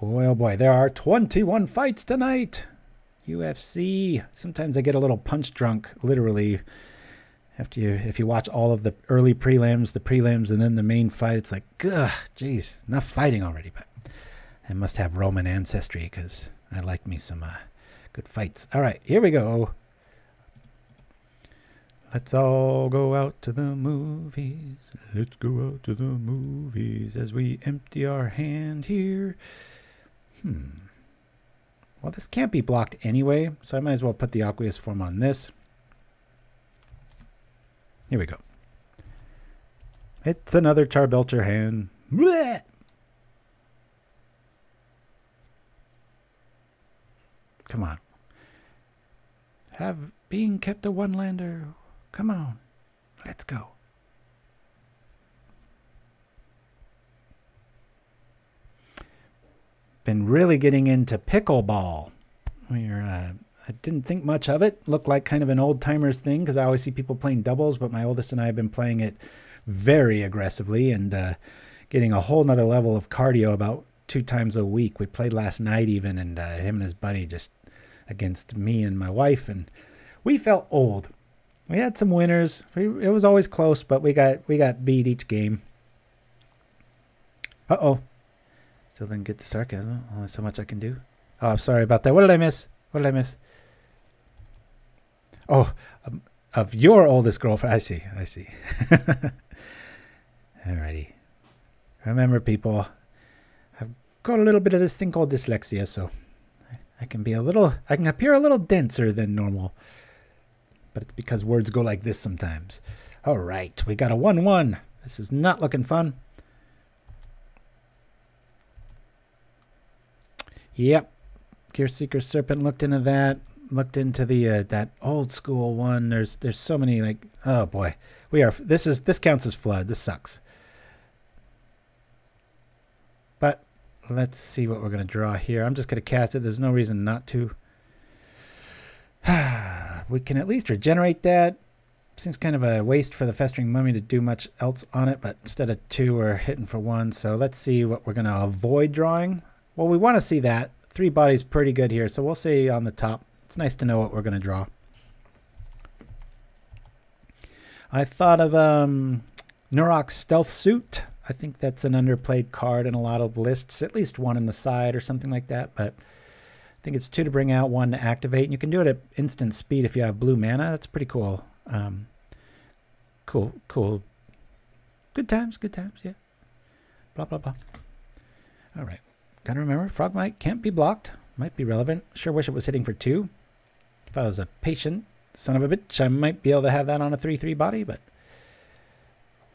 Boy, oh boy, there are 21 fights tonight. UFC. Sometimes I get a little punch drunk, literally. After if you watch all of the early prelims, the prelims, and then the main fight, it's like, ugh, geez, enough fighting already. But I must have Roman ancestry because I like me some good fights. All right, here we go. Let's all go out to the movies. Let's go out to the movies as we empty our hand here. Well, this can't be blocked anyway, so I might as well put the Aqueous Form on this. Here we go. It's another Charbelcher hand. Blech! Come on. Being kept a one-lander. Come on. Let's go. Been really getting into pickleball. I didn't think much of it. Looked like kind of an old timers thing because I always see people playing doubles, but my oldest and I have been playing it very aggressively and getting a whole nother level of cardio about 2 times a week. We played last night even, and him and his buddy just against me and my wife, and we felt old. We had some winners. It was always close, but we got beat each game. Uh-oh. Still didn't get the sarcasm. Only so much I can do. Oh, I'm sorry about that. What did I miss? What did I miss? Oh, of your oldest girlfriend. I see. Alrighty. Remember, people, I've got a little bit of this thing called dyslexia, so I can be a little, I can appear a little denser than normal. But it's because words go like this sometimes. All right, we got a 1-1. This is not looking fun. Yep, Gearseeker Serpent, looked into that. Looked into the that old school one. There's so many, like, oh boy, we are. This counts as flood. This sucks. But let's see what we're gonna draw here. I'm just gonna cast it. There's no reason not to. We can at least regenerate that. Seems kind of a waste for the Festering Mummy to do much else on it, but instead of two, we're hitting for one. So let's see what we're gonna avoid drawing. Well, we want to see that. Three bodies pretty good here, so we'll see on the top. It's nice to know what we're going to draw. I thought of Nurok's Stealth Suit. I think that's an underplayed card in a lot of lists, at least one in the side or something like that. But I think it's two to bring out, one to activate. And you can do it at instant speed if you have blue mana. That's pretty cool. Cool. Good times, yeah. Blah, blah, blah. All right. Got to remember, Frogmite can't be blocked. Might be relevant. Sure wish it was hitting for two. If I was a patient son of a bitch, I might be able to have that on a 3/3 body, but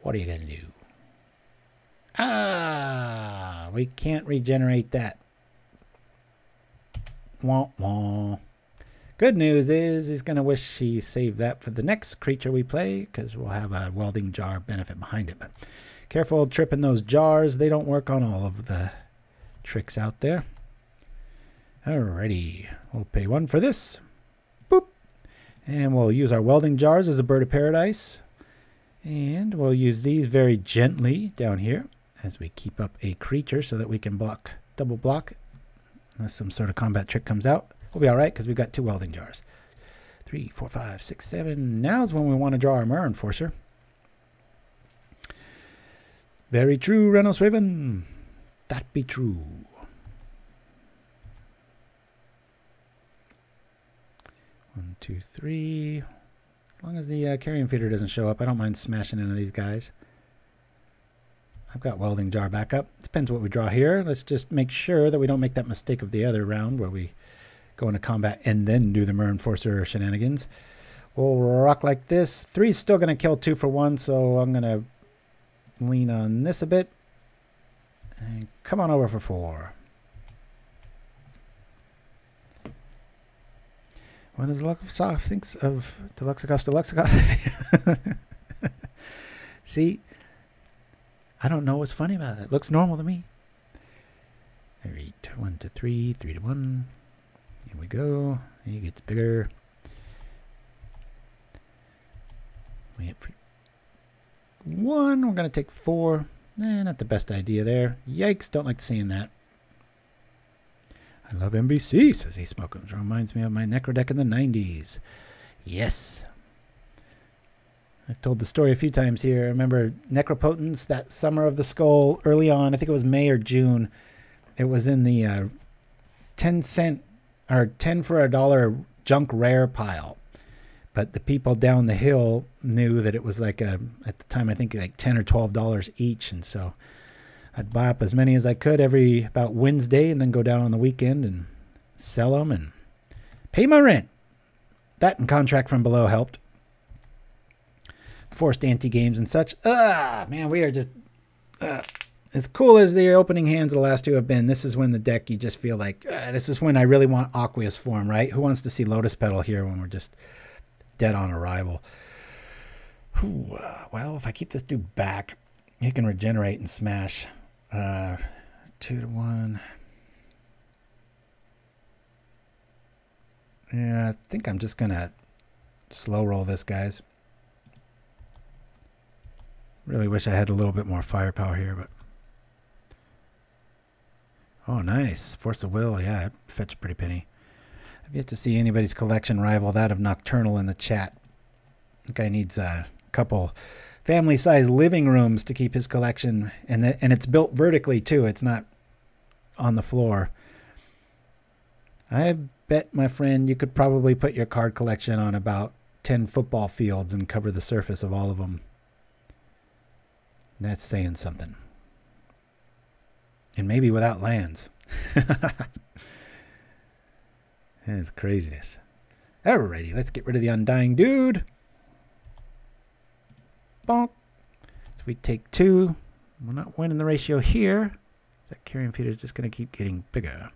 what are you gonna do? Ah, we can't regenerate that. Wah, wah. Good news is he's gonna wish he saved that for the next creature we play, because we'll have a Welding Jar benefit behind it. But careful tripping those jars. They don't work on all of the tricks out there. Alrighty, we'll pay one for this. Boop. And we'll use our Welding Jars as a Bird of Paradise. And we'll use these very gently down here as we keep up a creature so that we can block, double block. Unless some sort of combat trick comes out. We'll be alright because we've got two Welding Jars. 3, 4, 5, 6, 7. Now's when we want to draw our Myr Enforcer. Very true, Reynolds Raven. That be true. One, two, three. As long as the Carrion Feeder doesn't show up, I don't mind smashing into these guys. I've got Welding Jar back up. Depends what we draw here. Let's just make sure that we don't make that mistake of the other round where we go into combat and then do the Myr Enforcer shenanigans. We'll rock like this. Three's still going to kill two for one, so I'm going to lean on this a bit. And come on over for four. When Deluxikov thinks of Deluxikov. See, I don't know what's funny about it. It looks normal to me. All right, 1 to 3, 3 to 1. Here we go. He gets bigger. We have 1. We're gonna take 4. Eh, not the best idea there. Yikes! Don't like seeing that. I love NBC, says he Smokums. Reminds me of my Necrodeck in the 90s. Yes. I've told the story a few times here. I remember Necropotence, that Summer of the Skull, early on. I think it was May or June. It was in the 10-cent or 10 for a dollar junk rare pile. But the people down the hill knew that it was like, at the time, I think like $10 or $12 each. And so I'd buy up as many as I could every about Wednesday and then go down on the weekend and sell them and pay my rent. That and Contract from Below helped. Forced anti-games and such. Ah, man, we are just... as cool as the opening hands of the last two have been, this is when the deck, you just feel like, this is when I really want Aqueous Form, right? Who wants to see Lotus Petal here when we're just dead on arrival? Ooh, well, if I keep this dude back, he can regenerate and smash. 2 to 1. Yeah, I think I'm just gonna slow roll this, guys. Really wish I had a little bit more firepower here, but oh, nice Force of Will. Yeah, fetch a pretty penny. I've yet to see anybody's collection rival that of Nocturnal in the chat. The guy needs a couple family-sized living rooms to keep his collection, and it's built vertically too. It's not on the floor. I bet, my friend, you could probably put your card collection on about 10 football fields and cover the surface of all of them. That's saying something. And maybe without lands. That's craziness. Alrighty, let's get rid of the Undying Dude. Bonk. So we take two. We're not winning the ratio here. That carrion feeder is just going to keep getting bigger.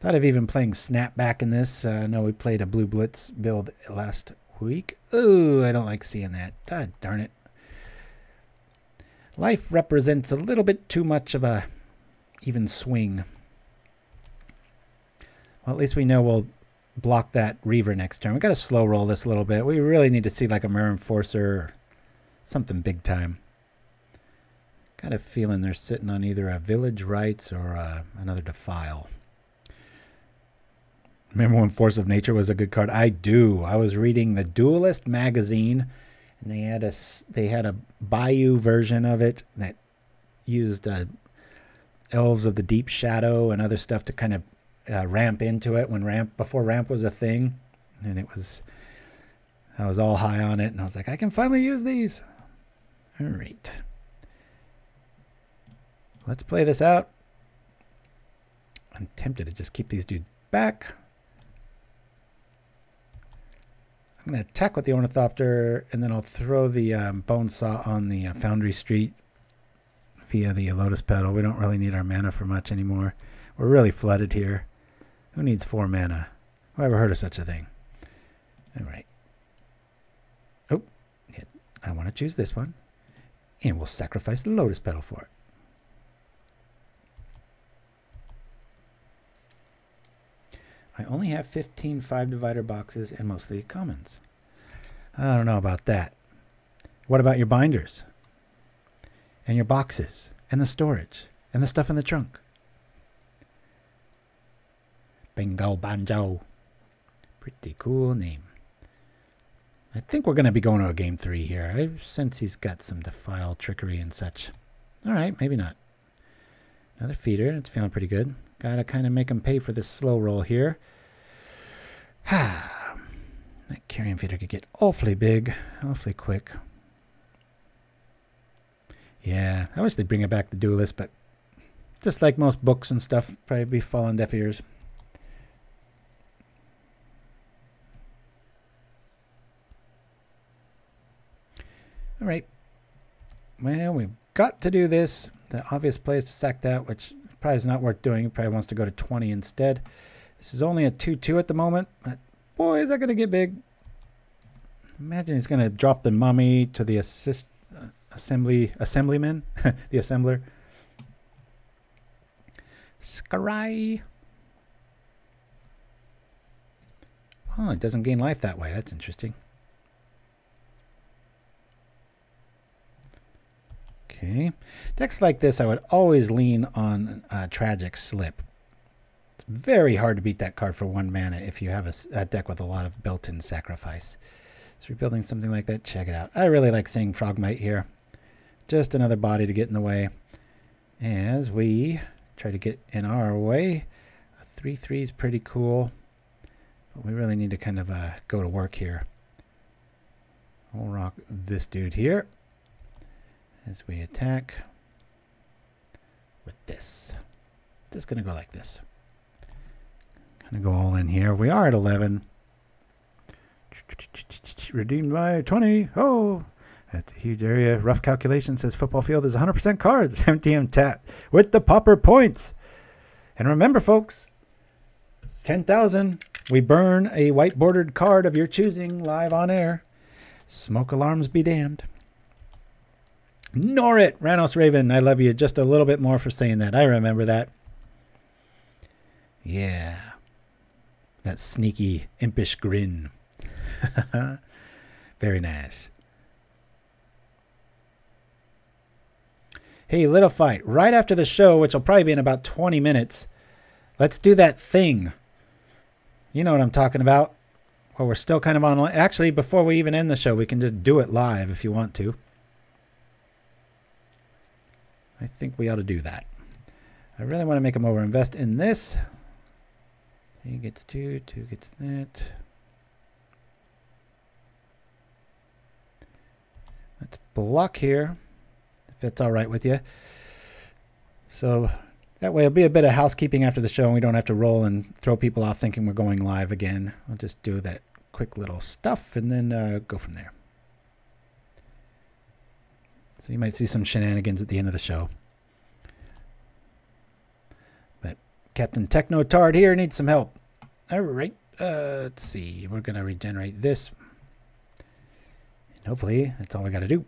Thought of even playing Snapback in this. I know we played a Blue Blitz build last week. Ooh, I don't like seeing that. God darn it. Life represents a little bit too much of a even swing. Well, at least we know we'll block that Reaver next turn. We've got to slow roll this a little bit. We really need to see like a Myr Enforcer, something big time. Got a feeling they're sitting on either a Village Rights or another Defile. Remember when Force of Nature was a good card? I do. I was reading the Duelist magazine, and they had a Bayou version of it that used Elves of the Deep Shadow and other stuff to kind of ramp into it before ramp was a thing, and I was all high on it, and I was like, I can finally use these. All right, let's play this out. I'm tempted to just keep these dudes back. I'm going to attack with the Ornithopter, and then I'll throw the Bone Saw on the Foundry Street via the Lotus Petal. We don't really need our mana for much anymore. We're really flooded here. Who needs 4 mana? Who ever heard of such a thing? All right. Oh, yeah, I want to choose this one, and we'll sacrifice the Lotus Petal for it. I only have 15 5-divider boxes and mostly commons. I don't know about that. What about your binders? And your boxes? And the storage? And the stuff in the trunk? Bingo Banjo. Pretty cool name. I think we're going to be going to a Game 3 here. I sense he's got some Defile trickery and such. Alright, maybe not. Another feeder. It's feeling pretty good. Gotta kind of make him pay for this slow roll here. Ha! That carrion feeder could get awfully big, awfully quick. Yeah, I wish they'd bring it back, the Duelist, but just like most books and stuff, probably be falling deaf ears. All right. Well, we've got to do this. The obvious play is to sack that, which probably is not worth doing. He probably wants to go to 20 instead. This is only a 2-2 at the moment. But boy, is that going to get big. Imagine he's going to drop the mummy to the assemblyman. The assembler. Scarai. Oh, it doesn't gain life that way. That's interesting. Okay. Decks like this, I would always lean on Tragic Slip. It's very hard to beat that card for 1 mana if you have a deck with a lot of built-in sacrifice. So rebuilding something like that, check it out. I really like seeing Frogmite here. Just another body to get in the way. As we try to get in our way, a 3-3 is pretty cool. But we really need to kind of go to work here. We'll rock this dude here as we attack with this. Just gonna go like this. Gonna go all in here. We are at 11. Redeemed by 20. Oh, that's a huge area. Rough calculation says football field is 100% cards. MTM tap with the pauper points. And remember, folks, 10,000. We burn a white bordered card of your choosing live on air. Smoke alarms be damned. Norrit, Ranos Raven, I love you just a little bit more for saying that. I remember that. Yeah. That sneaky, impish grin. Very nice. Hey, Little Fight, right after the show, which will probably be in about 20 minutes, let's do that thing. You know what I'm talking about. Well, we're still kind of on. Actually, before we even end the show, we can just do it live if you want to. I think we ought to do that. I really want to make him overinvest in this. He gets 2, 2 gets that. Let's block here, if it's all right with you. So that way it'll be a bit of housekeeping after the show, and we don't have to roll and throw people off thinking we're going live again. I'll just do that quick little stuff and then go from there. So you might see some shenanigans at the end of the show. But Captain Technotard here needs some help. All right, let's see. We're going to regenerate this. And hopefully that's all we got to do.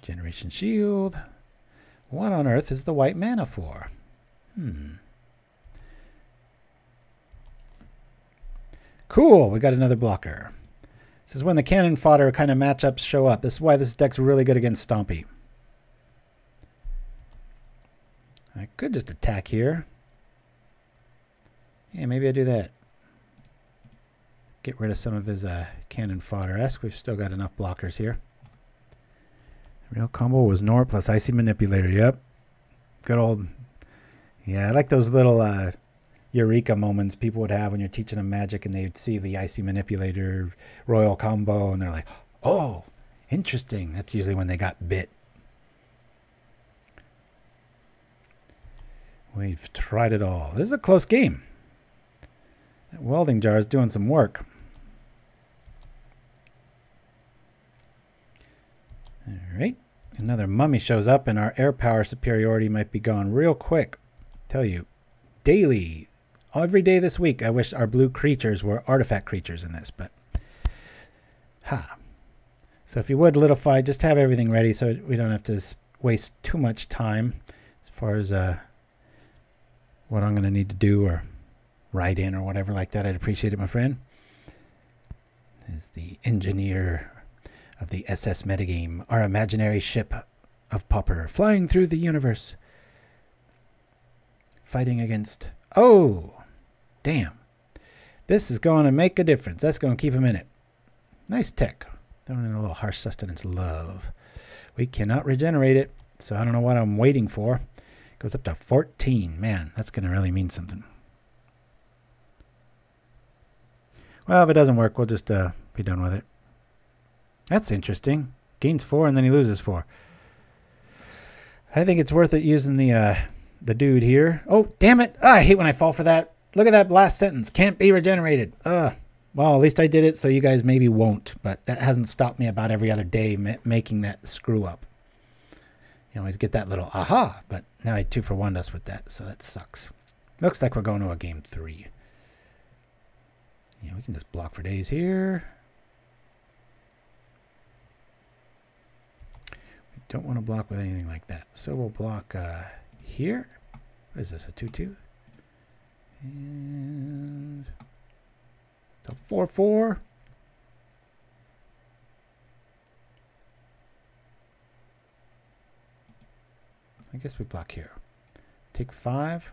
Regeneration shield. What on earth is the white mana for? Cool, we got another blocker. This is when the cannon fodder kind of matchups show up. This is why this deck's really good against Stompy. I could just attack here. Yeah, maybe I do that. Get rid of some of his cannon fodder esque. We've still got enough blockers here. Real combo was Nor plus Icy Manipulator. Yep. Good old. Yeah, I like those little eureka moments people would have when you're teaching them Magic and they'd see the Icy Manipulator royal combo and they're like, oh, interesting. That's usually when they got bit. We've tried it all. This is a close game. That welding jar is doing some work. All right, another mummy shows up and our air power superiority might be gone real quick. Tell you, daily, every day this week, I wish our blue creatures were artifact creatures in this, but ha. So if you would, Litify, just have everything ready so we don't have to waste too much time as far as what I'm going to need to do or write in or whatever like that. I'd appreciate it, my friend. Is the engineer of the SS metagame, our imaginary ship of Pauper, flying through the universe, fighting against... Oh! Damn. This is going to make a difference. That's going to keep him in it. Nice tech. Throwing in a little harsh sustenance love. We cannot regenerate it, so I don't know what I'm waiting for. It goes up to 14. Man, that's going to really mean something. Well, if it doesn't work, we'll just be done with it. That's interesting. Gains 4 and then he loses 4. I think it's worth it using the dude here. Oh, damn it. I hate when I fall for that. Look at that last sentence. Can't be regenerated. Well, at least I did it, so you guys maybe won't. But that hasn't stopped me about every other day making that screw up. You always get that little aha, but now I 2-for-1 us with that, so that sucks. Looks like we're going to a game 3. Yeah, we can just block for days here. Don't want to block with anything like that. So we'll block here. What is this, a 2-2? And it's a 4-4. I guess we block here. Take 5.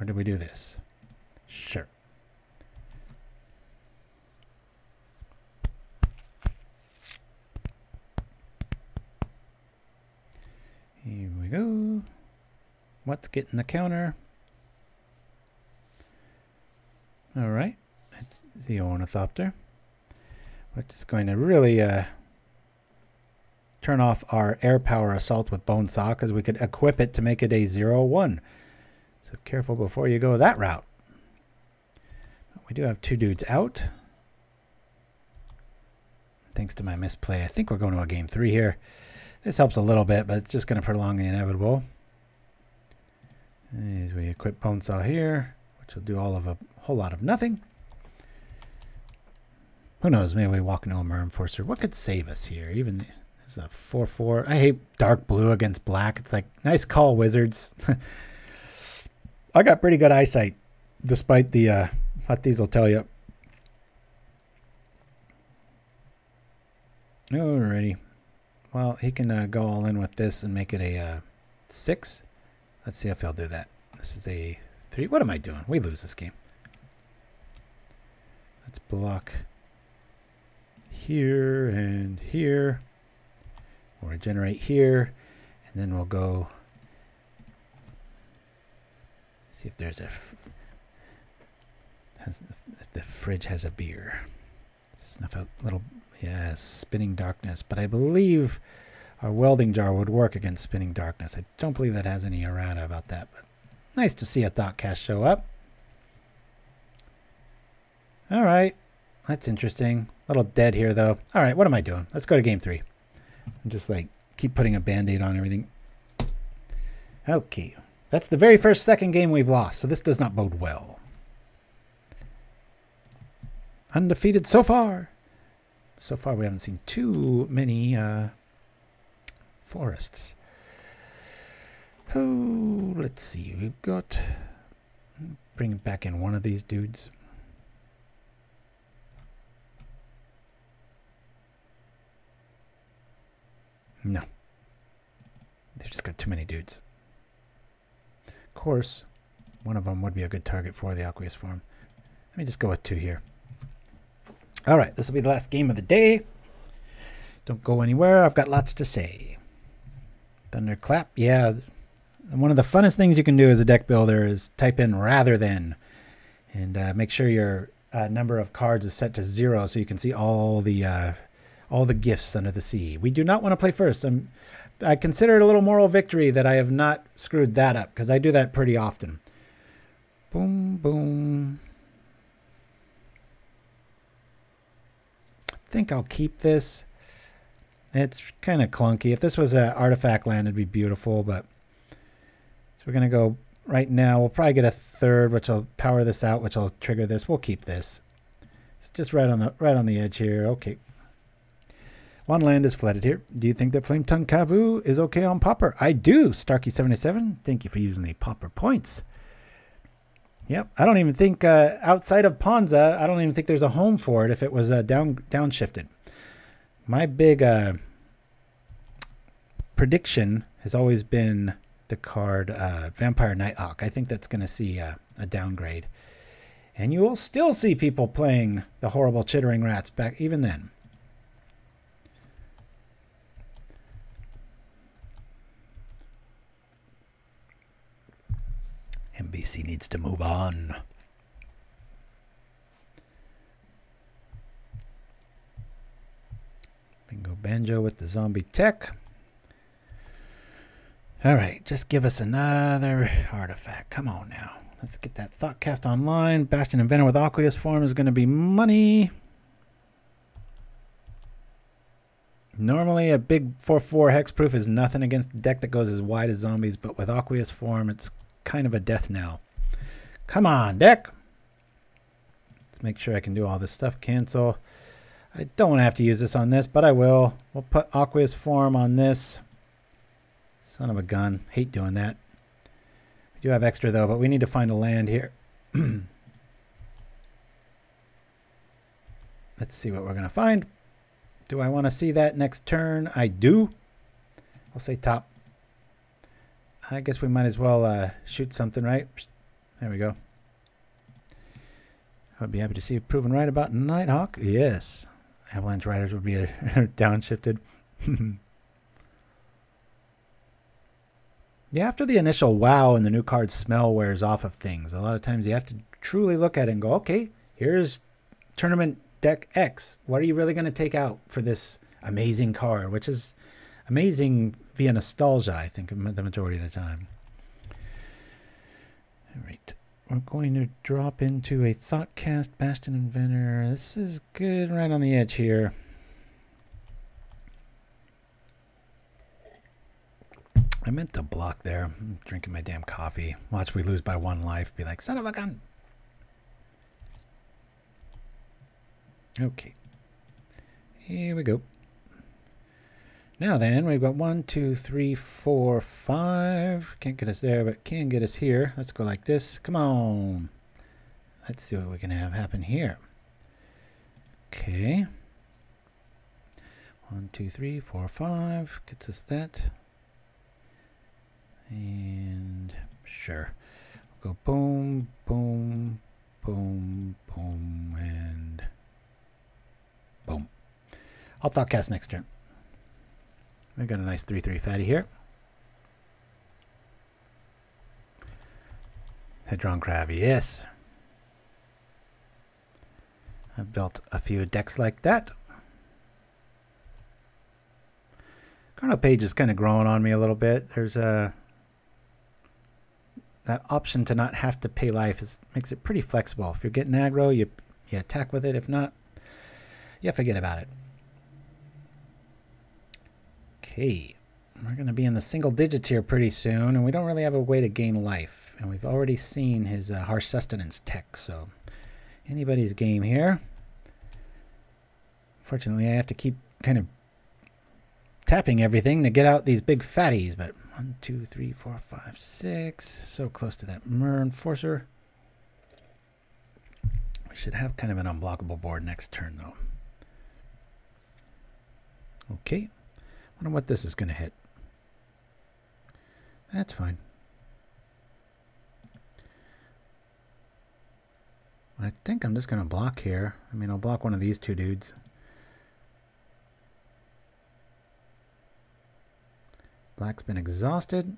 Or did we do this? Sure. Here we go. What's getting the counter? Alright, that's the Ornithopter. We're just going to really turn off our air power assault with Bone Saw because we could equip it to make it a 0-1. So careful before you go that route. We do have two dudes out. Thanks to my misplay, I think we're going to a game 3 here. This helps a little bit, but it's just going to prolong the inevitable. As we equip Bone Saw here, which will do all of a whole lot of nothing. Who knows? Maybe we walk into a Myr Enforcer. What could save us here? Even this is a 4-4. I hate dark blue against black. It's like, nice call, Wizards. I got pretty good eyesight, despite the what these will tell you. Alrighty. Well, he can go all in with this and make it a 6. Let's see if he'll do that. This is a 3. What am I doing? We lose this game. Let's block here and here. We'll regenerate here. And then we'll go see if there's a... The fridge has a beer. Snuff out little, yes, Spinning Darkness. But I believe our Welding Jar would work against Spinning Darkness. I don't believe that has any errata about that. But nice to see a Thoughtcast show up. All right, that's interesting. A little dead here, though. All right, what am I doing? Let's go to game three. I'm just like keep putting a Band-Aid on everything. Okay, that's the very first second game we've lost, so this does not bode well. Undefeated so far. So far, we haven't seen too many forests. Oh, let's see. We've got... Bring back in one of these dudes. No. They've just got too many dudes. Of course, one of them would be a good target for the Aqueous Form. Let me just go with two here. All right, this will be the last game of the day. Don't go anywhere. I've got lots to say. Thunderclap, yeah. And one of the funnest things you can do as a deck builder is type in rather than, and make sure your number of cards is set to 0 so you can see all the gifts under the sea. We do not want to play first. I consider it a little moral victory that I have not screwed that up because I do that pretty often. Boom, boom. I think I'll keep this. It's kind of clunky. If this was an artifact land, it'd be beautiful, but so we're going to go right now. We'll probably get a third, which will power this out, which will trigger this. We'll keep this. It's just right on the edge here. Okay. One land is flooded here. Do you think that Flame Tongue Kavu is okay on Pauper? I do. Starkey77, thank you for using the Pauper points. Yep, I don't even think, outside of Ponza, I don't even think there's a home for it if it was downshifted. My big prediction has always been the card Vampire Nighthawk. I think that's going to see a downgrade. And you will still see people playing the horrible Chittering Rats back even then. MBC needs to move on. Bingo Banjo with the zombie tech. All right, just give us another artifact. Come on now. Let's get that Thoughtcast online. Bastion Inventor with Aqueous Form is going to be money. Normally a big 4/4 hexproof is nothing against a deck that goes as wide as Zombies, but with Aqueous Form, it's kind of a death knell. Come on, deck. Let's make sure I can do all this stuff. Cancel. I don't want to have to use this on this, but I will. We'll put Aqueous Form on this. Son of a gun. Hate doing that. We do have extra, though, but we need to find a land here. Let's see what we're going to find. Do I want to see that next turn? I do. I'll say top. I guess we might as well shoot something, right? There we go. I would be happy to see you proven right about Nighthawk. Yes. Avalanche Riders would be downshifted. Yeah, after the initial wow and the new card smell wears off of things, a lot of times you have to truly look at it and go, okay, here's tournament deck X. What are you really going to take out for this amazing card, which is amazing via nostalgia, I think, the majority of the time. All right, we're going to drop into a Thoughtcast Bastion Inventor. This is good, right on the edge here. I meant to block there. I'm drinking my damn coffee. Watch we lose by one life. Be like, son of a gun. Okay, here we go. Now then, we've got 1, 2, 3, 4, 5. Can't get us there, but can get us here. Let's go like this. Come on. Let's see what we can have happen here. Okay. 1, 2, 3, 4, 5. Gets us that. And sure. We'll go boom, boom, boom, boom, and boom. I'll Thoughtcast next turn. I got a nice 3-3 fatty here. Hedron Crabby, yes. I've built a few decks like that. Chrono Page is kind of growing on me a little bit. There's a that option to not have to pay life makes it pretty flexible. If you're getting aggro, you attack with it. If not, you forget about it. Okay, we're going to be in the single digits here pretty soon, and we don't really have a way to gain life. And we've already seen his Harsh Sustenance tech, so anybody's game here. Fortunately, I have to keep kind of tapping everything to get out these big fatties, but 1, 2, 3, 4, 5, 6, so close to that Myr Enforcer. We should have kind of an unblockable board next turn, though. Okay, wonder what this is going to hit. That's fine. I think I'm just going to block here. I mean, I'll block one of these two dudes. Black's been exhausted.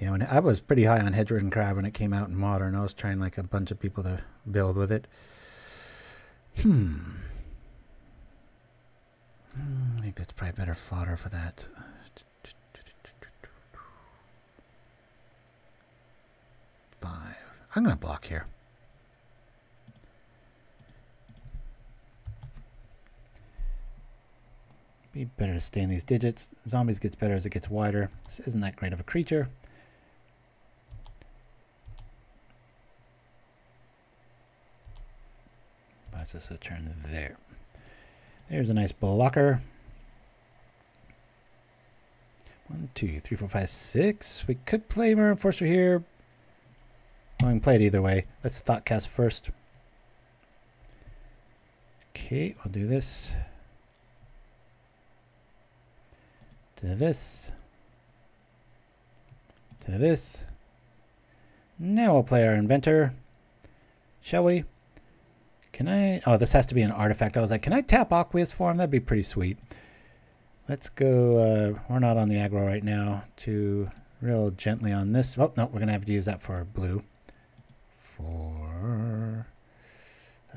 Yeah, when I was pretty high on Hedgeridden Crab when it came out in Modern. I was trying like a bunch of people to build with it. I think that's probably better fodder for that. Five. I'm going to block here. Be better to stay in these digits. Zombies gets better as it gets wider. This isn't that great of a creature. That's just a turn there. There's a nice blocker. 1, 2, 3, 4, 5, 6. We could play Myr Enforcer here. Well, we can play it either way. Let's Thoughtcast first. Okay, I'll do this. To this. To this. Now we'll play our Inventor. Shall we? Can I... Oh, this has to be an artifact. I was like, can I tap Aqueous Form? That'd be pretty sweet. Let's go... we're not on the aggro right now. To real gently on this. Oh, no. We're going to have to use that for blue. For...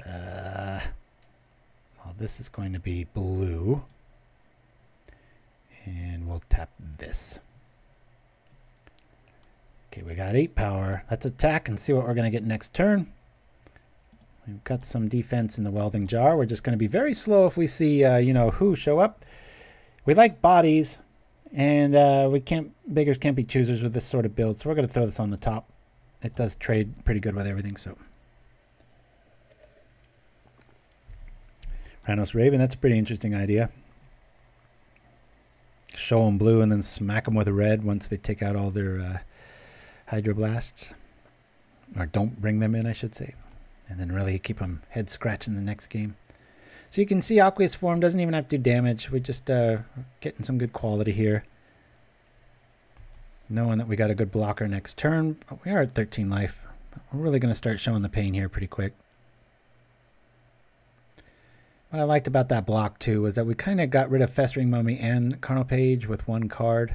well, this is going to be blue. And we'll tap this. Okay, we got 8 power. Let's attack and see what we're going to get next turn. We've got some defense in the Welding Jar. We're just going to be very slow if we see, you know, who show up. We like bodies, and we can't, beggars can't be choosers with this sort of build, so we're going to throw this on the top. It does trade pretty good with everything, so. Rhinos Raven, that's a pretty interesting idea. Show them blue and then smack them with a red once they take out all their hydroblasts, or don't bring them in, I should say, and then really keep them head scratching the next game. So you can see Aqueous Form doesn't even have to do damage. We're just getting some good quality here, knowing that we got a good blocker next turn. But we are at 13 life. We're really going to start showing the pain here pretty quick. What I liked about that block, too, was that we kind of got rid of Festering Mummy and Carnal Page with one card.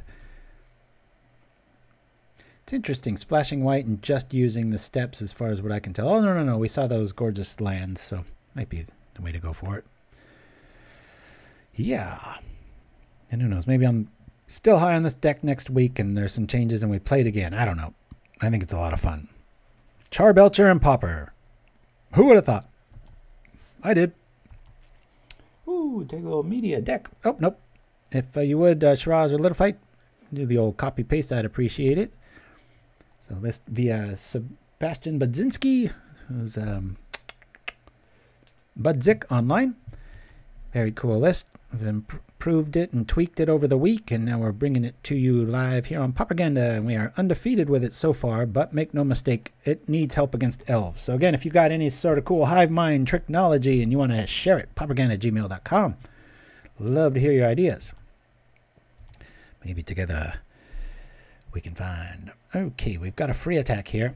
It's interesting, splashing white and just using the steps as far as what I can tell. Oh, no, no, no, we saw those gorgeous lands, so might be the way to go for it. Yeah. And who knows, maybe I'm still high on this deck next week and there's some changes and we play it again. I don't know. I think it's a lot of fun. Charbelcher and Pauper. Who would have thought? I did. Ooh, take a little media deck. Oh, nope. If you would, Shiraz or Little Fight, do the old copy paste. I'd appreciate it. So list via Sebastian Budzinski, who's Budzik online. Very cool list. I've improved it and tweaked it over the week, and now we're bringing it to you live here on Pauperganda, and we are undefeated with it so far, but make no mistake, it needs help against Elves. So again, if you've got any sort of cool hive mind technology and you want to share it, pauperganda@gmail.com. Love to hear your ideas. Maybe together we can find... Okay, we've got a free attack here.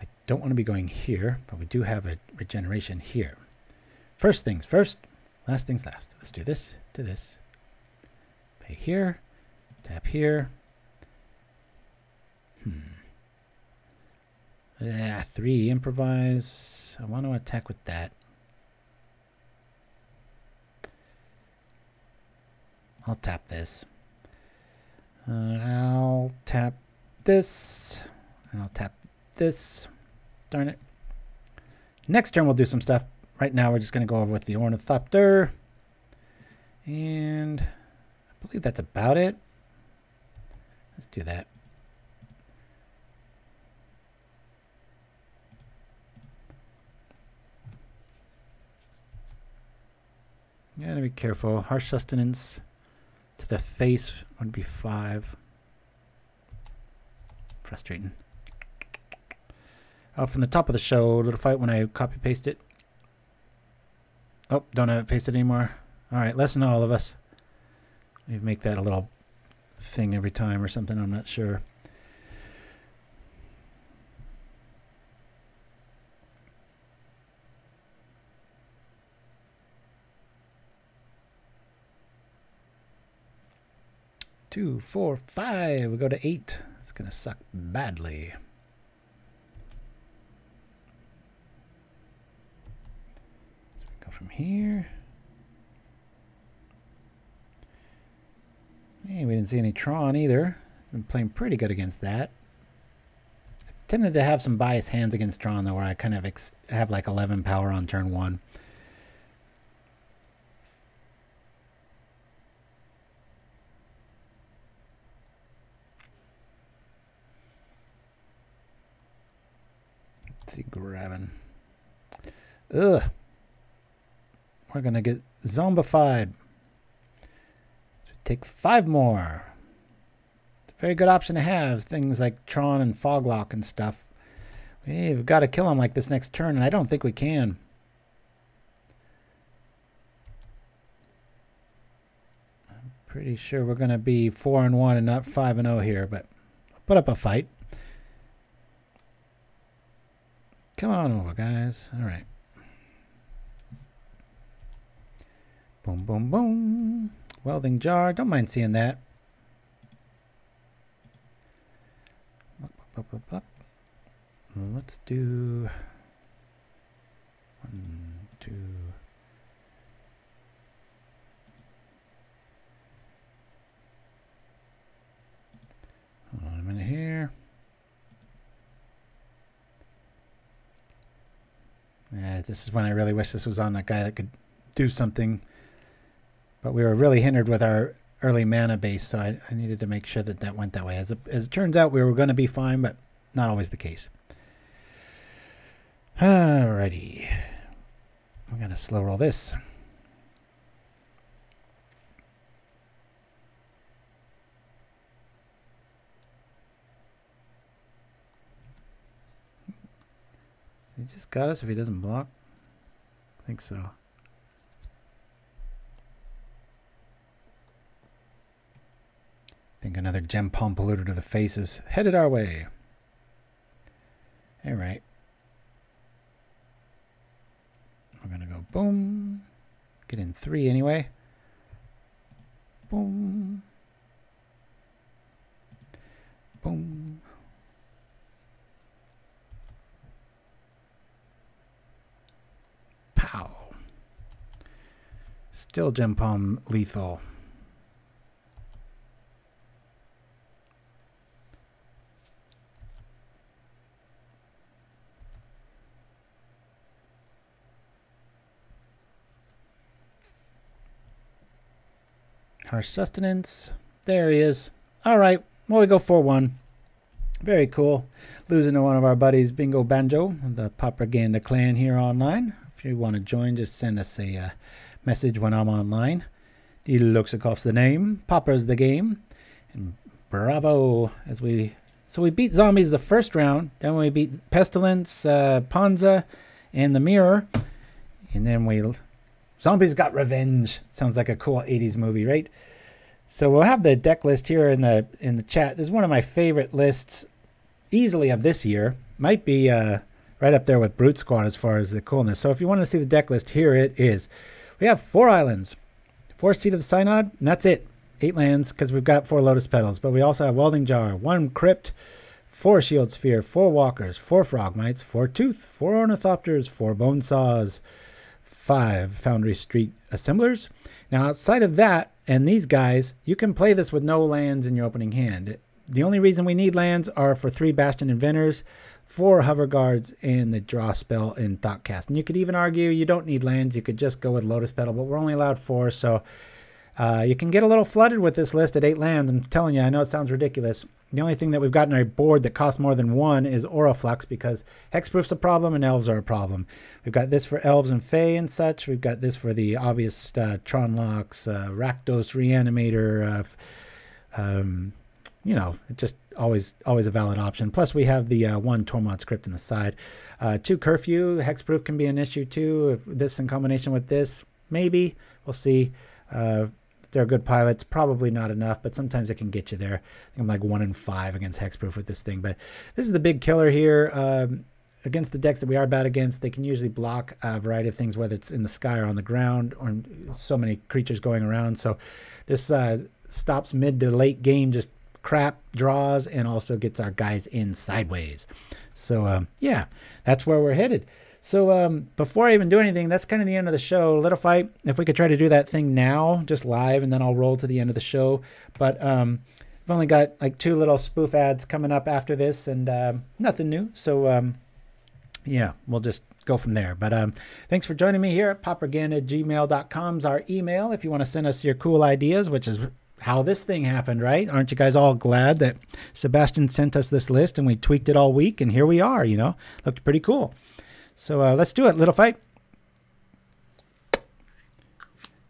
I don't want to be going here, but we do have a regeneration here. First things first. Last things last. Let's do this to this. Pay here. Tap here. Yeah, 3 improvise. I want to attack with that. I'll tap this. I'll tap this. And I'll tap this. Darn it. Next turn we'll do some stuff. Right now we're just going to go over with the Ornithopter. And I believe that's about it. Let's do that. You gotta be careful. Harsh Sustenance to the face would be 5. Frustrating. Oh, from the top of the show, little fight when I copy paste it. Oh, don't have it pasted anymore. Alright, lesson to all of us. We make that a little thing every time or something, I'm not sure. Two, 4, 5. We go to 8. It's going to suck badly. So we go from here. Hey, we didn't see any Tron either. Been playing pretty good against that. I've tended to have some biased hands against Tron, though, where I kind of have like 11 power on turn 1. See, grabbing. Ugh. We're gonna get zombified. So take 5 more. It's a very good option to have. Things like Tron and Foglock and stuff. We've got to kill them like this next turn, and I don't think we can. I'm pretty sure we're gonna be 4-1 and not 5-0 here, but I'll put up a fight. Come on over, guys. All right. Boom, boom, boom. Welding Jar. Don't mind seeing that. Let's do 1, 2. Hold on a minute here. This is when I really wish this was on a guy that could do something. But we were really hindered with our early mana base, so I needed to make sure that that went that way. As it turns out, we were going to be fine, but not always the case. Alrighty. I'm going to slow roll this. He just got us if he doesn't block. I think so. I think another gem palm polluter to the face is headed our way. Alright. We're going to go boom. Get in 3 anyway. Boom. Boom. Wow. Still Gem Palm lethal. Harsh Sustenance. There he is. Alright, well, we go 4-1. Very cool. Losing to one of our buddies, Bingo Banjo, the Pauperganda clan here online. If you want to join, just send us a message when I'm online. Deluxikov's the name, Pauper's the game, and bravo. So we beat Zombies the first round, then we beat Pestilence, Ponza, and the Mirror, and then Zombies got revenge. Sounds like a cool 80s movie, right? So we'll have the deck list here in the chat. This is one of my favorite lists, easily, of this year. Might be right up there with Brute Squad as far as the coolness. So if you want to see the deck list, here it is. We have 4 islands, 4 Seat of the Synod, and that's it. 8 lands, because we've got 4 Lotus Petals. But we also have Welding Jar, 1 Crypt, 4 Shield Sphere, 4 Walkers, 4 Frogmites, 4 Tooth, 4 Ornithopters, 4 Bone Saws, 5 Foundry Street Assemblers. Now outside of that, and these guys, you can play this with no lands in your opening hand. The only reason we need lands are for 3 Bastion Inventors, 4 Hoverguards, and the draw spell in Thoughtcast. And you could even argue you don't need lands, you could just go with Lotus Petal, but we're only allowed 4, so you can get a little flooded with this list at 8 lands. I'm telling you, I know it sounds ridiculous. The only thing that we've got in our board that costs more than 1 is Auraflux, because Hexproof's a problem and Elves are a problem. We've got this for Elves and Fae and such. We've got this for the obvious Tron locks, Rakdos Reanimator. You know, it's just always a valid option. Plus, we have the 1 Tormod's Crypt in the side. 2 Curfew. Hexproof can be an issue, too. If this in combination with this, maybe. We'll see. They're good pilots, probably not enough, but sometimes it can get you there. I think I'm like 1 in 5 against Hexproof with this thing, but this is the big killer here. Against the decks that we are bad against, they can usually block a variety of things, whether it's in the sky or on the ground, or so many creatures going around. So this stops mid to late game, just crap draws, and also gets our guys in sideways. So yeah, that's where we're headed. So before I even do anything, that's kind of the end of the show. Little fight, if we could try to do that thing now, just live, and then I'll roll to the end of the show. But I've only got like 2 little spoof ads coming up after this, and nothing new. So yeah, we'll just go from there. But thanks for joining me here at pauperganda@gmail.com's our email. If you want to send us your cool ideas, which is how this thing happened, right? Aren't you guys all glad that Sebastian sent us this list and we tweaked it all week, and here we are, you know? Looked pretty cool. So let's do it, little fight.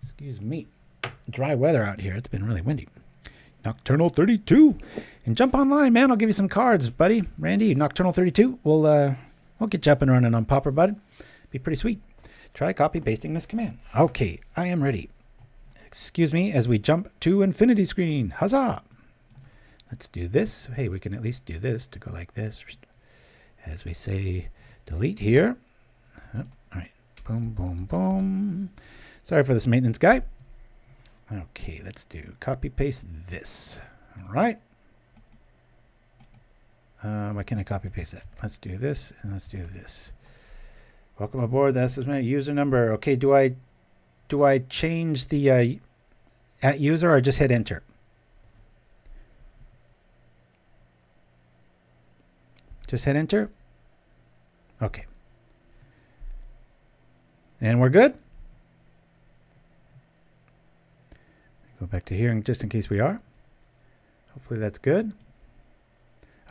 Excuse me. Dry weather out here. It's been really windy. Nocturnal 32. And jump online, man. I'll give you some cards, buddy. Randy, Nocturnal 32. We'll get you up and running on Pauper, bud. Be pretty sweet. Try copy-pasting this command. Okay, I am ready. Excuse me as we jump to infinity screen. Huzzah! Let's do this. Hey, we can at least do this to go like this. As we say... delete here. Oh, all right. Boom, boom, boom. Sorry for this maintenance guy. Okay, let's do copy paste this. All right. Why can't I copy paste that? Let's do this and let's do this. Welcome aboard. That's my user number. Okay, do I change the at user or just hit enter? Just hit enter. Okay. And we're good. Go back to hearing just in case we are. Hopefully that's good.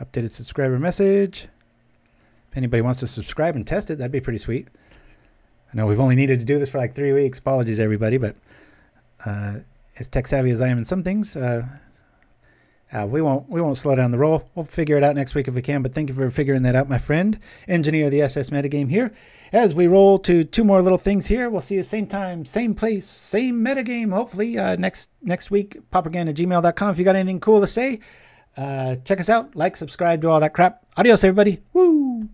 Updated subscriber message. If anybody wants to subscribe and test it, that'd be pretty sweet. I know we've only needed to do this for like 3 weeks. Apologies, everybody, but as tech savvy as I am in some things, we won't slow down the roll. We'll figure it out next week if we can, but thank you for figuring that out, my friend. Engineer of the SS Metagame here. As we roll to 2 more little things here, we'll see you same time, same place, same metagame, hopefully, next week, pauperganda@gmail.com. If you got anything cool to say, check us out, like, subscribe, do all that crap. Adios, everybody. Woo!